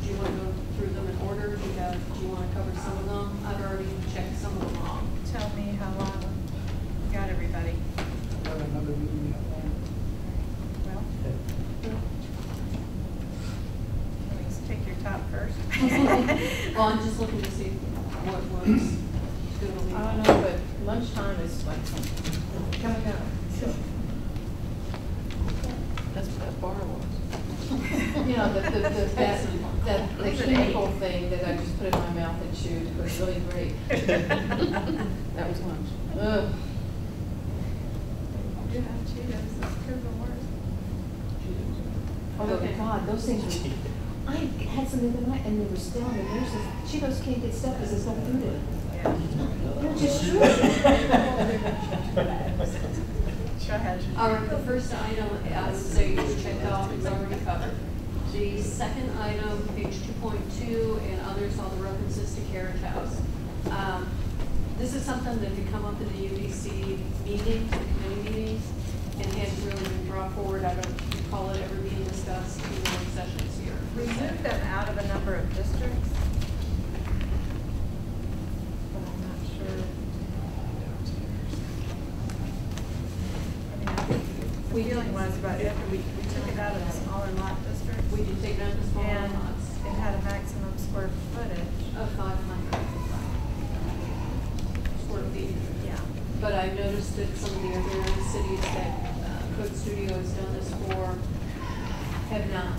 do you want to go through them in order? Do you, have, do you want to cover some of them? I've already checked some of them off. Tell me how long we got everybody. I've got another meeting yet. Well, yeah. Let's take your top first. Well, I'm just looking to see what works. I don't know, but lunchtime is like coming up. So. That's what that bar was. You know, the, the, the, that, that, the chemical thing that I just put in my mouth and chewed, it was really great. That was lunch. Ugh. Yeah, Cheetos. That's kind of the worst. Cheetos. Oh, okay. My God, those things were... I had some the other night, and they were stale, and the nurse says, Cheetos can't get stuff because there's no food in it. Yeah. They're just true. All right, the first item, uh, so you can check off, is already covered. The second item, page two point two, and others, all the references to Carriage House. Um, This is something that had come up in the U B C meeting, the committee meetings, and hadn't really been brought forward. I don't recall it ever being discussed in the work sessions here. We moved them out of a number of districts, but I'm not sure. I mean, we feeling was about it. We, we took it out of a smaller lot district. We did take it out of smaller and lots. It had a maximum square footage of five hundred. Yeah. But I've noticed that some of the other cities that uh, Code Studio has done this for have not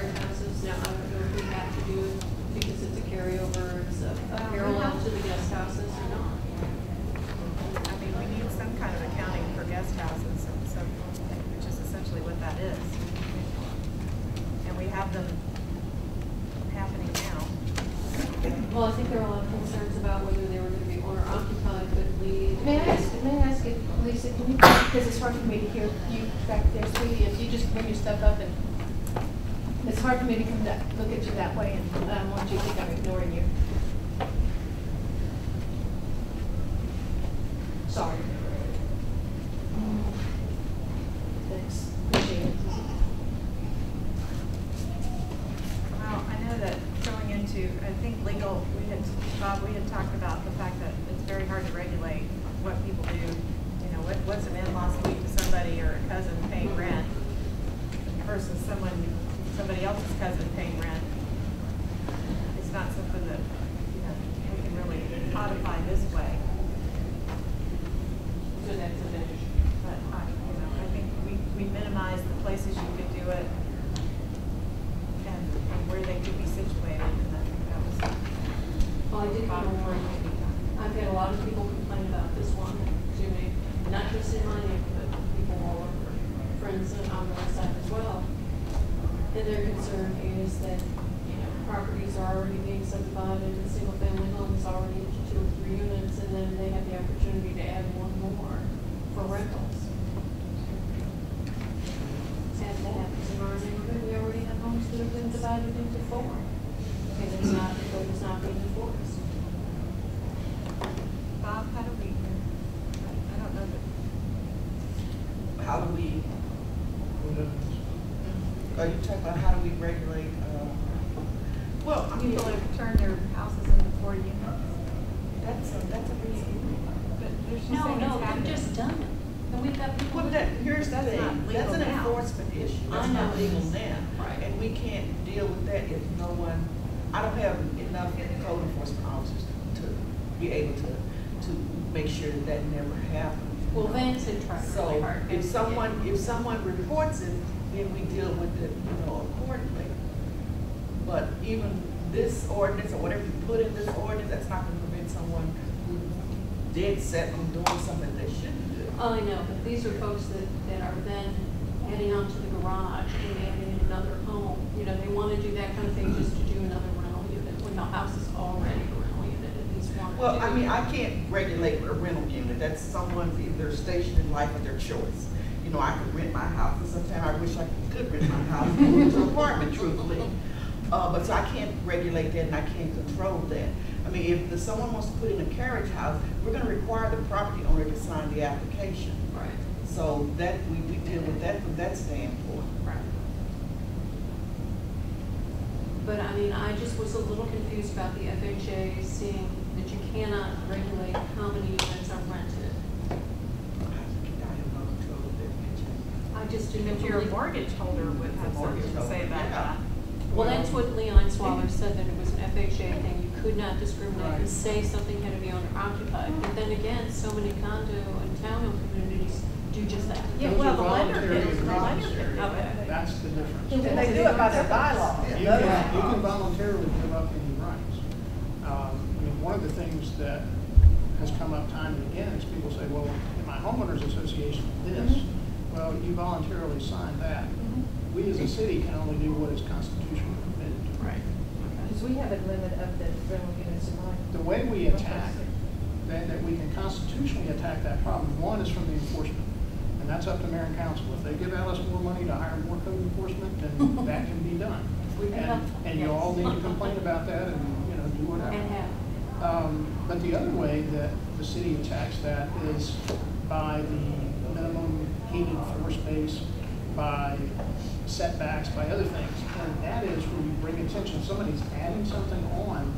houses. Now, I don't know if we have to do it because it's a carryover, it's a parallel to the guest houses or not. I mean, we need some kind of accounting for guest houses, and so, which is essentially what that is. And we have them happening now. Well, I think there are a lot of concerns about whether they were going to be owner occupied, but Lee. May I ask, may I ask if, Lisa, can you, because it's hard for me to hear you back there, sweetie, if you just bring your stuff up and it's hard for me to come that, look at you that way and I don't want you to think I'm ignoring you. Sorry. Thanks. Appreciate it. Wow, I know that. Going into, I think legal, we had, Bob, we had talked about the fact that it's very hard to regulate what people do. You know, what, what's an in-law suite to somebody or a cousin paying rent versus someone, somebody else's cousin paying rent. It's not something that, you know, we can really codify this way. So that's a finish. But I, you know, I think we, we minimize the places you could do it. And where they could be situated, and I think that was. Well, I did find one. I've had a lot of people complain about this one to me, not just in my neighborhood, but people all over, friends on the other side as well. And their concern is that, you know, properties are already being subdivided and single-family homes already into two or three units, and then they have the opportunity to add one more for rentals. Sad that happens in our neighborhood. We already have homes that have been divided into four. And it's not, it's not being enforced. Bob, how do we, I don't know that. How do we, are you talking about how do we regulate? Uh, well, I mean, people have turned their houses into four units. That's a, that's a reason. But There's no, no, no they're just done. And we've got people. Well, that, here's the thing. That's an enforcement issue. That's not legal now. Right. And we can't deal with that if no one. I don't have enough code enforcement officers to, to be able to to make sure that that never happens. Well, Vance had tried really hard. So if someone if someone reports it, then we deal with it, you know, accordingly. But even this ordinance or whatever you put in this ordinance, that's not going to prevent someone who did set on doing something they shouldn't do. Oh, I know, but these are folks that, that are then adding on to the garage and adding another home. You know, they want to do that kind of thing just to do another rental unit when the house is already a rental unit. At least one. Well, I mean, I can't regulate a rental unit. That's someone's either station in life or their choice. You know, I could rent my house, and sometimes I wish I could rent my house and move to an apartment, truthfully. Uh, but so I can't regulate that and I can't control that. I mean, if the, someone wants to put in a carriage house, we're going to require the property owner to sign the application. Right. So that we, we deal with that from that standpoint. Right. But I mean, I just was a little confused about the F H A seeing that you cannot regulate how many units are rented. I just didn't know if your mortgage holder would have something to say about that. Well, that's what Leon Swaller said, that it was an F H A thing. You could not discriminate right. and say something had to be owner-occupied. But then again, so many condo and townhome communities do just that. Yeah, Those well, the lender is the lender. Okay. That's the difference. And they do it by their bylaws. Yeah, you, yeah. you can voluntarily give up any rights. Um, I mean, one of the things that has come up time and again is people say, well, in my homeowners association, this, mm-hmm. well, you voluntarily signed that. We as a city can only do what is constitutionally permitted. Right. Because we have a limit of the rental units in mind. The way we attack that, that we can constitutionally attack that problem, one is from the enforcement. And that's up to mayor and council. If they give Alice more money to hire more code enforcement, then that can be done. And, and you all need to complain about that and, you know, do whatever. Um, but the other way that the city attacks that is by the minimum heated floor space, by setbacks, by other things, and that is when you bring attention. Somebody's adding something on.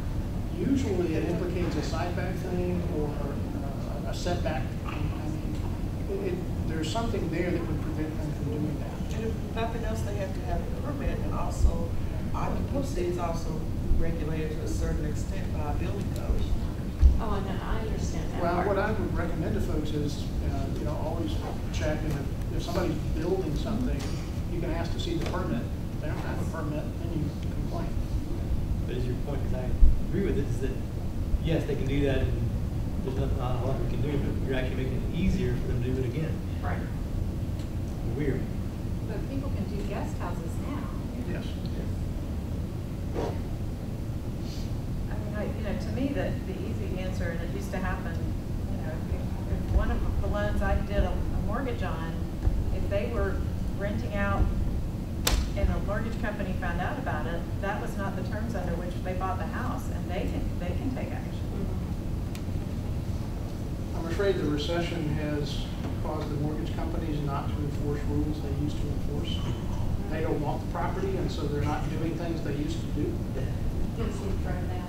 Usually, it implicates a side back thing or uh, a setback. I mean, it, it, there's something there that would prevent them from doing that. And if nothing else, they have to have a permit, and also occupancy is also regulated to a certain extent by a building code. Oh, and I understand that. Well, part. What I would recommend to folks is, uh, you know, always check, and if, if somebody's building something, you can ask to see the permit. If they don't have a permit, then you complain. But as your point, because I agree with it, is that yes, they can do that, and there's not a lot we can do, but you're actually making it easier for them to do it again. Right. Weird. But people can do guest houses now. Yes. yes. I mean, I, you know, to me, the, the easy answer, and it used to happen, you know, if, if one of the loans I did a, a mortgage on, if they were renting out and a mortgage company found out about it, that was not the terms under which they bought the house, and they can, they can take action. I'm afraid the recession has caused the mortgage companies not to enforce rules they used to enforce. They don't want the property, and so they're not doing things they used to do. It's right now.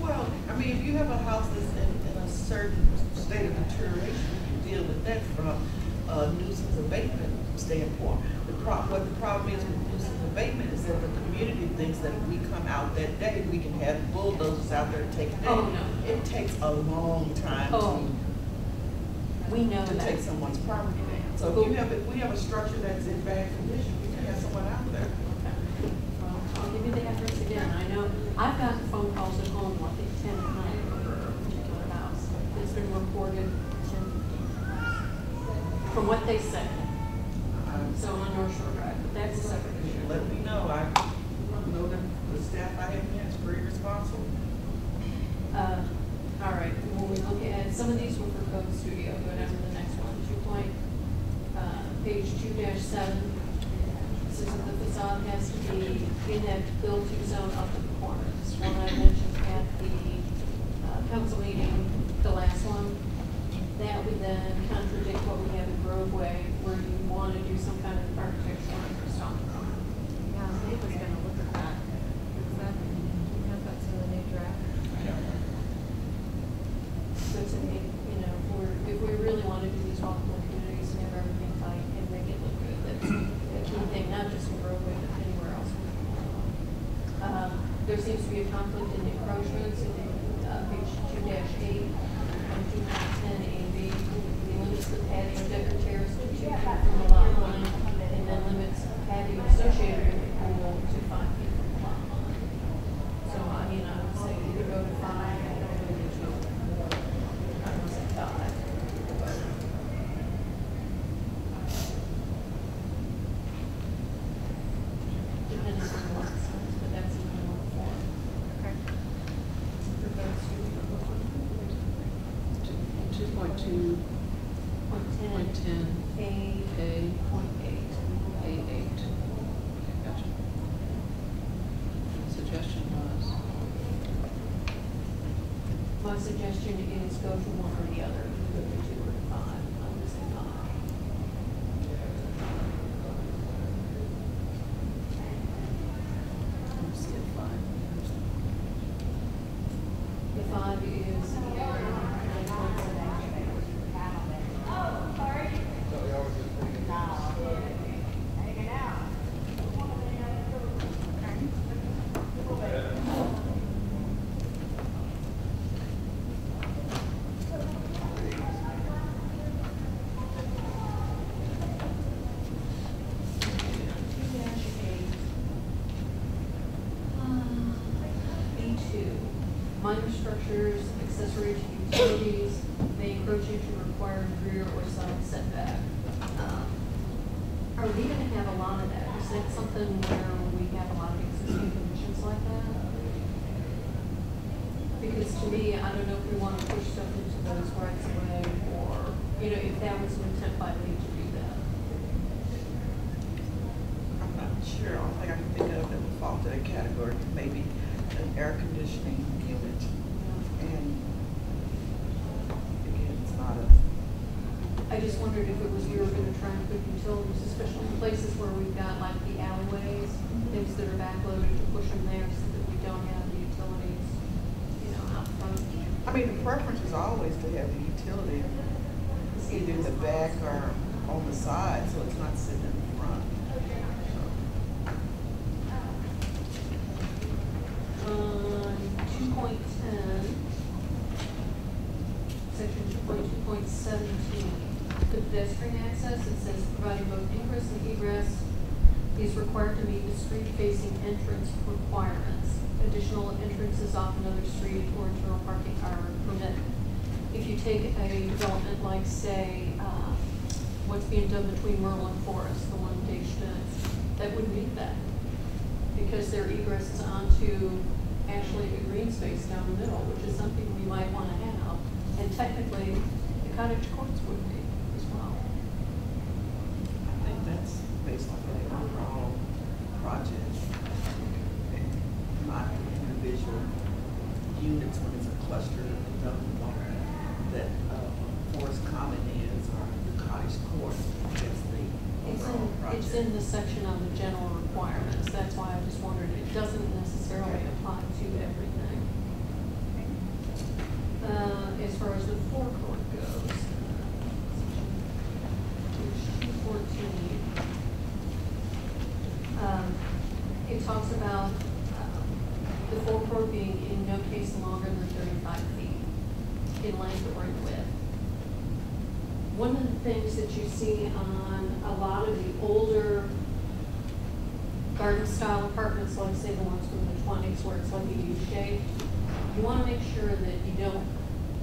Well, I mean, if you have a house that's in, in a certain state of deterioration, you deal with that from a nuisance abatement standpoint. The pro what the problem is with nuisance abatement is that the community thinks that if we come out that day, we can have bulldozers out there to take it down. Oh, no. It takes a long time oh. to, we know to that. take someone's property down. So if, you have, if we have a structure that's in bad condition, we can have someone out there. Okay. Well, I'll give you the address again. I know I've got phone calls at home like at ten at night. Been reported from what they said. Um, so on North Shore Drive, but that's a separate issue. Let me know. I know that the staff I have here is very responsible. Uh, all right. When we look at some of these were for Code Studio, go down to the next one. Two point uh, page two dash seven. This is that the facade has to be in that build to zone up to the corner. This one I mentioned at the uh, council meeting. The last one, that would then contradict what we have in Groveway, where you want to do some kind of architectural interest on the corner. Yeah, Dave was going to look at that. Exactly. You have that in the new draft. there seems to be a conflict in encroachments in uh, page two dash eight and two dash ten A B. It limits the patio deck or terrace to two feet from the lot line, and then limits patio associated with the pool to five feet from the lot line. So I mean, I would say either go to five, I don't go to two, I would say five. Accessory to utilities may encroach into required rear or side setback. Um, are we going to have a lot of that? Is that something where we have a lot of existing conditions like that? Because to me, I don't know if we want to push stuff into those rights away, or you know, if that was an attempt by Lee to do that. I'm not sure. All I can think of that would fall to that category, maybe an air conditioning unit. And again, it's not a. I just wondered if it was you were going to try and put utilities, especially in places where we've got like the alleyways, mm-hmm. things that are backloaded, to push them there so that we don't have the utilities, you know, out front. I mean, the preference is always to have the utility either in the back or on the side, so it's not sitting in the front. So. Um, two point two. section two point two point seventeen, the pedestrian access, it says providing both ingress and egress is required to meet the street-facing entrance requirements. Additional entrances off another street or internal parking are permitted. If you take a development like, say, uh, what's being done between Merle and Forest, the one day students, that would meet that because their egress is onto actually a green space down the middle, which is something we might want to have. And technically, the cottage courts would be as well. I think that's based on the overall project and not individual units when it's a cluster of development. That uh, Forest Common is or the cottage courts. That's the overall project. It's in the section on the general requirements. That's why I just wondered. It doesn't necessarily apply to everything. Uh, as far as the forecourt goes, page two fourteen, um, it talks about uh, the forecourt being in no case longer than thirty-five feet in length or in width. One of the things that you see on a lot of the older garden style apartments, like say the ones from the twenties where it's like a U shape, you want to make sure that you don't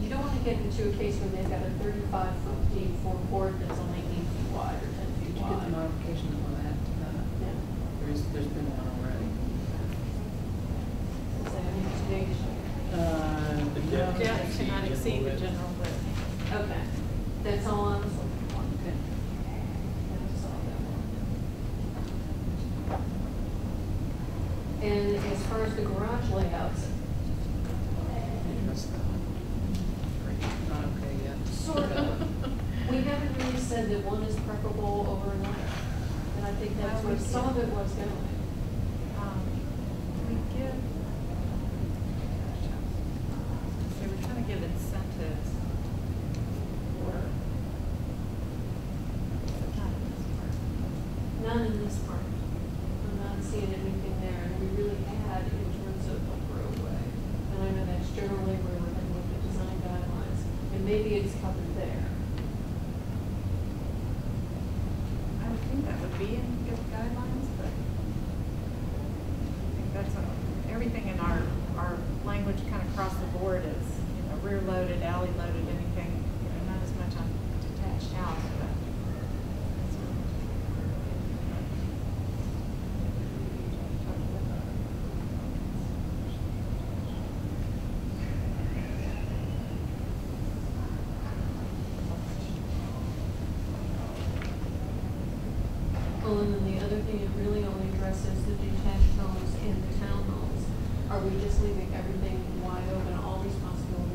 you don't want to get into a case where they've got a thirty-five foot deep forecourt that's only eight feet wide or ten feet wide. Did you get the modification that will add to that? Yeah. There's, there's been one already. Is that any explanation? Uh, the depth no, depth cannot exceed the general width. Okay. That's all I was looking for. Okay. I just saw that one. And as far as the garage layouts, sort of. We haven't really said that one is preferable over another, and I think that's where some of it was going. Um, we give. They were trying to give incentives for. Not in this part. Not in this part. I'm not seeing anything there, and we really had in terms of. streets covered there. I would think that would be in good guidelines, but I think that's a, everything in our, our language kind of across the board is, you know, rear loaded, alley loaded, anything, you know, not as much on detached house, but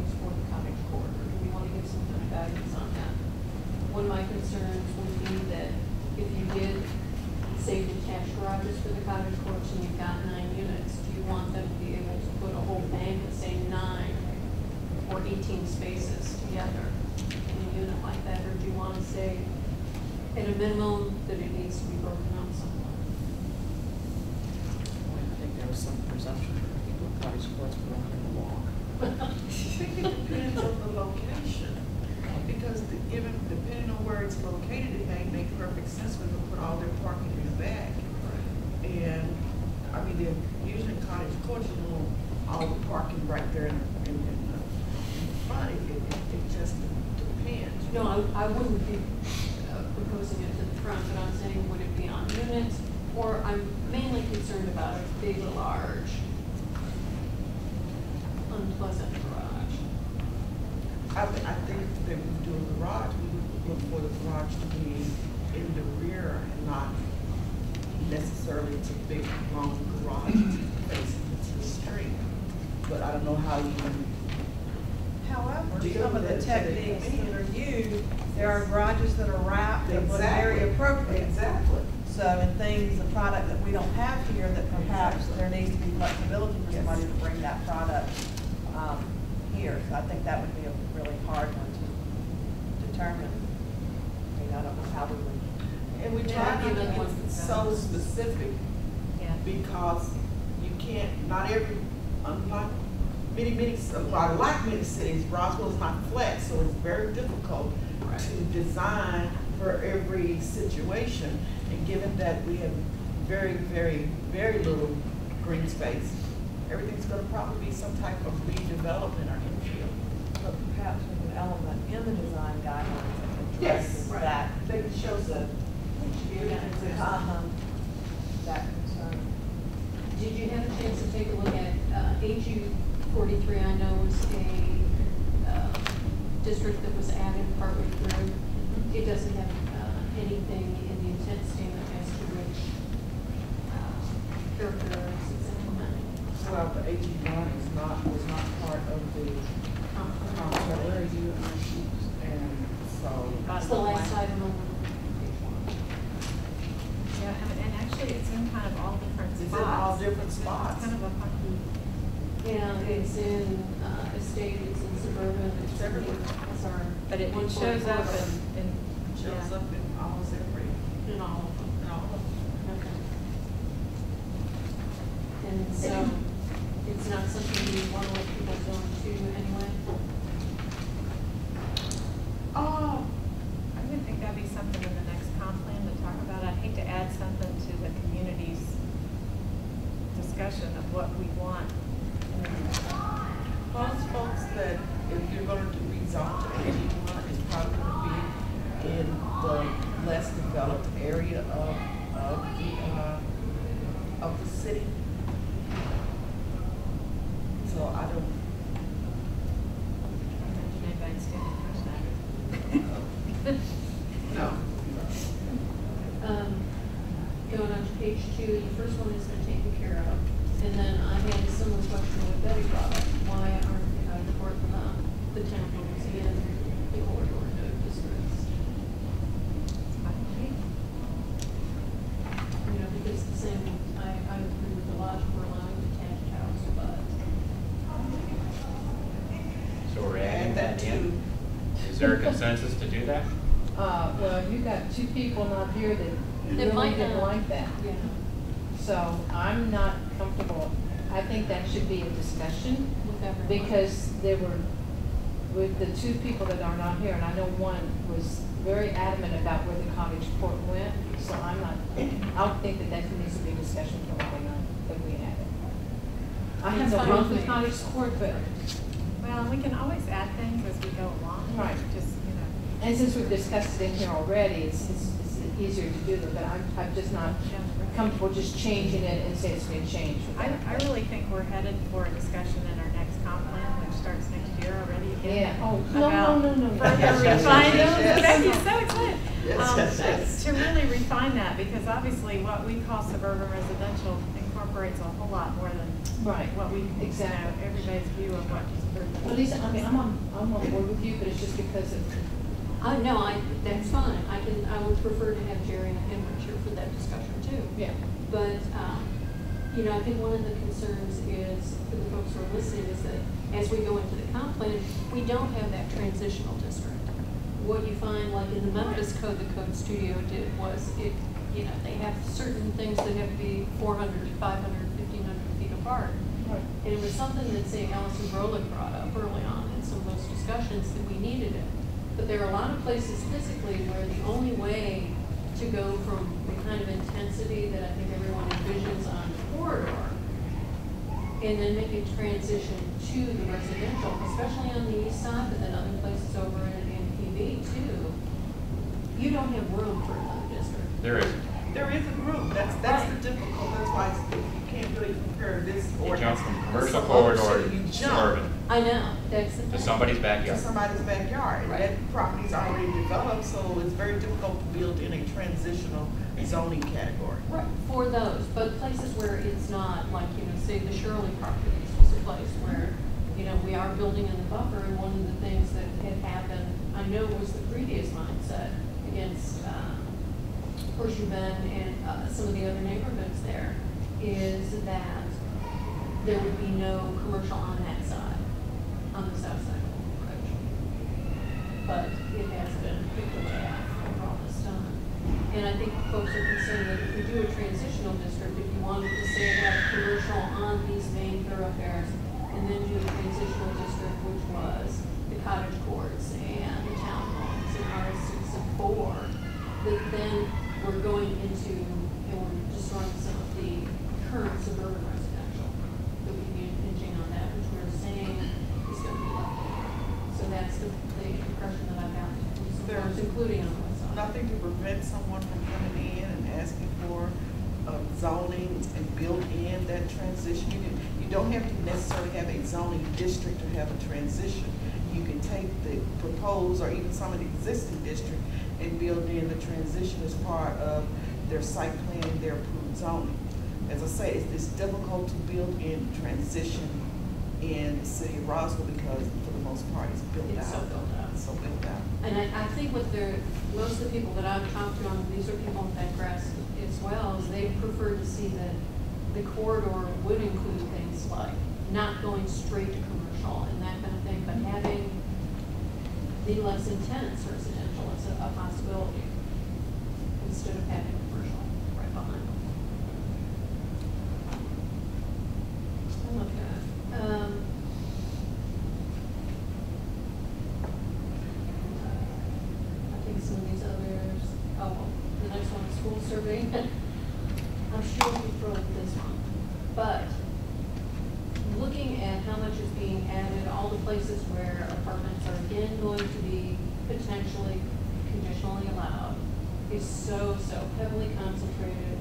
design for every situation, and given that we have very, very, very little green space, everything's going to probably be some type of redevelopment or infield. But perhaps with an element in the design guidelines that addresses yes, that, right. that shows the yeah, uh-huh. that concern. Did you have a chance to take a look at uh, A G forty-three? I know was a uh, district that was added partway through. It doesn't have uh, anything in the intent statement as to which uh, characters it's implementing. Well, the A G one is not was not part of the Concord review, and so that's the last item on page one. Yeah, and, and actually, it's in kind of all different spots. It's in all different spots. It's kind of a funky. Yeah, it's in uh, estate. It's in suburban. It's everywhere. Sorry. But it, it shows up in, in shows yeah. up in all of every in all of them. In all of them. Okay. And so it's not something you want to let people go to anyway. Oh, I would think that'd be something in the next comp plan to talk about. I'd hate to add something to the community's discussion of what we want. Most folks that if you're going to rezone to A G one, it's probably going to be in the less developed area of of the uh, of the city. So I don't. No. Um, going on to page two, the first one has been taken care of, and then I had a similar question with Betty brought up. Why aren't or the, the town homes in the corridor districts. You know, because the same, I, I agree with the logic for allowing detached house, but. So we're adding that in. Is there a consensus to do that? Uh, well, you got two people not here that really might didn't not. like that. Yeah. So I'm not comfortable. I think that should be a discussion. Because there were with the two people that are not here, and I know one was very adamant about where the cottage court went, so I'm not, I don't think that that needs to be a discussion for why not, that we add it. I have no problem with cottage court, but. Well, we can always add things as we go along. Right. Just, you know. And since we've discussed it in here already, it's, it's, it's easier to do them, but I'm, I'm just not comfortable just changing it and say it's going to change. I, I really think we're headed for a discussion in our next comp plan, which starts next year already. Yeah. Oh, no, no, no, no, no. Further refining. Thank you. So excited. Yes. Um, to really refine that, because obviously what we call suburban residential incorporates a whole lot more than right. what we exactly you know, everybody's view of what suburban. Well, Lisa, I mean, I'm on I'm on board with you, but it's just because of. Uh, no, I that's fine. I can I would prefer to have Jerry and Edward here for that discussion too. Yeah. But um, you know, I think one of the concerns is for the folks who are listening is that as we go into the comp plan, we don't have that transitional district. What you find, like in the Memphis Code, the Code Studio did was it, you know, they have certain things that have to be four hundred, five hundred, fifteen hundred feet apart. Right. And it was something that, say, Allison Brolick brought up early on in some of those discussions that we needed it. But there are a lot of places physically where the only way to go from the kind of intensity that I think everyone envisions on the corridor and then make a transition to the residential, especially on the east side, but then other places over in, in P V too, you don't have room for another district. There is. There isn't room. That's that's right. the difficult. That's why you can't really compare this or jump from commercial corridor to suburban. I know. That's the to somebody's backyard. To somebody's backyard. Right. That property's already developed, so it's very difficult to build in a transitional zoning category. Right. For those, but places where it's not, like, you know, say the Shirley properties was a place where, you know, we are building in the buffer, and one of the things that had happened, I know, was the previous mindset against Horseshoe Bend and uh, some of the other neighborhoods there, is that there would be no commercial on that side. On the south side of the approach. But it has been picked away for all this time. And I think folks are concerned that if we do a transitional district, if you wanted to say have commercial on these main thoroughfares and then do a transitional district, which was the cottage courts and the townhomes and R six and four, that then we're going into and we're destroying some of the current suburban residential that we've been pinching on that, which we're saying. So that's the, the impression that I've gotten. There's including on the side. Nothing to prevent someone from coming in and asking for uh, zoning and build in that transition. You, can, you don't have to necessarily have a zoning district to have a transition. You can take the proposed or even some of the existing district and build in the transition as part of their site plan, their approved zoning. As I say, it's, it's difficult to build in transition in the city of Roswell because for the most part it's built it's out. So built out. So built out. And I, I think what they're, most of the people that I've talked to, on these are people in that grass as well, is they prefer to see that the corridor would include things like not going straight to commercial and that kind of thing, but having the less intense residential as a, a possibility instead of having commercial right behind them. I love that. Um, I think some of these others, oh, well, the next one is school survey. I'm sure we throw this one. But looking at how much is being added, all the places where apartments are again going to be potentially conditionally allowed is so, so heavily concentrated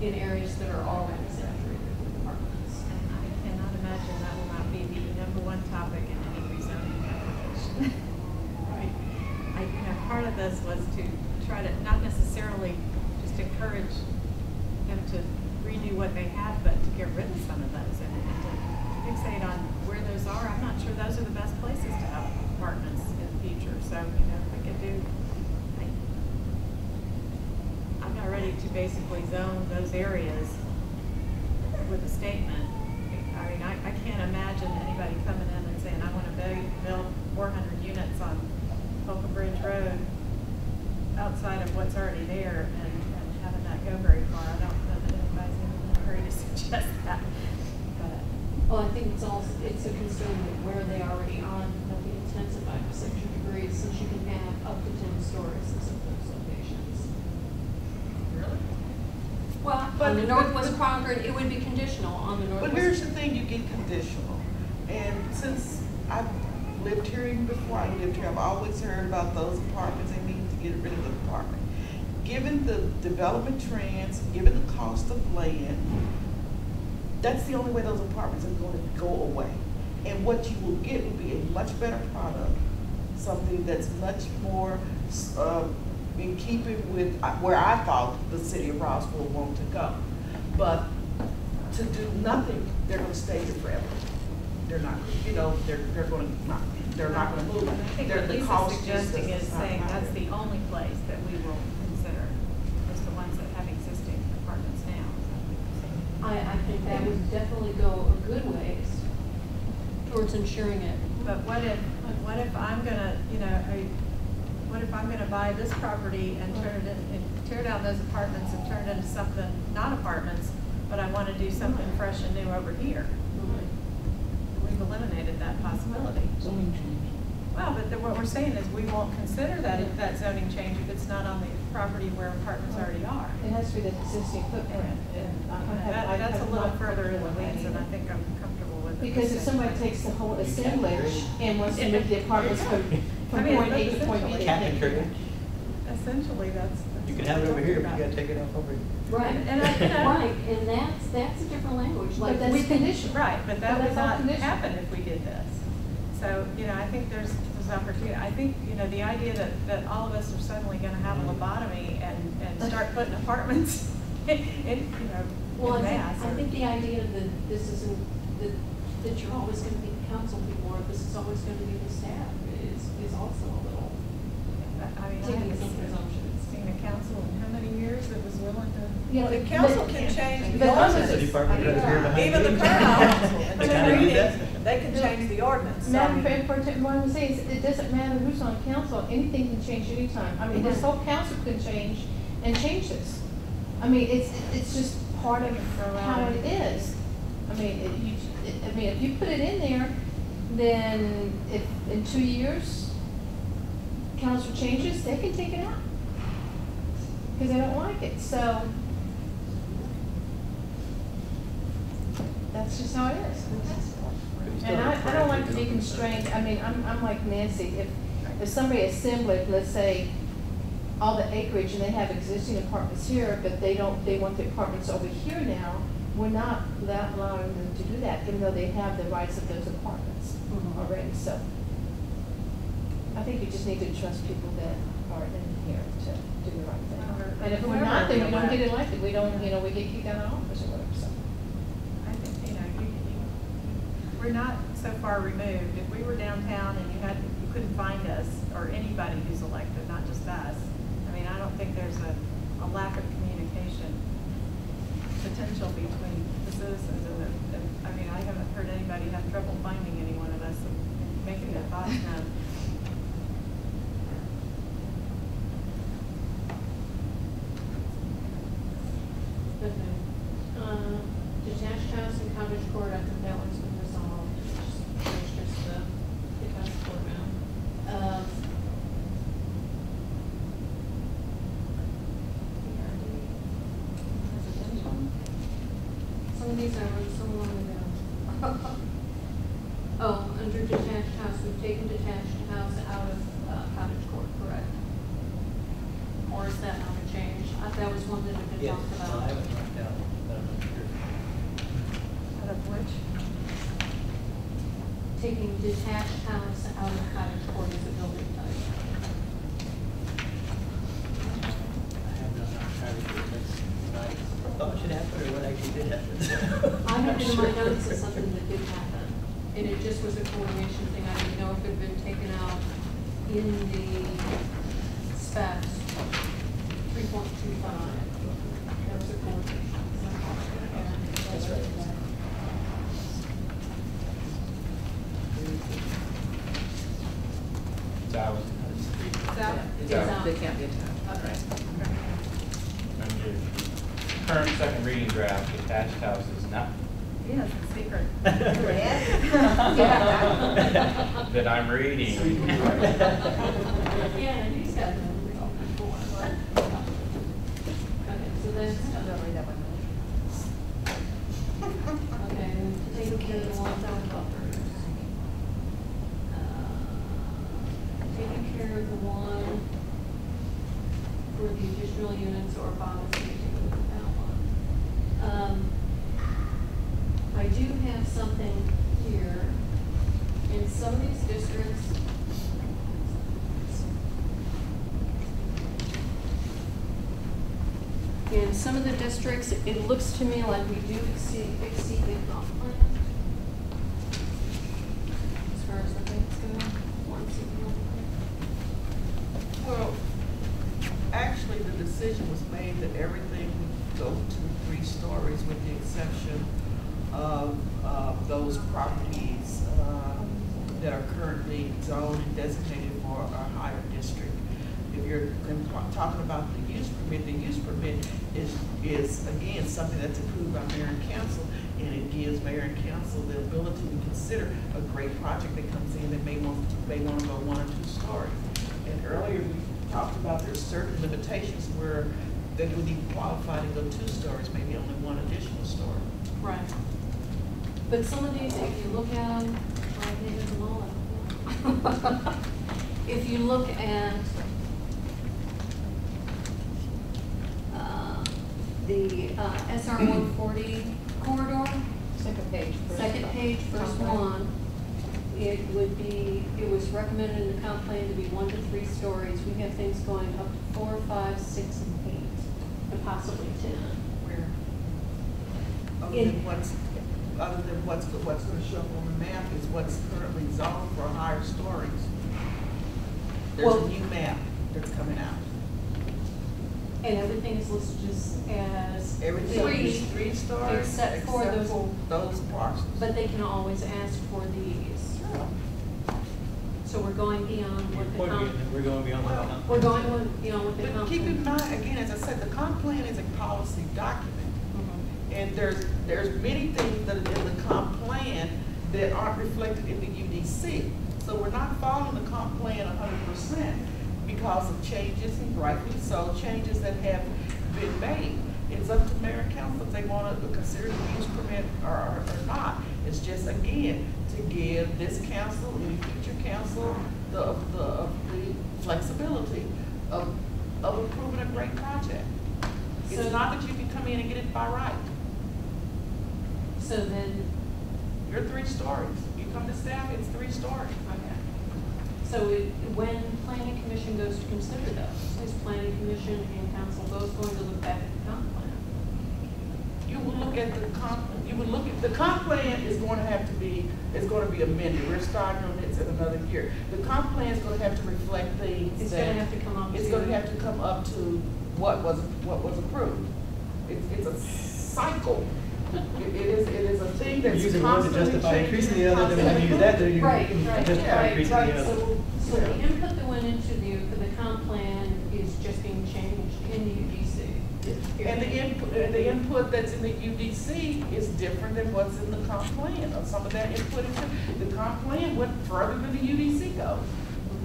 in areas that are already saturated with apartments. I cannot imagine that will not be the number one topic in any rezoning application. Right. I, you know, part of this was to try to not necessarily just encourage them to redo what they have, but to get rid of some of those and, and to fixate on where those are. I'm not sure those are the best places to have apartments in the future. So, you know, if we could do, like, I'm not ready to basically zone those areas with a statement. I mean, I, I can't imagine anybody coming in and saying, I want to build four hundred units on Fulton Bridge Road outside of what's already there and, and having that go very far. I don't know that anybody's in a hurry to suggest that. But. Well, I think it's also, it's a concern that where they already on, but the intensity on the Northwest Concord, it would be conditional on the Northwest. But here's the thing, you get conditional. And since I've lived here, even before I lived here, I've always heard about those apartments and needing to get rid of the apartment. Given the development trends, given the cost of land, that's the only way those apartments are going to go away. And what you will get will be a much better product, something that's much more uh, in keeping with where I thought the city of Roswell wanted to go. But to do nothing, they're going to stay here forever. They're not, you know, they're they're going to not, they're not going to move. I think they're, what Lisa's suggesting is saying that's the only place that we will consider is the ones that have existing apartments now. I, I think that would definitely go a good ways towards ensuring it. But what if what if I'm going to, you know, are you, what if I'm going to buy this property and turn it in, and tear down those apartments and turn it into something, not apartments, but I want to do something fresh and new over here? We've eliminated that possibility. Zoning change. Well, but the, what we're saying is we won't consider that that zoning change if it's not on the property where apartments already are. It has to be the existing footprint. And, and I have, that, that's I have a little further in the weeds, and I think I'm comfortable with it. Because if somebody takes the whole assemblage and wants to move the apartments from I mean, point A to point B. Essentially, that's, that's you can have it over here, but you got to take it off over here. Right, and, and I, you know, right, and that's that's a different language. Like that's we condition, right? But that but would not happen if we did this. So you know, I think there's there's opportunity. I think you know the idea that that all of us are suddenly going to have a lobotomy and and start putting apartments in, in you know. Well, in I, mass think, or, I think the idea that this isn't that that you're always going to be the council people, or this is always going to be the staff. Is also a little. I mean, I have some presumptions. Being a council in how many years that was willing to. Yeah, the council can change the ordinance. Even the current they can change the ordinance. Madam President, what I'm saying is, it doesn't matter who's on council. Anything can change anytime. I mean, this whole council can change and change this. I mean, it's it's just part of how it is. I mean, it, you, it, I mean, if you put it in there, then if in two years. Council changes, they can take it out because they don't like it. So that's just how it is. And I, I don't like to be constrained. I mean, I'm, I'm like Nancy. If if somebody assembled, let's say, all the acreage and they have existing apartments here, but they don't, they want the apartments over here now. We're not allowing them to do that, even though they have the rights of those apartments mm-hmm. already. So. I think you just need to trust people that are in here to do the right thing. Uh, and if we're not, then we don't get elected. We don't, you know, we get kicked out of office or whatever. So I think, you know, you, you, we're not so far removed. If we were downtown and you had, you couldn't find us or anybody who's elected, not just us. I mean, I don't think there's a, a lack of communication potential between the citizens. And the, and, I mean, I haven't heard anybody have trouble finding any one of us and making their thoughts known. Court, I think that one's been resolved. It's just, it's just uh, the task court now. Um, some of these I wrote so long ago. Oh, under detached house, we've taken detached house out of uh, cottage court, correct? Or is that not a change? I, that was one that had been yes. talked about. No, I haven't talked about it. Which? Taking detached house out of cottage court as a building type. I have not cottage court. That's what I thought should happen or what actually did happen. I have in sure. my notes as something that did happen. And it just was a coordination thing. I didn't know if it had been taken out in the specs three point two five. That was a coordination. That's right. It's out. It's out. It's out. They can't be attached. Right. Okay. Current second reading draft, attached house is not. Yes, it's secret. That I'm reading. Yeah, and he's got them before. Okay, so that's not really that one. Okay. Take care of the walked out buffers. Uh, taking care of the one for the additional units or bottles taking with that one. Um, I do have something here. In some of these districts, in some of the districts, it looks to me like we do exceed, exceed the comp plan as far as the things go. Well, actually, the decision was made that everything goes to three stories, with the exception of uh, those properties uh, that are currently zoned and designated for our higher district. If you're talking about the use permit, the use permit is, is again, something that's approved by Mayor and Council, and it gives Mayor and Council the ability to consider a great project that comes in that may want, may want to go one or two stories. And earlier we talked about there's certain limitations where they would even qualify to go two stories, maybe only one additional story. Right. But some of these, if you look at them, I think it's all if you look at the uh, S R one forty corridor, second page, first second page, first one. It would be. It was recommended in the comp plan to be one to three stories. We have things going up to four, five, six, and eight, and possibly ten. Where? Other it, than what's, other than what's what's going to show on the map is what's currently zoned for higher stories. There's well, a new map that's coming out. And everything is listed just as three, three stars, except, except for those, those parcels. But they can always ask for these. Sure. So we're going beyond what the comp. We're going beyond what well, We're going beyond what the comp. But keep in mind, again, as I said, the comp plan is a policy document, mm -hmm. and there's there's many things that are in the comp plan that aren't reflected in the U D C. So we're not following the comp plan one hundred percent. Because of changes, and rightly so, changes that have been made. It's up to Mayor and Council if they want to consider the use permit or, or not. It's just, again, to give this council, any future council, the, the, the flexibility of, of approving a great project. It's so not that you can come in and get it by right. So then? You're three stories. You come to staff, it's three stories. Okay. So it, when Planning Commission goes to consider those, is Planning Commission and Council both going to look back at the comp plan? You will look at the comp. You will look at the comp plan is going to have to be is going to be amended. We're starting on this in another year. The comp plan is going to have to reflect things. It's that going to have to come up. It's to going to have to come up to what was what was approved. It's it's a cycle. It, it is. It is a thing that's using one to justify increasing the other. Then when you use that, then you right, right, justify yeah, increasing right. the other. So, so yeah. the input that went into the for the comp plan is just being changed in the U D C. Yeah. And the input, the input that's in the U D C is different than what's in the comp plan. Some of that input into the comp plan went further than the U D C goes.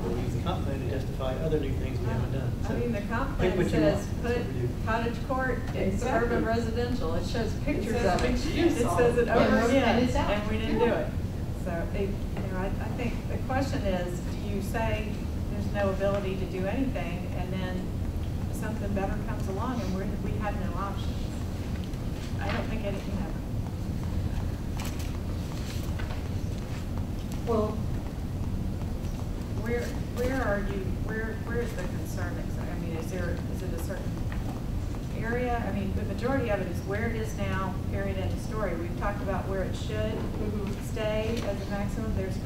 We'll use the comp plan to justify other new things we haven't done. So I mean, the comp plan says put cottage court in exactly. suburban residential. It shows pictures it of it. It says it over again, yeah. and, and we didn't yeah. do it. So, it, you know, I, I think the question is, do you say there's no ability to do anything, and then something better comes along, and we're, we have no options? I don't think anything happens. Well. Where where are you? Where where is the concern? I mean, is there is it a certain area? I mean, the majority of it is where it is now. Period. End of story. We've talked about where it should stay as a maximum. There's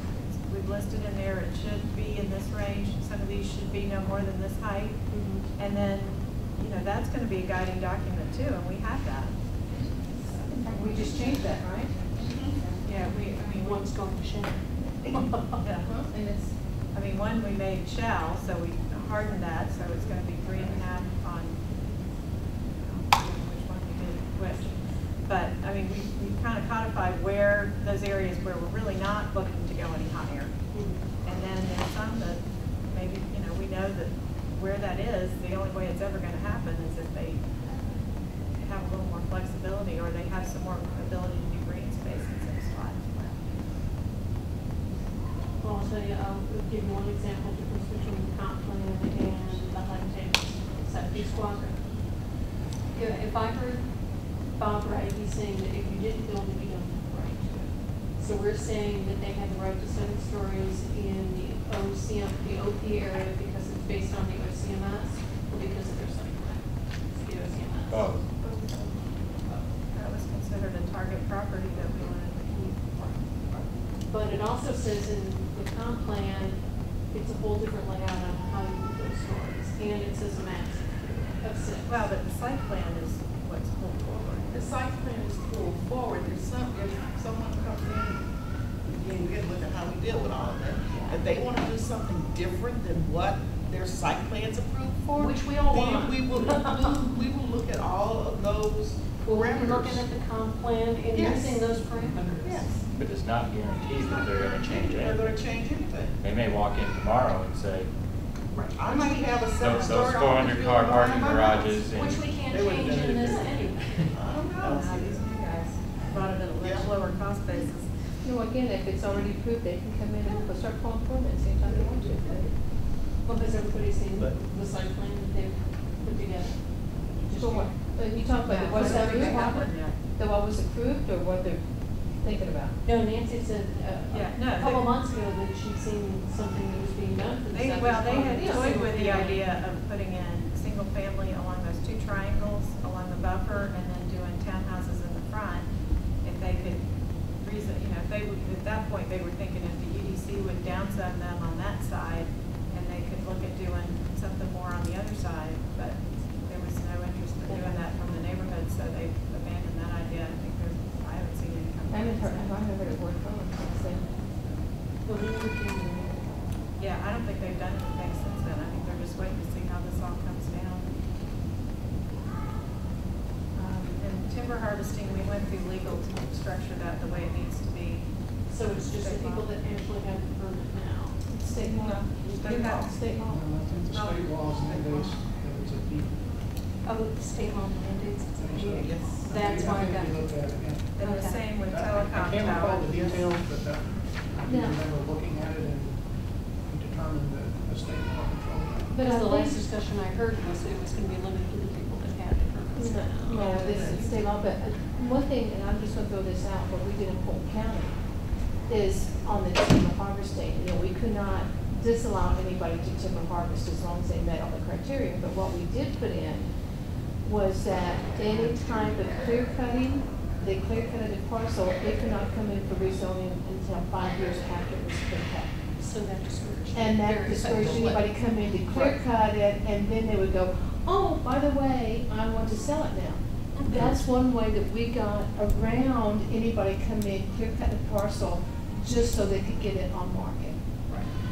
we've listed in there. It should be in this range. Some of these should be no more than this height. Mm-hmm. And then, you know, that's going to be a guiding document too. And we have that. So we just changed that, right? Mm-hmm. Yeah. We. I mean, one's going to share. Yeah. And it's. I mean, one we made shall, so we hardened that, so it's going to be three and a half on I don't know which one we did which. But, I mean, we, we kind of codified where those areas where we're really not looking to go any higher. Mm-hmm. And then there's some that maybe, you know, we know that where that is, the only way it's ever going to happen is if they have a little more flexibility or they have some more ability to I'll show you, I'll give you one example difference between the comp plan and the HUD table. So each quadrant. Yeah, if I heard Bob right, he's saying that if you didn't build it, you don't have the right to it. So we're saying that they had the right to certain stories in the O C M, the O P area because it's based on the O C M S or because of their site plan. It's the O C M S. Oh. That was considered a target property that we wanted. But it also says in the comp plan, it's a whole different layout on how you do those stories. And it says a max of six. Well, but the site plan is what's pulled forward. The site plan is pulled forward. There's some, if someone comes in, again, good look at how we deal with all of that. If they want to do something different than what their site plan's approved for, which we all want, we will, include, we will look at all of those parameters. We're looking at the comp plan and yes. using those parameters. Yes. But it's not guaranteed that they're going to change anything. They're going to change anything. They may walk in tomorrow and say, right. I might have a those, those four hundred car parking garages. And which we can't change in this anyway. I don't know. I these new guys brought it at a much lower cost basis. No, again, if it's already approved, they can come in and start calling for it at the same time they want to. Well, has everybody seen but the site plan that they've put together? So what? You talk about what was approved, the what was approved, or what they're thinking about? No, Nancy said uh, yeah, no, a couple they, months ago that she'd seen something that was being done for the they, well, they had toyed with the idea of putting in single family along those two triangles along the buffer, and then doing townhouses in the front. If they could reason, you know, if they would, at that point they were thinking if the U D C would downsize them on that side, and they could look at doing something more on the other side, but there was no interest in doing that from the neighborhood, so they abandoned that idea. I think there's, I haven't seen any. I'm in her, I'm over at work. Yeah, I don't think they've done anything since then. I think they're just waiting to see how this all comes down. Um, and timber harvesting, we went through legal to structure that the way it needs to be. So it's just the people that actually have the permit now. State law. State law. State law. I think the state laws mandates that it's a fee. Oh, state law mandates it's a fee, I guess. That's why I got it. They were saying with telecom I can't recall the details, but that, I do yeah. remember looking at it and determined that the state law controlled that. But the last discussion I heard was it was going to be limited to the people that had the permits. No, no, no, this is state law. But one thing, and I'm just going to throw this out, what we did in Fulton County is on the timber harvesting. You know, we could not disallow anybody to timber harvest as long as they met all the criteria. But what we did put in was that any type of clear cutting, they clear cutted a parcel, they could not come in for rezoning until five years after it was clear cut. So that discouraged. And that discouraged anybody come in to clear cut it, and then they would go, oh, by the way, I want to sell it now. Okay. That's one way that we got around anybody come in, clear cut a parcel, just so they could get it on market.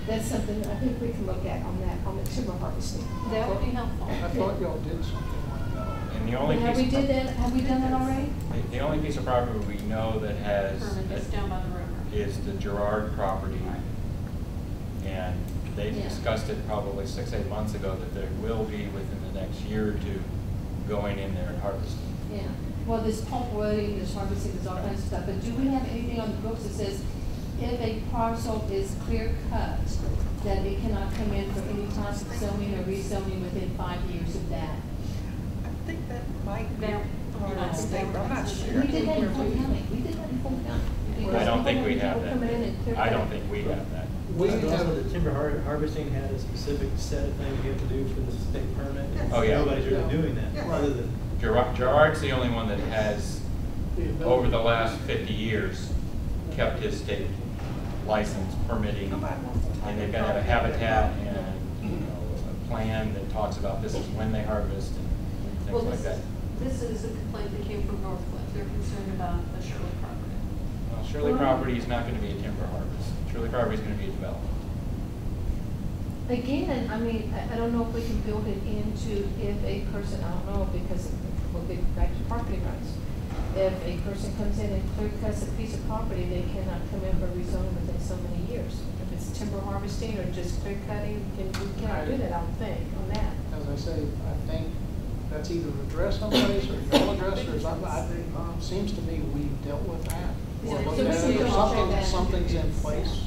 That's something that I think we can look at on that, on the timber harvesting. That would be helpful. I thought y'all did something. And the only and have piece we did that? Have we done that already? The, the only piece of property we know that has is down by the river is the Gerard property, right. and they yeah. discussed it probably six, eight months ago that there will be within the next year or two going in there and harvesting. Yeah. Well, this pulp wooding, this harvesting, there's all kinds of stuff. But do we have anything on the books that says if a parcel is clear cut, that it cannot come in for any type of zoning or rezoning within five years of that? I think that might be no, part of the state. I'm not sure. We did that in Fulton County. We did that in Fulton County. I don't think we have that. I don't think we have that. We know that timber har harvesting had a specific set of things you have to do for the state permit. Yes. Oh yeah. Nobody's really yeah. doing that. Yes. Other than Gerard, Gerard's the only one that has, over the last fifty years, kept his state license permitting, and they've got to have a habitat and you know a plan that talks about this is when they harvest. And well, like this, that. This is a complaint that came from Northwest. They're concerned about the Shirley property. Well, Shirley property is not going to be a timber harvest. Shirley property is going to be a development. Again, I mean, I, I don't know if we can build it into if a person, I don't know, because we'll get back to property rights. If a person comes in and clear cuts a piece of property, they cannot come in for rezoning within so many years. If it's timber harvesting or just clear cutting, then we cannot do that, I don't think, on that. As I say, I think that's either addressed someplace or y'all addressed or something. I think um, seems to me we've dealt with that. Or yeah, so we something, something's in place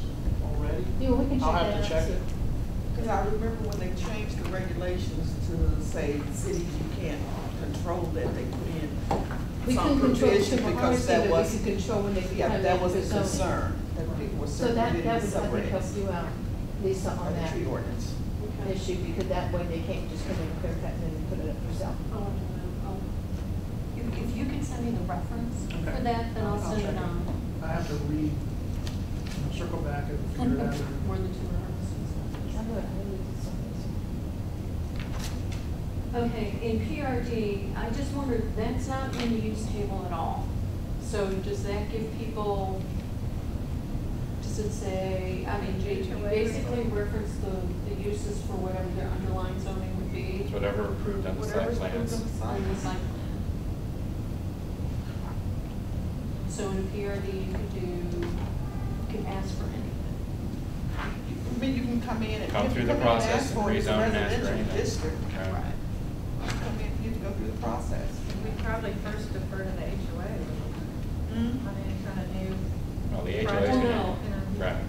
already. already. Yeah, well, we can check I'll have to check it. Because I remember when they changed the regulations to say cities you can't control that, they put in we some provision because that was we control when they yeah that was a concern that people were so that that was I think helps you out, Lisa, on that tree ordinance okay. issue because that way they can't just come in and clear cut and put it up yourself. Oh, oh. If, if you can send me the reference okay. for that, then I'll, I'll send it on. I have to read, circle back and figure it out. More than two hours. Okay, in P R D, I just wondered, that's not in the use table at all. So does that give people, does it say, I mean, you basically reference the, the uses for whatever their underlying zoning would be? It's whatever approved on the site plans. So in P R D, you could do, you can ask for anything. I mean, you can come in and come through the process and rezone and ask for anything. Okay. Right. You can come in, you have to go through the process. We probably first defer to the H O A. Mm-hmm. I mean, it's kind of new. Well, the H O A is going to. Right.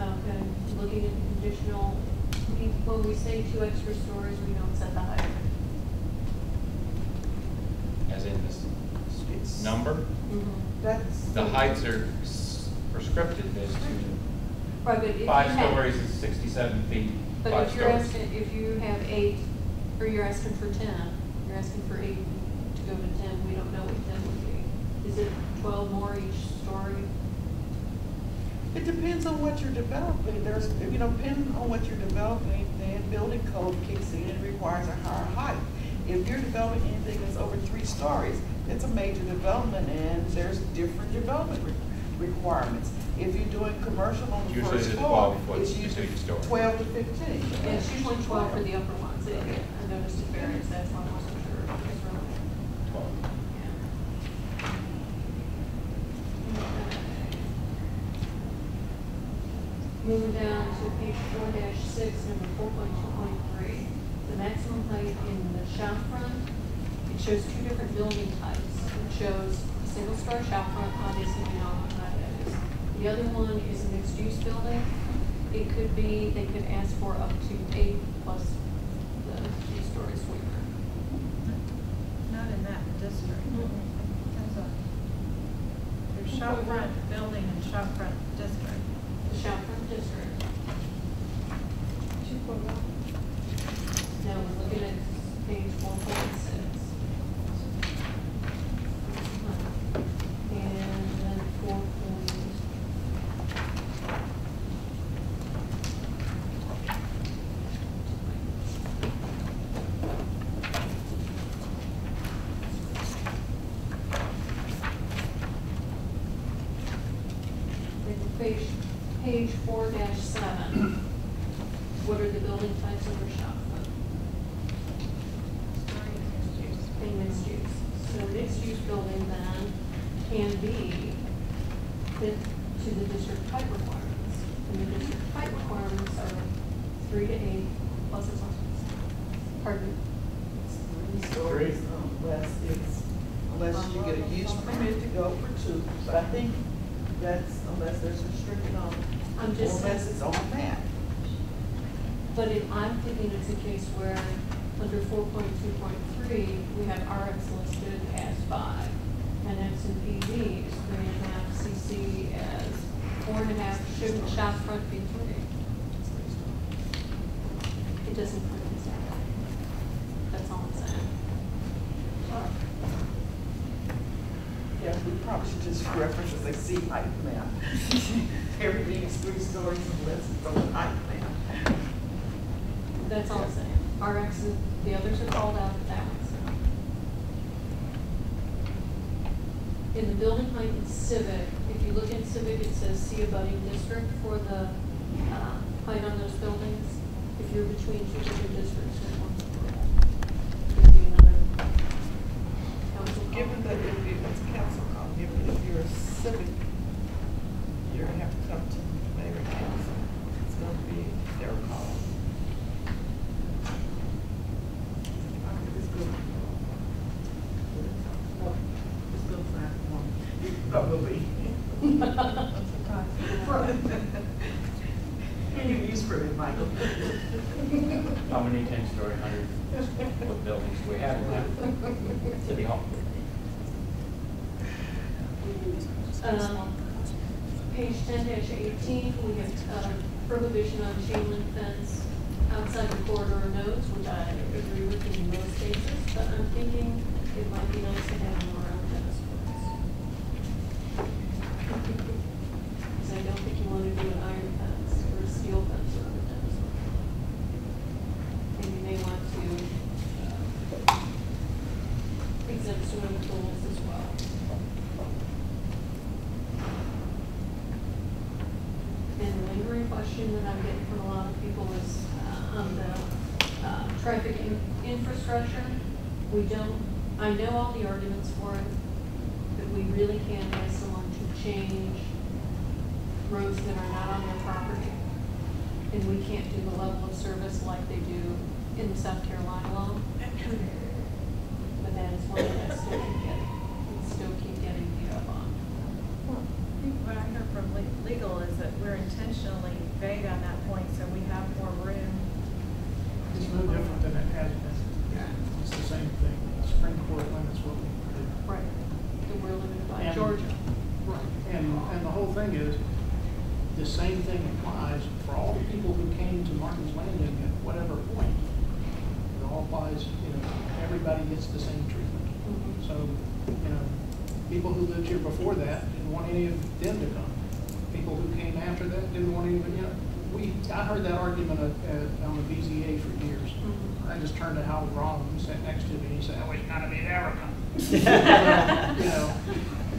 Okay. Looking at conditional. When we say two extra stories, we don't set the height. As in this it's number? Mm-hmm. That's the heights are prescripted as to right, five stories is sixty-seven feet. But five if you're stories. asking, if you have eight, or you're asking for ten, you're asking for eight to go to ten. We don't know what ten would be. Is it twelve more each story? It depends on what you're developing. There's, you know, depending on what you're developing, then building code kicks in and requires a higher height. If you're developing anything that's over three stories, it's a major development, and there's different development re requirements. If you're doing commercial on the usually first floor, it's usually twelve to fifteen. And yeah, it's usually twelve for the upper ones. It, okay. I noticed it varies. That's why I wasn't sure. twelve. Moving down to page four dash six, number four point two point three. The maximum height in the shop front, it shows two different building types. It shows a single story shop front, obviously we know what that is. The other one is a mixed use building. It could be, they could ask for up to eight plus the two story sweeper. Not in that district. Mm-hmm. That's a, there's shop front building and shop front district. The shop front district. two point one. Now we're looking at page four point six. And then four point. Page four dash seven. What are the building types of your shop? And mixed use. So mixed use building then can be fit to the district height requirements. And the district height requirements are three to eight plus or minus. Pardon me. It's three stories unless it's unless you get a use permit to go for two. But I think that's unless there's restricted on I'm just unless saying, it's on that. But if I'm thinking it's a case where under four point two point three we have R X listed as five and X and P D is three and a half, C C as four and a half, shouldn't shop front be three? It doesn't prove this out. That's all I'm saying. Sure. Yeah, we probably should just reference as a C height map. Everything is three stories unless it's on the height map. That's all I'm saying. R X, is, the others are called out, but that one's not. In the building height in Civic, if you look in Civic, it says see abutting district for the uh, height on those buildings. If you're between two different districts, there's one for that. Given that if it's council call, given if you're a civic, you're going to have to come to the mayor and council. It's going to be their call. I think it's good. Probably. Can you use for it, Michael? How many ten-story, hundred-foot buildings do we have in City Hall? Um, page ten dash eighteen, we have um, prohibition on chain link fence outside the corridor nodes, which I agree with in most cases, but I'm thinking it might be nice to have more around tennis courts. Because I don't think you want to do an iron fence or a steel fence around the tennis court. And you may want to uh, exempt swimming pools as well. And the lingering question that I'm getting from a lot of people is uh, on the uh, traffic in infrastructure. We don't, I know all the arguments for it, but we really can't ask someone to change roads that are not on their property. And we can't do the level of service like they do in the South Carolina law. But that is one that I still keep getting, still keep getting beat up on. Well, I think what I heard from legal is that we're intentionally vague on that point, so we have more room. It's no different than it has been. It's the same thing. The Supreme Court limits what we can do. Right. The world limited by and, Georgia. Right. And and the whole thing is the same thing applies for all the people who came to Martin's Landing at whatever point. It all applies, you know, everybody gets the same treatment. Mm-hmm. So, you know, people who lived here before that didn't want any of them to come. People who came after that didn't want any of them, you know. We, I heard that argument at, at, on the B Z A for years. Mm-hmm. I just turned to Howard Rom, who sat next to me, and he said, "Oh, it's gotta be an Erica." You know,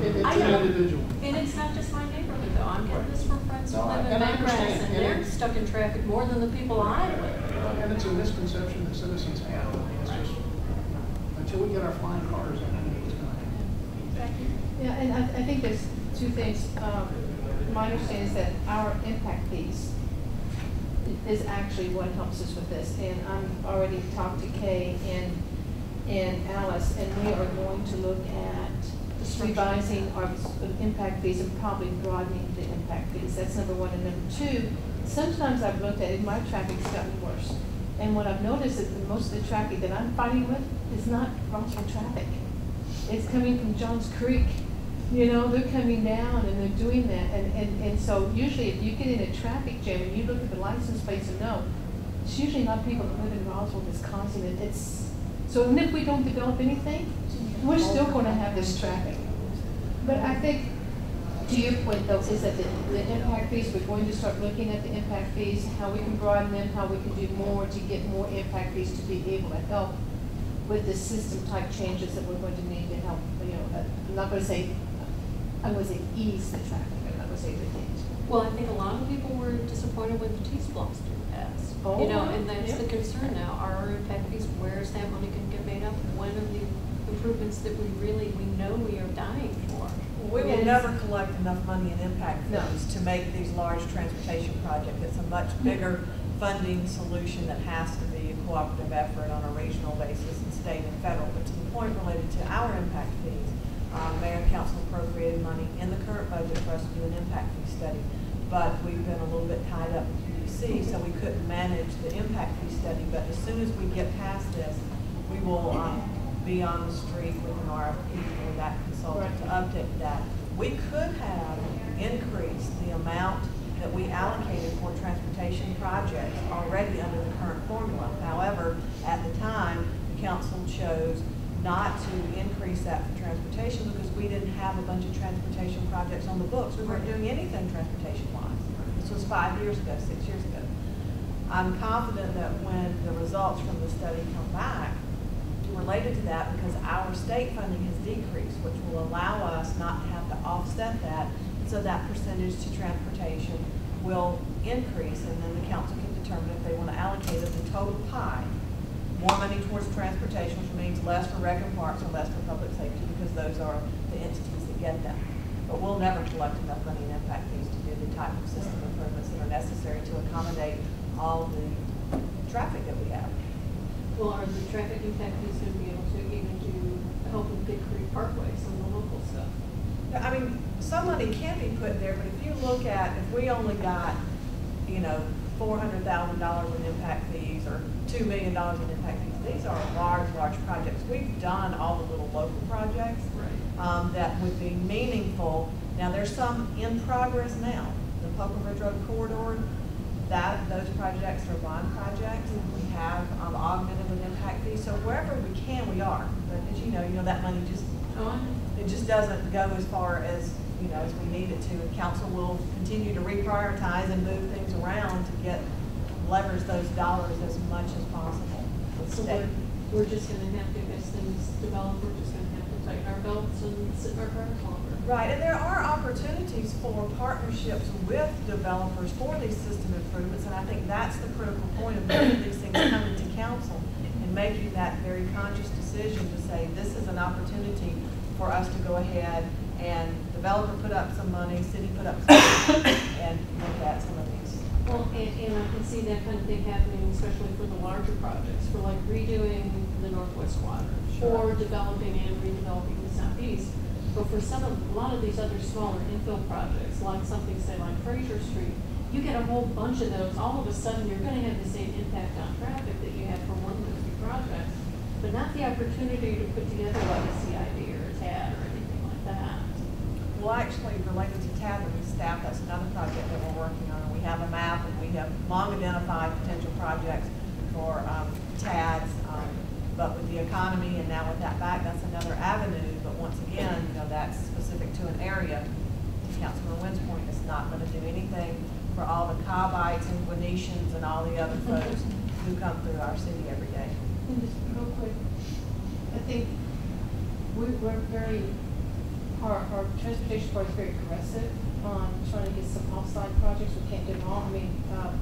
it, it's I an individual. And it's not just my neighborhood, though. I'm getting this from friends who no, live in Memphis, and they're and stuck in traffic more than the people I live. And it's a misconception that citizens have. It's just, until we get our flying cars, I don't know what's going to happen. Exactly. Yeah, and I, I think there's two things. Um, my understanding is that our impact piece is actually what helps us with this, and I'm already talked to Kay and and Alice, and we are going to look at revising our impact fees and probably broadening the impact fees. That's number one, and number two. Sometimes I've looked at it, my traffic's gotten worse, and what I've noticed is that most of the traffic that I'm fighting with is not Roswell traffic. It's coming from Johns Creek. You know, they're coming down and they're doing that. And, and, and so usually if you get in a traffic jam and you look at the license plates and know, it's usually not people that live in Roswell that's causing it. It's, so even if we don't develop anything, we're still going to have this traffic. But I think, to your point though, is that the, the impact fees, we're going to start looking at the impact fees, how we can broaden them, how we can do more to get more impact fees to be able to help with the system type changes that we're going to need to help, you know, I'm not going to say I wasn't ease the traffic, and I was able to change. Well, I think a lot of people were disappointed when the T S blocks didn't pass. Oh, you know, and that's yeah. the concern now. Are our impact fees, where is that money going to get made up? One of the improvements that we really, we know we are dying for. We will yes. never collect enough money in impact fees no. to make these large transportation projects. It's a much bigger mm-hmm. funding solution that has to be a cooperative effort on a regional basis and state and federal. But to the point related to our impact fees, Uh, Mayor and Council appropriated money in the current budget for us to do an impact fee study, but we've been a little bit tied up with U D C, so we couldn't manage the impact fee study. But as soon as we get past this, we will um, be on the street with an R F P for that consultant to update that. We could have increased the amount that we allocated for transportation projects already under the current formula. However, at the time, the Council chose not to increase that for transportation because we didn't have a bunch of transportation projects on the books. We weren't doing anything transportation-wise. This was five years ago, six years ago. I'm confident that when the results from the study come back, related to that, because our state funding has decreased, which will allow us not to have to offset that, so that percentage to transportation will increase, and then the council can determine if they want to allocate it the total pie. More money towards transportation, which means less for rec and parks and less for public safety, because those are the entities that get them. But we'll never collect enough money in impact fees to do the type of system improvements that are necessary to accommodate all the traffic that we have. Well, are the traffic impact fees going to be able to even do help with Big Creek Parkway, some of the local stuff? I mean, some money can be put there, but if you look at, if we only got, you know, four hundred thousand dollars in impact fees or two million dollars in impact fees, these are large, large projects. We've done all the little local projects right. um, that would be meaningful. Now, there's some in progress now. The Poplar Ridge Road corridor, that, those projects are bond projects, and we have um, augmented with impact fees. So wherever we can, we are. But as you know, you know that money just it just doesn't go as far as you know as we need it to. And council will continue to reprioritize and move things around to get leverage those dollars as much as possible. So we're, we're just going to have to, as things develop, we're just going to have to tighten our belts and sit in our car longer. Right, and there are opportunities for partnerships with developers for these system improvements, and I think that's the critical point of both of these things coming to council and making that very conscious decision to say this is an opportunity for us to go ahead and developer put up some money, city put up some money, and look at some of these. Well, and, and I can see that kind of thing happening, especially for the larger projects, for like redoing the Northwest Water, sure. or developing and redeveloping the Southeast. But for some of, a lot of these other smaller infill projects, like something, say, like Fraser Street, you get a whole bunch of those. All of a sudden, you're going to have the same impact on traffic that you had for one of those projects, but not the opportunity to put together like a C I D or a T A D or anything like that. Well, actually, related to T A D and we staff, that's another project that we're working on. And we have a map, and we have long identified potential projects for um, T A Ds. Um, But with the economy and now with that back, that's another avenue. But once again, you know, that's specific to an area. To Councilman Wynn's point, it's not going to do anything for all the Cobites and Guanetians and all the other folks who come through our city every day. And just real quick, I think we work very, our, our transportation board is very aggressive on trying to get some offsite projects. We can't do them all. I mean, um,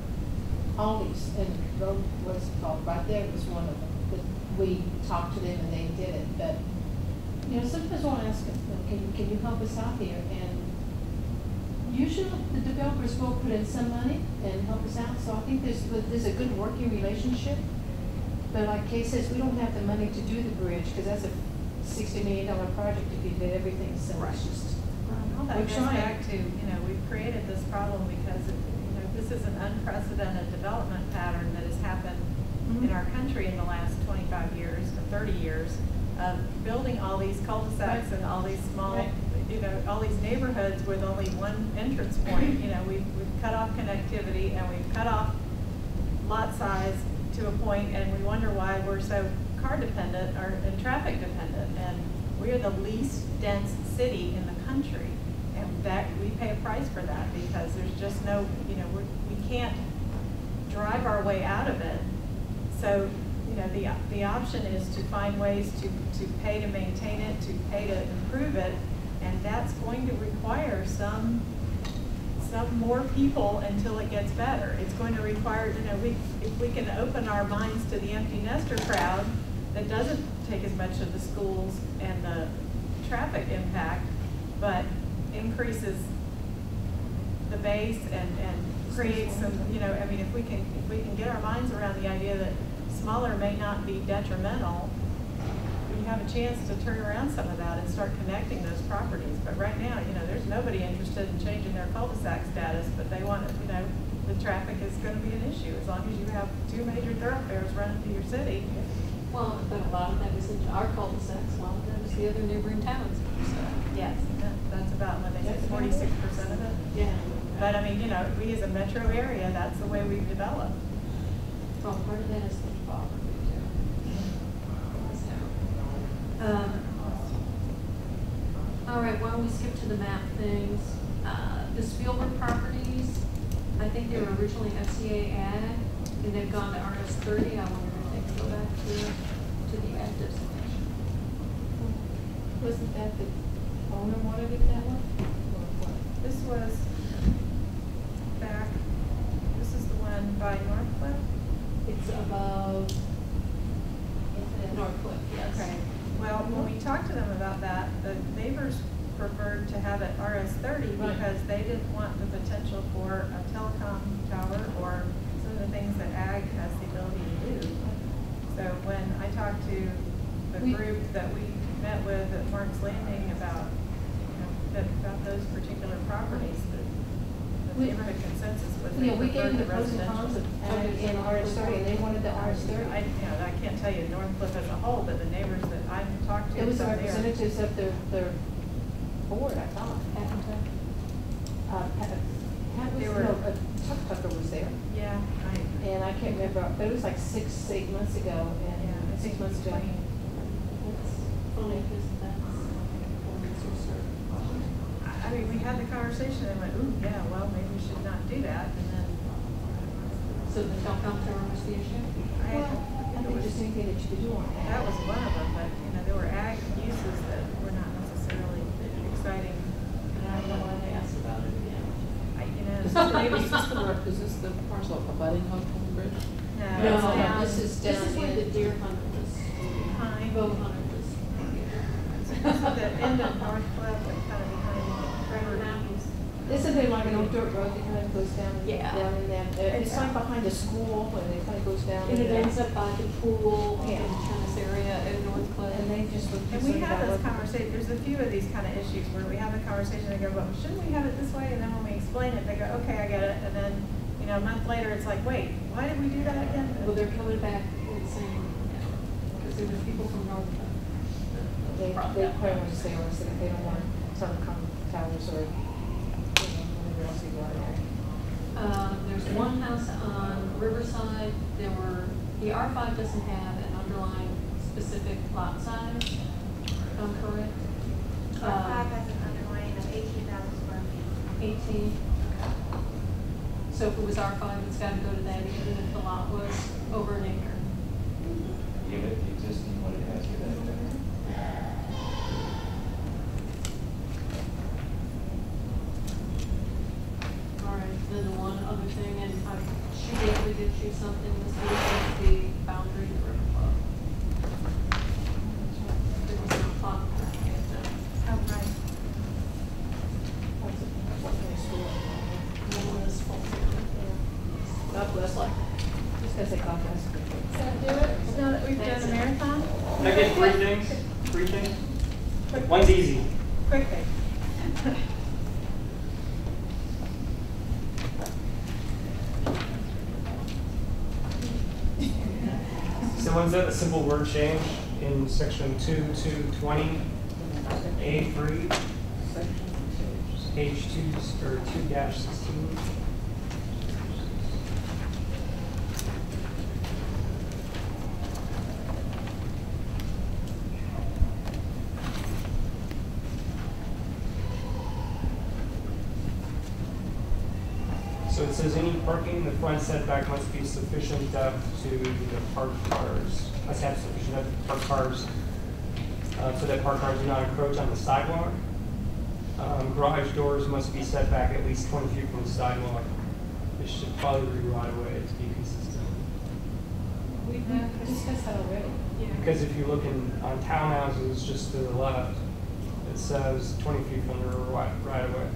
all these, and road, what's it called, right there was one of them. We talked to them and they did it, but you know sometimes we'll ask them, can you, can you help us out here? And usually the developers will put in some money and help us out. So I think there's there's a good working relationship. But like Kay says, we don't have the money to do the bridge because that's a sixty million dollar project if you did everything. So right. it's just well, that goes back to you know we've created this problem because it, you know this is an unprecedented development pattern that has happened in our country in the last twenty-five years or thirty years of building all these cul-de-sacs right. and all these small, right. you know, all these neighborhoods with only one entrance point. You know, we've, we've cut off connectivity and we've cut off lot size to a point, and we wonder why we're so car dependent or and traffic dependent. And we are the least dense city in the country, and that we pay a price for that because there's just no, you know, we're, we can't drive our way out of it. So, you know, the, the option is to find ways to, to pay to maintain it, to pay to improve it, and that's going to require some, some more people until it gets better. It's going to require, you know, we, if we can open our minds to the empty nester crowd that doesn't take as much of the schools and the traffic impact, but increases the base and, and creates some, you know, I mean, if we can, if we can get our minds around the idea that smaller may not be detrimental, we have a chance to turn around some of that and start connecting those properties. But right now, you know, there's nobody interested in changing their cul-de-sac status, but they want to, you know, the traffic is going to be an issue as long as you have two major thoroughfares running through your city. Well, but a lot of that is into our cul-de-sacs, a lot of that is the other neighboring towns. So. Yes, that, that's about what they said, forty-six percent of it. Yeah. But I mean, you know, we as a metro area, that's the way we've developed. Well, part of that is the poverty too. Um, all right, why don't we skip to the map things? Uh, the Spielberg properties, I think they were originally F C A ag, and they've gone to R S thirty. I wonder if they can go back to, to the ag designation. Wasn't that the owner wanted it that way? Or what? This was back, this is the one by Northcliffe. It's above Northcliffe, yes. Okay. Well, when we talked to them about that, the neighbors preferred to have it R S thirty right. because they didn't want the potential for a telecom tower or some of the things that ag has the ability to do. So when I talked to the we, group that we met with at Mark's Landing about you know, that about those particular properties, that the neighborhood consensus was they preferred the residential. In R S thirty, and they wanted the R S thirty. I, you know, I can't tell you North Cliff as a whole, but the neighbors that I've talked to. It was the representatives of their, their board, I thought. Uh, Pat was, were, no, uh, Tuck Tucker was there. Yeah. I, and I can't remember, but it was like six, eight months ago. And yeah, six months ago. Only because that's, I mean, we had the conversation and went, ooh, yeah, well, maybe we should not do that. And then, so the telecom was the issue? I, well, I think was, just anything that you could do on that. That was one of them, but you know, there were ag uses that were not necessarily exciting. And I don't want to ask about it again. I, you know, is this the neighbors, is this the work, is this the parcel abutting Hopeful Bridge? No, no, no, down, this is down. This is where the deer hunter was. Pine. Bow hunter was. This is the end of North Cliff, and kind of behind Trevor Mountains. Isn't there like an old dirt road that kind of goes down, yeah, down in that? Uh, it's like behind a school, and it kind of goes down. And it ends up by the pool, yeah, and tennis area in North Cliff. And they just look. And we have those conversations. There's a few of these kind of issues where we have a conversation and they go, well, shouldn't we have it this way? And then when we explain it, they go, okay, I get it. And then, you know, a month later, it's like, wait, why did we do that again? Well, they're coming back and saying, because there were people from North Cliff. They probably want to stay on the city. They don't want telecom towers or. Uh, there's one house on Riverside. There were, the R five doesn't have an underlying specific lot size, if I'm correct. R five um, has an underlying of eighteen thousand square feet. eighteen. Okay. So if it was R five, it's got to go to that even if the lot was over an acre. Mm-hmm. Give it the existing what it has to that. Then the one other thing, and I, she did, we did choose something this week, was the boundary of the river club. There was no clock that we had done. Oh, right. What's the next school? No one is Fulton County. God bless, like, just because they caught us. Does that do it? So now that we've done a marathon? Can I get three things? Three things? Quick. One's easy. Quick thing. Someone said a simple word change in section two two twenty, A three, page two or two dash sixteen. So it says any parking in the front setback must be sufficient depth to the parked cars. Must have sufficient depth to parked cars uh, so that parked cars do not encroach on the sidewalk. Um, garage doors must be set back at least twenty feet from the sidewalk. This should probably be right away to be consistent. We've discussed that already. Yeah. Because if you look in on townhouses just to the left, it says twenty feet from the right, right away.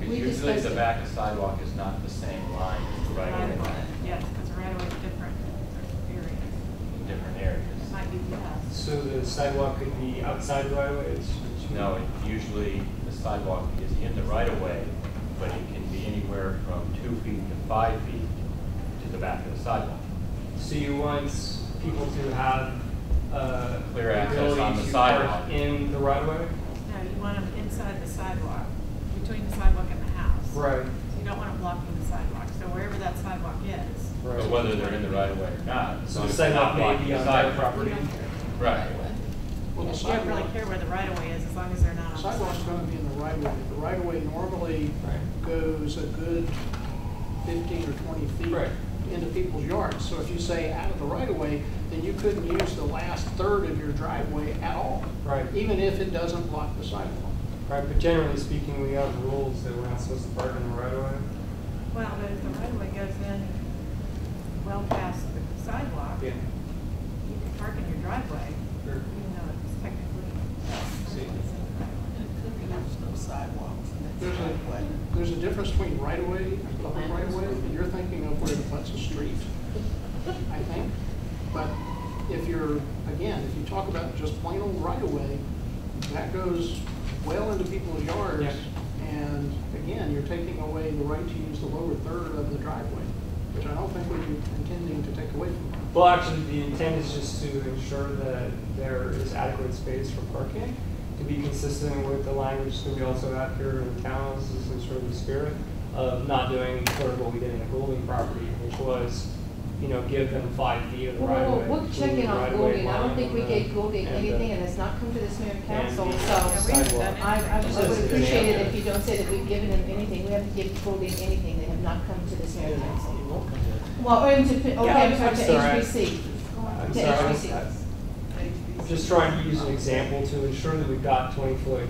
Because usually the back of sidewalk is not the same line as the right away line. Yes, because right away is different areas. In different areas. It might be the past. So the sidewalk could be outside the right of way? No, it usually the sidewalk is in the right of way, but it can be anywhere from two feet to five feet to the back of the sidewalk. So you want people to have uh, clear access on the sidewalk in the right of way? No, you want them inside the sidewalk. Between the sidewalk and the house. Right. So you don't want to block from the sidewalk. So wherever that sidewalk is. Right. But whether they're in the right of way or not. So the sidewalk may be on side property. Right. Well, you don't really care where the right of way is as long as they're not on the sidewalk. The sidewalk's going to be in the right of way. The right of way normally right. goes a good fifteen or twenty feet right. into people's yards. So if you say out of the right of way, then you couldn't use the last third of your driveway at all. Right. Even if it doesn't block the sidewalk. Right, but generally speaking, we have rules that we're not supposed to park in the right of way. Well, but if the right of way goes in well past the sidewalk, yeah. you can park in your driveway, sure. even though it's technically See. in the right of way. There's no sidewalk. There's a, there's a difference between right of way and public right of way, and you're thinking of where it butts a street, I think. But if you're, again, if you talk about just plain old right-of-way, that goes well into people's yards. Yes. And again, you're taking away the right to use the lower third of the driveway, which I don't think we're intending to take away from them. Well, actually, the intent is just to ensure that there is adequate space for parking to be consistent with the language that we also have here in the town. This is sort of the spirit of not doing sort of what we did in the Goulding property, which was, you know, give them five feet of the right of way. We'll check in on Goulding. I don't think we gave Goulding anything, and it's not come to this new council. So I would appreciate it if you don't say that we've given them anything. We haven't given Goulding anything. They have not come to this new council. Well, or into okay, yeah, I'm sorry, to H B C. I'm to sorry, H B C. I'm just trying to use an example to ensure that we've got twenty foot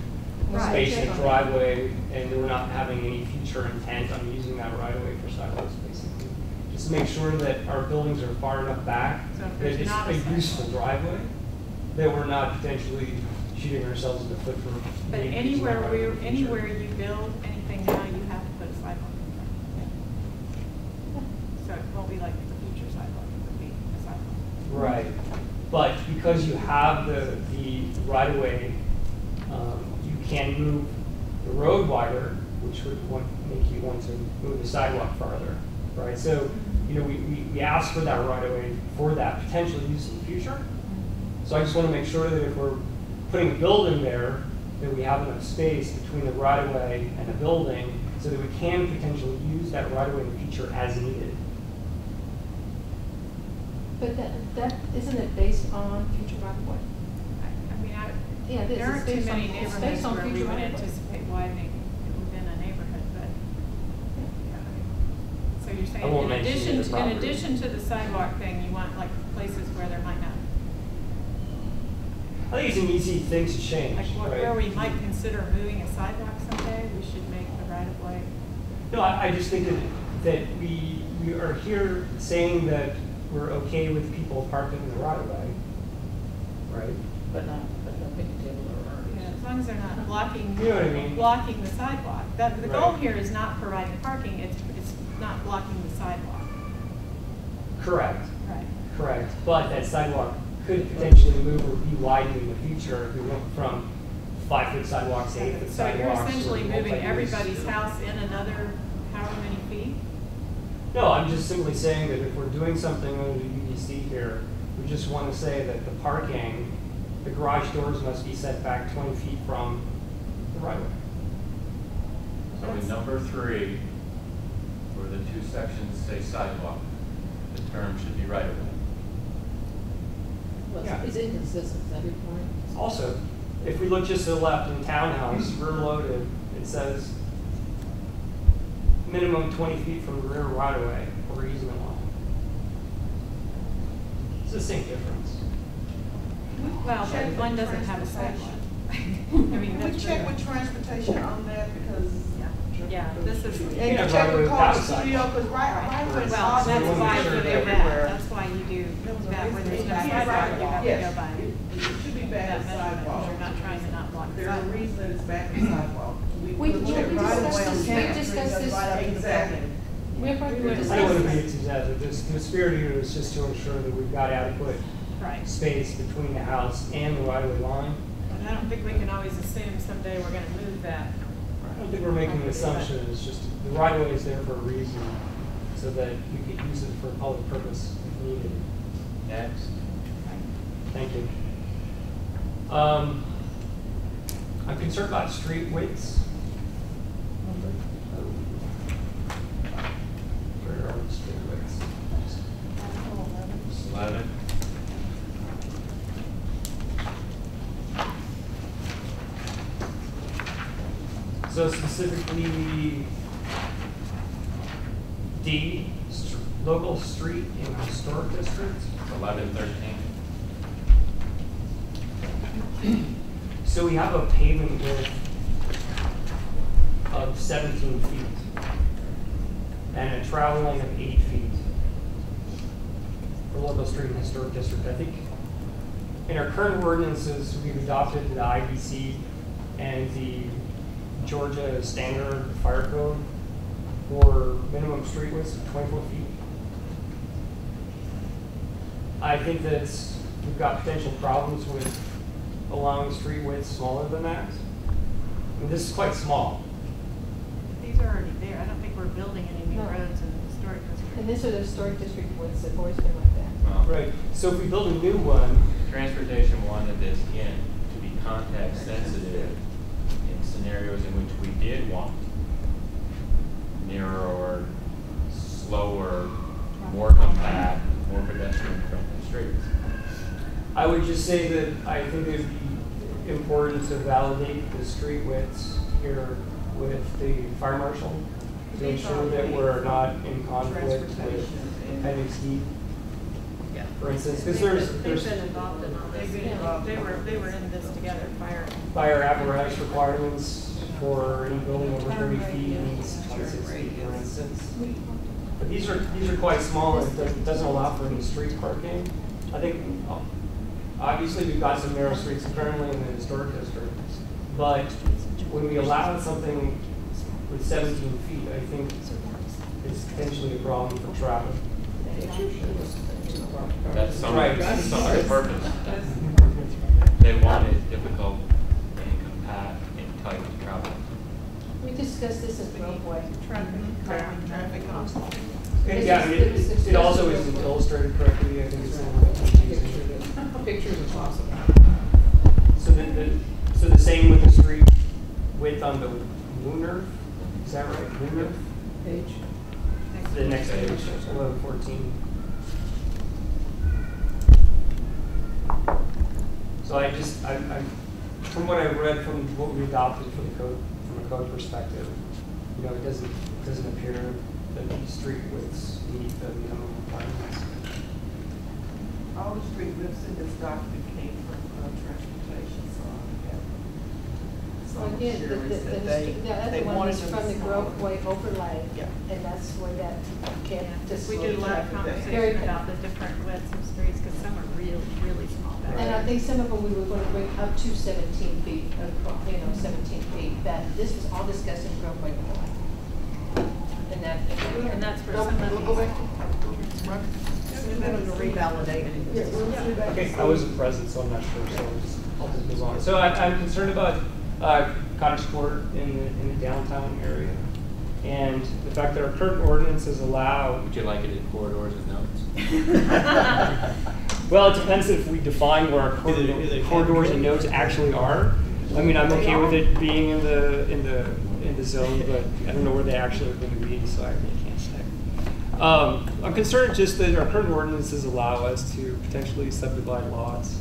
right, space in the driveway, and that we're not having any future intent on using that right away for sidewalks, basically. Just make sure that our buildings are far enough back so that it's a, a useful driveway, that we're not potentially shooting ourselves in the foot for. But anywhere where anywhere you build anything now, you have to put a sidewalk in front. Yeah. Yeah. So it won't be like the future sidewalk; it would be a sidewalk. Right, but because you have the the right of way, um, you can move the road wider, which would want, make you want to move the sidewalk farther. Right, so you know we, we, we ask for that right away for that potential use in the future. So I just want to make sure that if we're putting a building there, that we have enough space between the right of way and the building, so that we can potentially use that right away in the future as needed. But that that isn't it based on future right of way? I, I mean, I, yeah, there aren't too many neighborhoods where we would anticipate widening. So you're saying in addition, to, in addition to the sidewalk thing, you want like places where there might not. I think it's an easy thing to change. Like what, right? Where we might consider moving a sidewalk someday, we should make the right of way. No, I, I just think that, that we, we are here saying that we're okay with people parking in the right of way, right? But not, but not making table or yeah, as long as they're not blocking, you know what I mean? Blocking the sidewalk. That, the right. Goal here is not providing parking. It's not blocking the sidewalk. Correct. Right. Correct. But that sidewalk could potentially move or be widened in the future if we went from five foot sidewalks to eight foot so sidewalks. So you're essentially moving everybody's house in another however many feet? No, I'm just simply saying that if we're doing something under U D C here, we just want to say that the parking, the garage doors must be set back twenty feet from the right way. So in number three, where the two sections say sidewalk, the term should be right of way. Well, yeah. It's inconsistent at every point. Also, if we look just to the left in townhouse, rear loaded, it says minimum twenty feet from rear right of way or easement line. It's the same difference. Well, but one doesn't have a sidewalk. I mean, we check with transportation on that because. Yeah, this is. And you yeah, check with car studio because right away. Well, that's why you do that. That's why you do that when there's no sidewalk. You have to go by. It should be back to sidewalk. We're not trying to not block the sidewalk. There's a reason it's back to sidewalk. We we discussed this. Exactly. We have to discuss this. I don't want to be exaggerated. The spirit here is just to ensure that we've got adequate space between the house and the right-of-way line. And I don't think we can always assume someday we're going to move that. I don't think we're making an assumption. It's just the right of way is there for a reason, so that we could use it for a public purpose if needed. Next. Thank you. Um, I'm concerned about street widths. Where are the street widths? eleven. So specifically, D, st local street in historic districts. eleven, thirteen. So we have a pavement width of seventeen feet and a travel lane of eight feet for local street and historic district. I think in our current ordinances, we've adopted the I B C and the Georgia standard fire code for minimum street widths of twenty-four feet. I think that's we've got potential problems with allowing street widths smaller than that. I mean, this is quite small. These are already there. I don't think we're building any new no. roads in the historic district. And this is the historic district woods that always been like that. Well, right. So if we build a new one, transportation wanted this in to be context sensitive in scenarios in which we did want narrower, slower, more compact, more pedestrian-friendly streets. I would just say that I think it would be important to validate the street widths here with the fire marshal to make sure that we're not in conflict with Appendix D, yeah. for instance. Because there's, there's they've been involved in all this. They've been involved. They were they were in this together. Fire fire apparatus requirements for any building over thirty feet needs twenty-six feet, for instance. But these are these are quite small, and it doesn't allow for any street parking. I think obviously we've got some narrow streets currently in the historic district, but when we allowed something with seventeen feet, I think it's potentially a problem for traffic. That's some right. That's some of the purpose. They want it difficult and compact and tight to travel. We discussed this at Broadway. Traffic, traffic, traffic. Yeah, it, it, it also isn't illustrated correctly. I think it's a little bit pictures are possible. So the, the so the same with the street width on the lunar, is that right? Lunar page. Next the next page, eleven fourteen. So I just, I, I, from what I read, from what we adopted from the code, from a code perspective, you know, it doesn't it doesn't appear that the street widths meet the minimum requirements. All the street widths in this document came from uh, transportation. Well, again, the, the, the, the, they, the other one is from the Groveway overlay, yeah. and that's where that can't just. We did a lot of conversation about the different widths of streets because some are really, really small. Right. And I think some of them we were going to bring up to seventeen feet, of, you know, seventeen feet. That this was all discussed in Groveway overlay, and that and that's for some of these. We're going to revalidate. Yeah. Okay, I wasn't present, so I'm not sure. So I'll just, I'll just move on. So I, I'm concerned about. Uh, cottage court in the, in the downtown area, and the fact that our current ordinances allow. Would you like it in corridors and nodes? Well, it depends if we define where our cor is it, is corridors and nodes actually are. I mean, I'm okay with it being in the in the in the zone, but I don't know where they actually are going to be, so I really can't say. Um, I'm concerned just that our current ordinances allow us to potentially subdivide lots.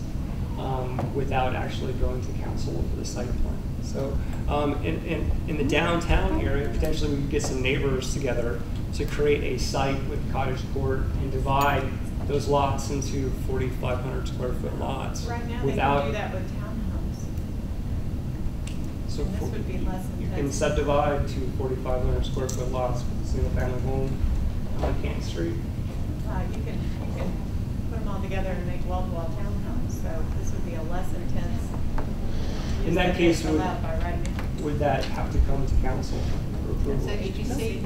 Um, without actually going to council for the site plan. So um, in, in, in the downtown area, potentially we could get some neighbors together to create a site with cottage court and divide those lots into forty-five hundred square foot lots. Right now without, they can do that with townhomes. So this would be less than you ten. Can subdivide to forty-five hundred square foot lots with a single family home on Canton Street. Uh, you, can, you can put them all together and make wall-to-wall townhomes. So this would be a less intense. In that case, would, by right would that have to come to council for approval? H E C.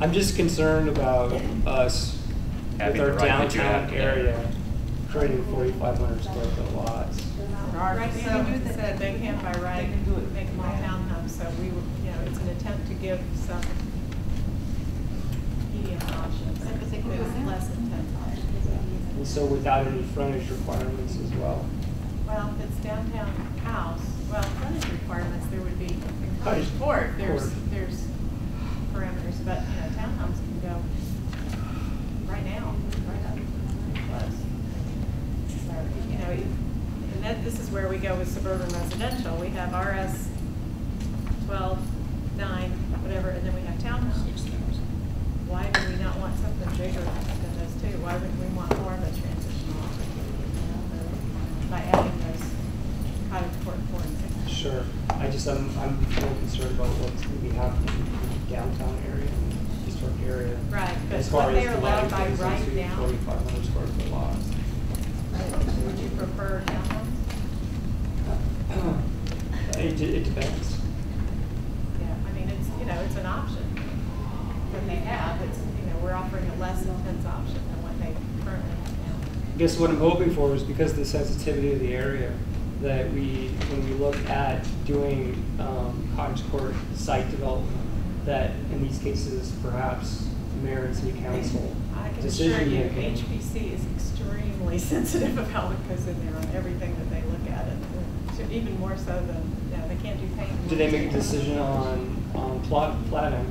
I'm just concerned about us Happy with our right downtown area creating forty-five hundred square foot lots. Right now, so so they can't by right. They can do it. Make them all townhomes. So we, would, you know, it's an attempt to give some medium options. I think it was less intense. And so without any frontage requirements as well. Well, if it's downtown house, well, frontage requirements, there would be cottage court. There's court. There's parameters, but you know, townhomes can go right now, right up, pretty close. So, you know, and that this is where we go with suburban residential. We have R S twelve, nine, whatever, and then we have townhomes. Why do we not want something bigger? Too. Why wouldn't we want more of a transitional by adding those cottage court four and six? Sure. I just I'm I'm more concerned about what's going to be happening in the downtown area and the historic area. Right, but as far what as they're allowed by right now. forty-five hundred square foot lots. Right. Would you prefer townhomes? It, it depends. Yeah, I mean it's you know it's an option that they have. It's we're offering a less intense option than what they currently have now. I guess what I'm hoping for is, because of the sensitivity of the area, that we, when we look at doing um, cottage court site development, that in these cases perhaps mayor and city council I can assure you, making. H P C is extremely sensitive about what goes in there on everything that they look at, and so even more so than you know, they can't do paint. Do they make a decision on on plot platting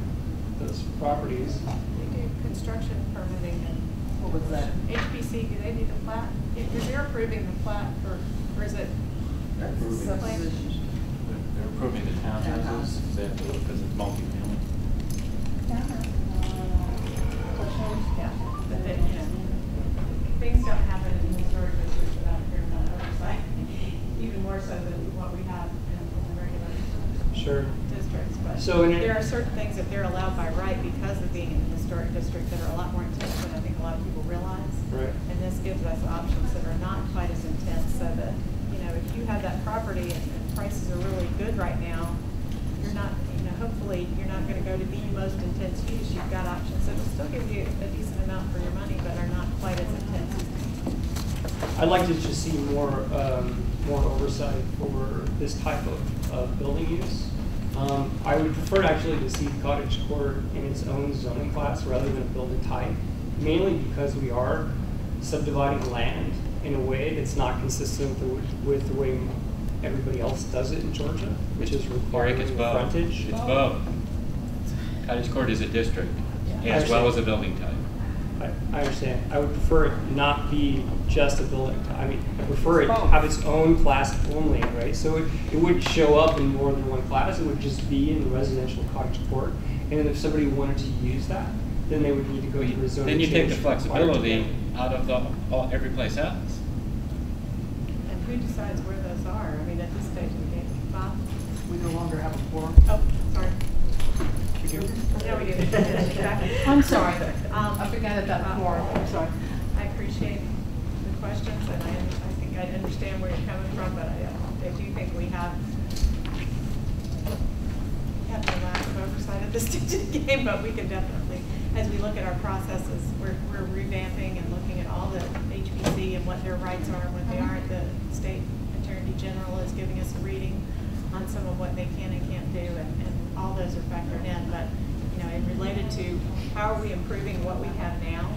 those properties? They do construction permitting and what was that? H P C. Do they need a plat? Because they're approving the plat, or or is it? They're approving. The plan? They're approving the townhouses. Exactly, because it's multi-family. Yeah. Yeah, but then, you know, things don't happen in the historic district without criminal oversight, even more so than what we have in the regular sure. districts. But so there are certain things that they're allowed by right because of being in the historic district that are a lot more intense than I think a lot of people realize. Right. And this gives us options that are not quite as intense, so that, you know, if you have that property and, and prices are really good right now, you're not, you know, hopefully you're not going to go to the most intense use. You've got options that will still give you a decent amount for your money, but are not quite as intense. I'd like to just see more um, more oversight for this type of, of building use. Um, I would prefer actually to see cottage court in its own zoning class rather than a building type, mainly because we are subdividing land in a way that's not consistent with, with the way everybody else does it in Georgia, which is requiring it's frontage. It's both. Cottage court is a district, yeah, as well as a building type. I, I understand. I would prefer it not be just a building type. I mean, I prefer it to have its own class only, right? So it, it wouldn't show up in more than one class. It would just be in the residential cottage court. And then if somebody wanted to use that, then they would need to go well, to a zone. Then you take the flexibility out of the, all, every place else. And who decides where those are? I mean, at this stage of the game, Bob? We no longer have a forum. Oh, sorry. No, we didn't. I'm sorry. Um, I forgot about more. I'm sorry. I appreciate the questions, and I, I think I understand where you're coming from, but I, I do think we have we have the lack of oversight at this stage of the game. But we can definitely, as we look at our processes, we're we're revamping and looking at all the H P C and what their rights are and what they aren't. The state attorney general is giving us a reading on some of what they can and can't do, and, and all those are factored in, but you know, and related to how are we improving what we have now,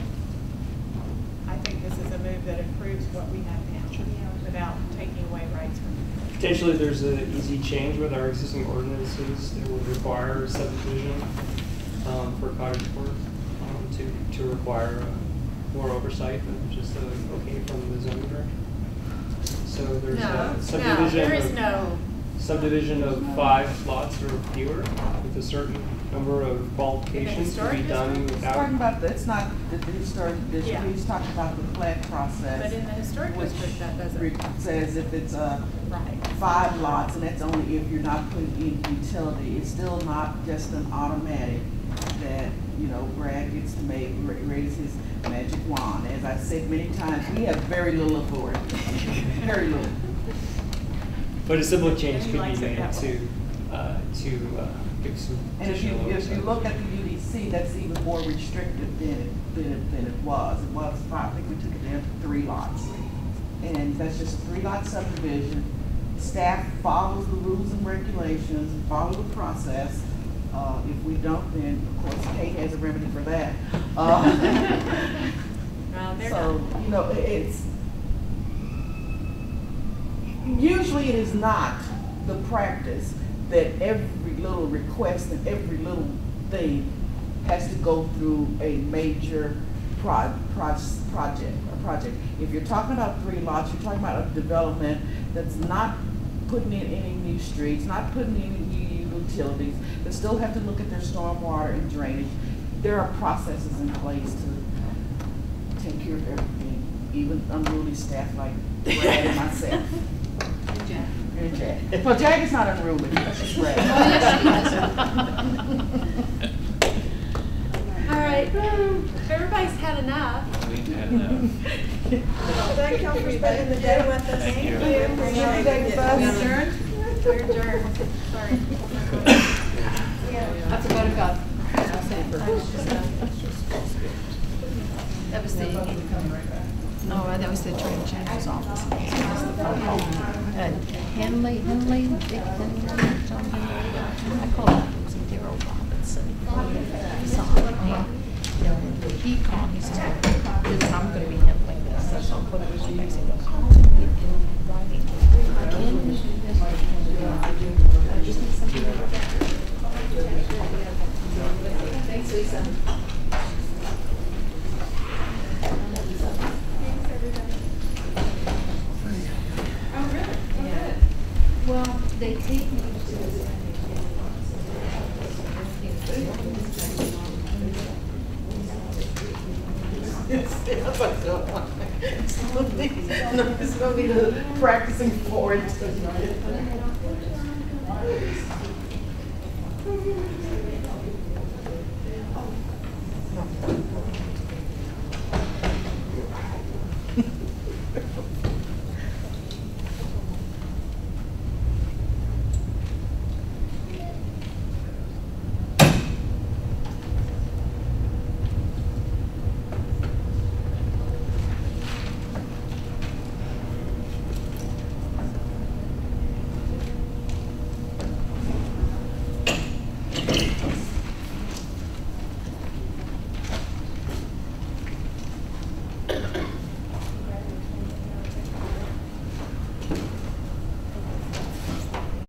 I think this is a move that improves what we have now without taking away rights from people. Potentially there's an easy change with our existing ordinances that would require subdivision um, for cottage court um, to, to require uh, more oversight than just a okay from the zoning director. So there's no, a subdivision. No, there is no subdivision of five lots or fewer with a certain number of qualifications to be done without. He's talking about the, it's not the, the historic district, yeah. He's talking about the plat process. But in the historic district, that doesn't. Says if it's uh, right. five lots, and that's only if you're not putting in utility, it's still not just an automatic that, you know, Brad gets to make, raise his magic wand. As I've said many times, we have very little authority, very little. But a similar change could be made to, uh, to uh, give some. And if you, if you look at the U D C, that's even more restrictive than it, than it, than it was. It was five, I think we took it down to three lots. And that's just a three lot subdivision. Staff follows the rules and regulations, and follow the process. Uh, if we don't, then of course Kate has a remedy for that. Uh, well, so, not. you know, it, it's, usually it is not the practice that every little request and every little thing has to go through a major pro pro project. A project. If you're talking about three lots, you're talking about a development that's not putting in any new streets, not putting in any new utilities, they still have to look at their stormwater and drainage. There are processes in place to take care of everything, even unruly staff like Brad and myself. Jack. Jack. Well, Jack is not unruly. That's just Brad. All right. If everybody's had enough. We had enough. Thank y'all for spending the day with us. Thank you. Thank you. We're adjourned. We're adjourned. Sorry. Yeah. That's about it, God. That was the. Oh, that was the Attorney General's office. Uh, Henley, Henley, Dick Henley, John Henley. I call him Daryl Robinson. I saw him. And he called, he said, I'm going to be handling this. That's not what it was. He said, can we do this? I just need something like that. Thanks, Lisa. Well, they take me to the it's going to be the practicing for it.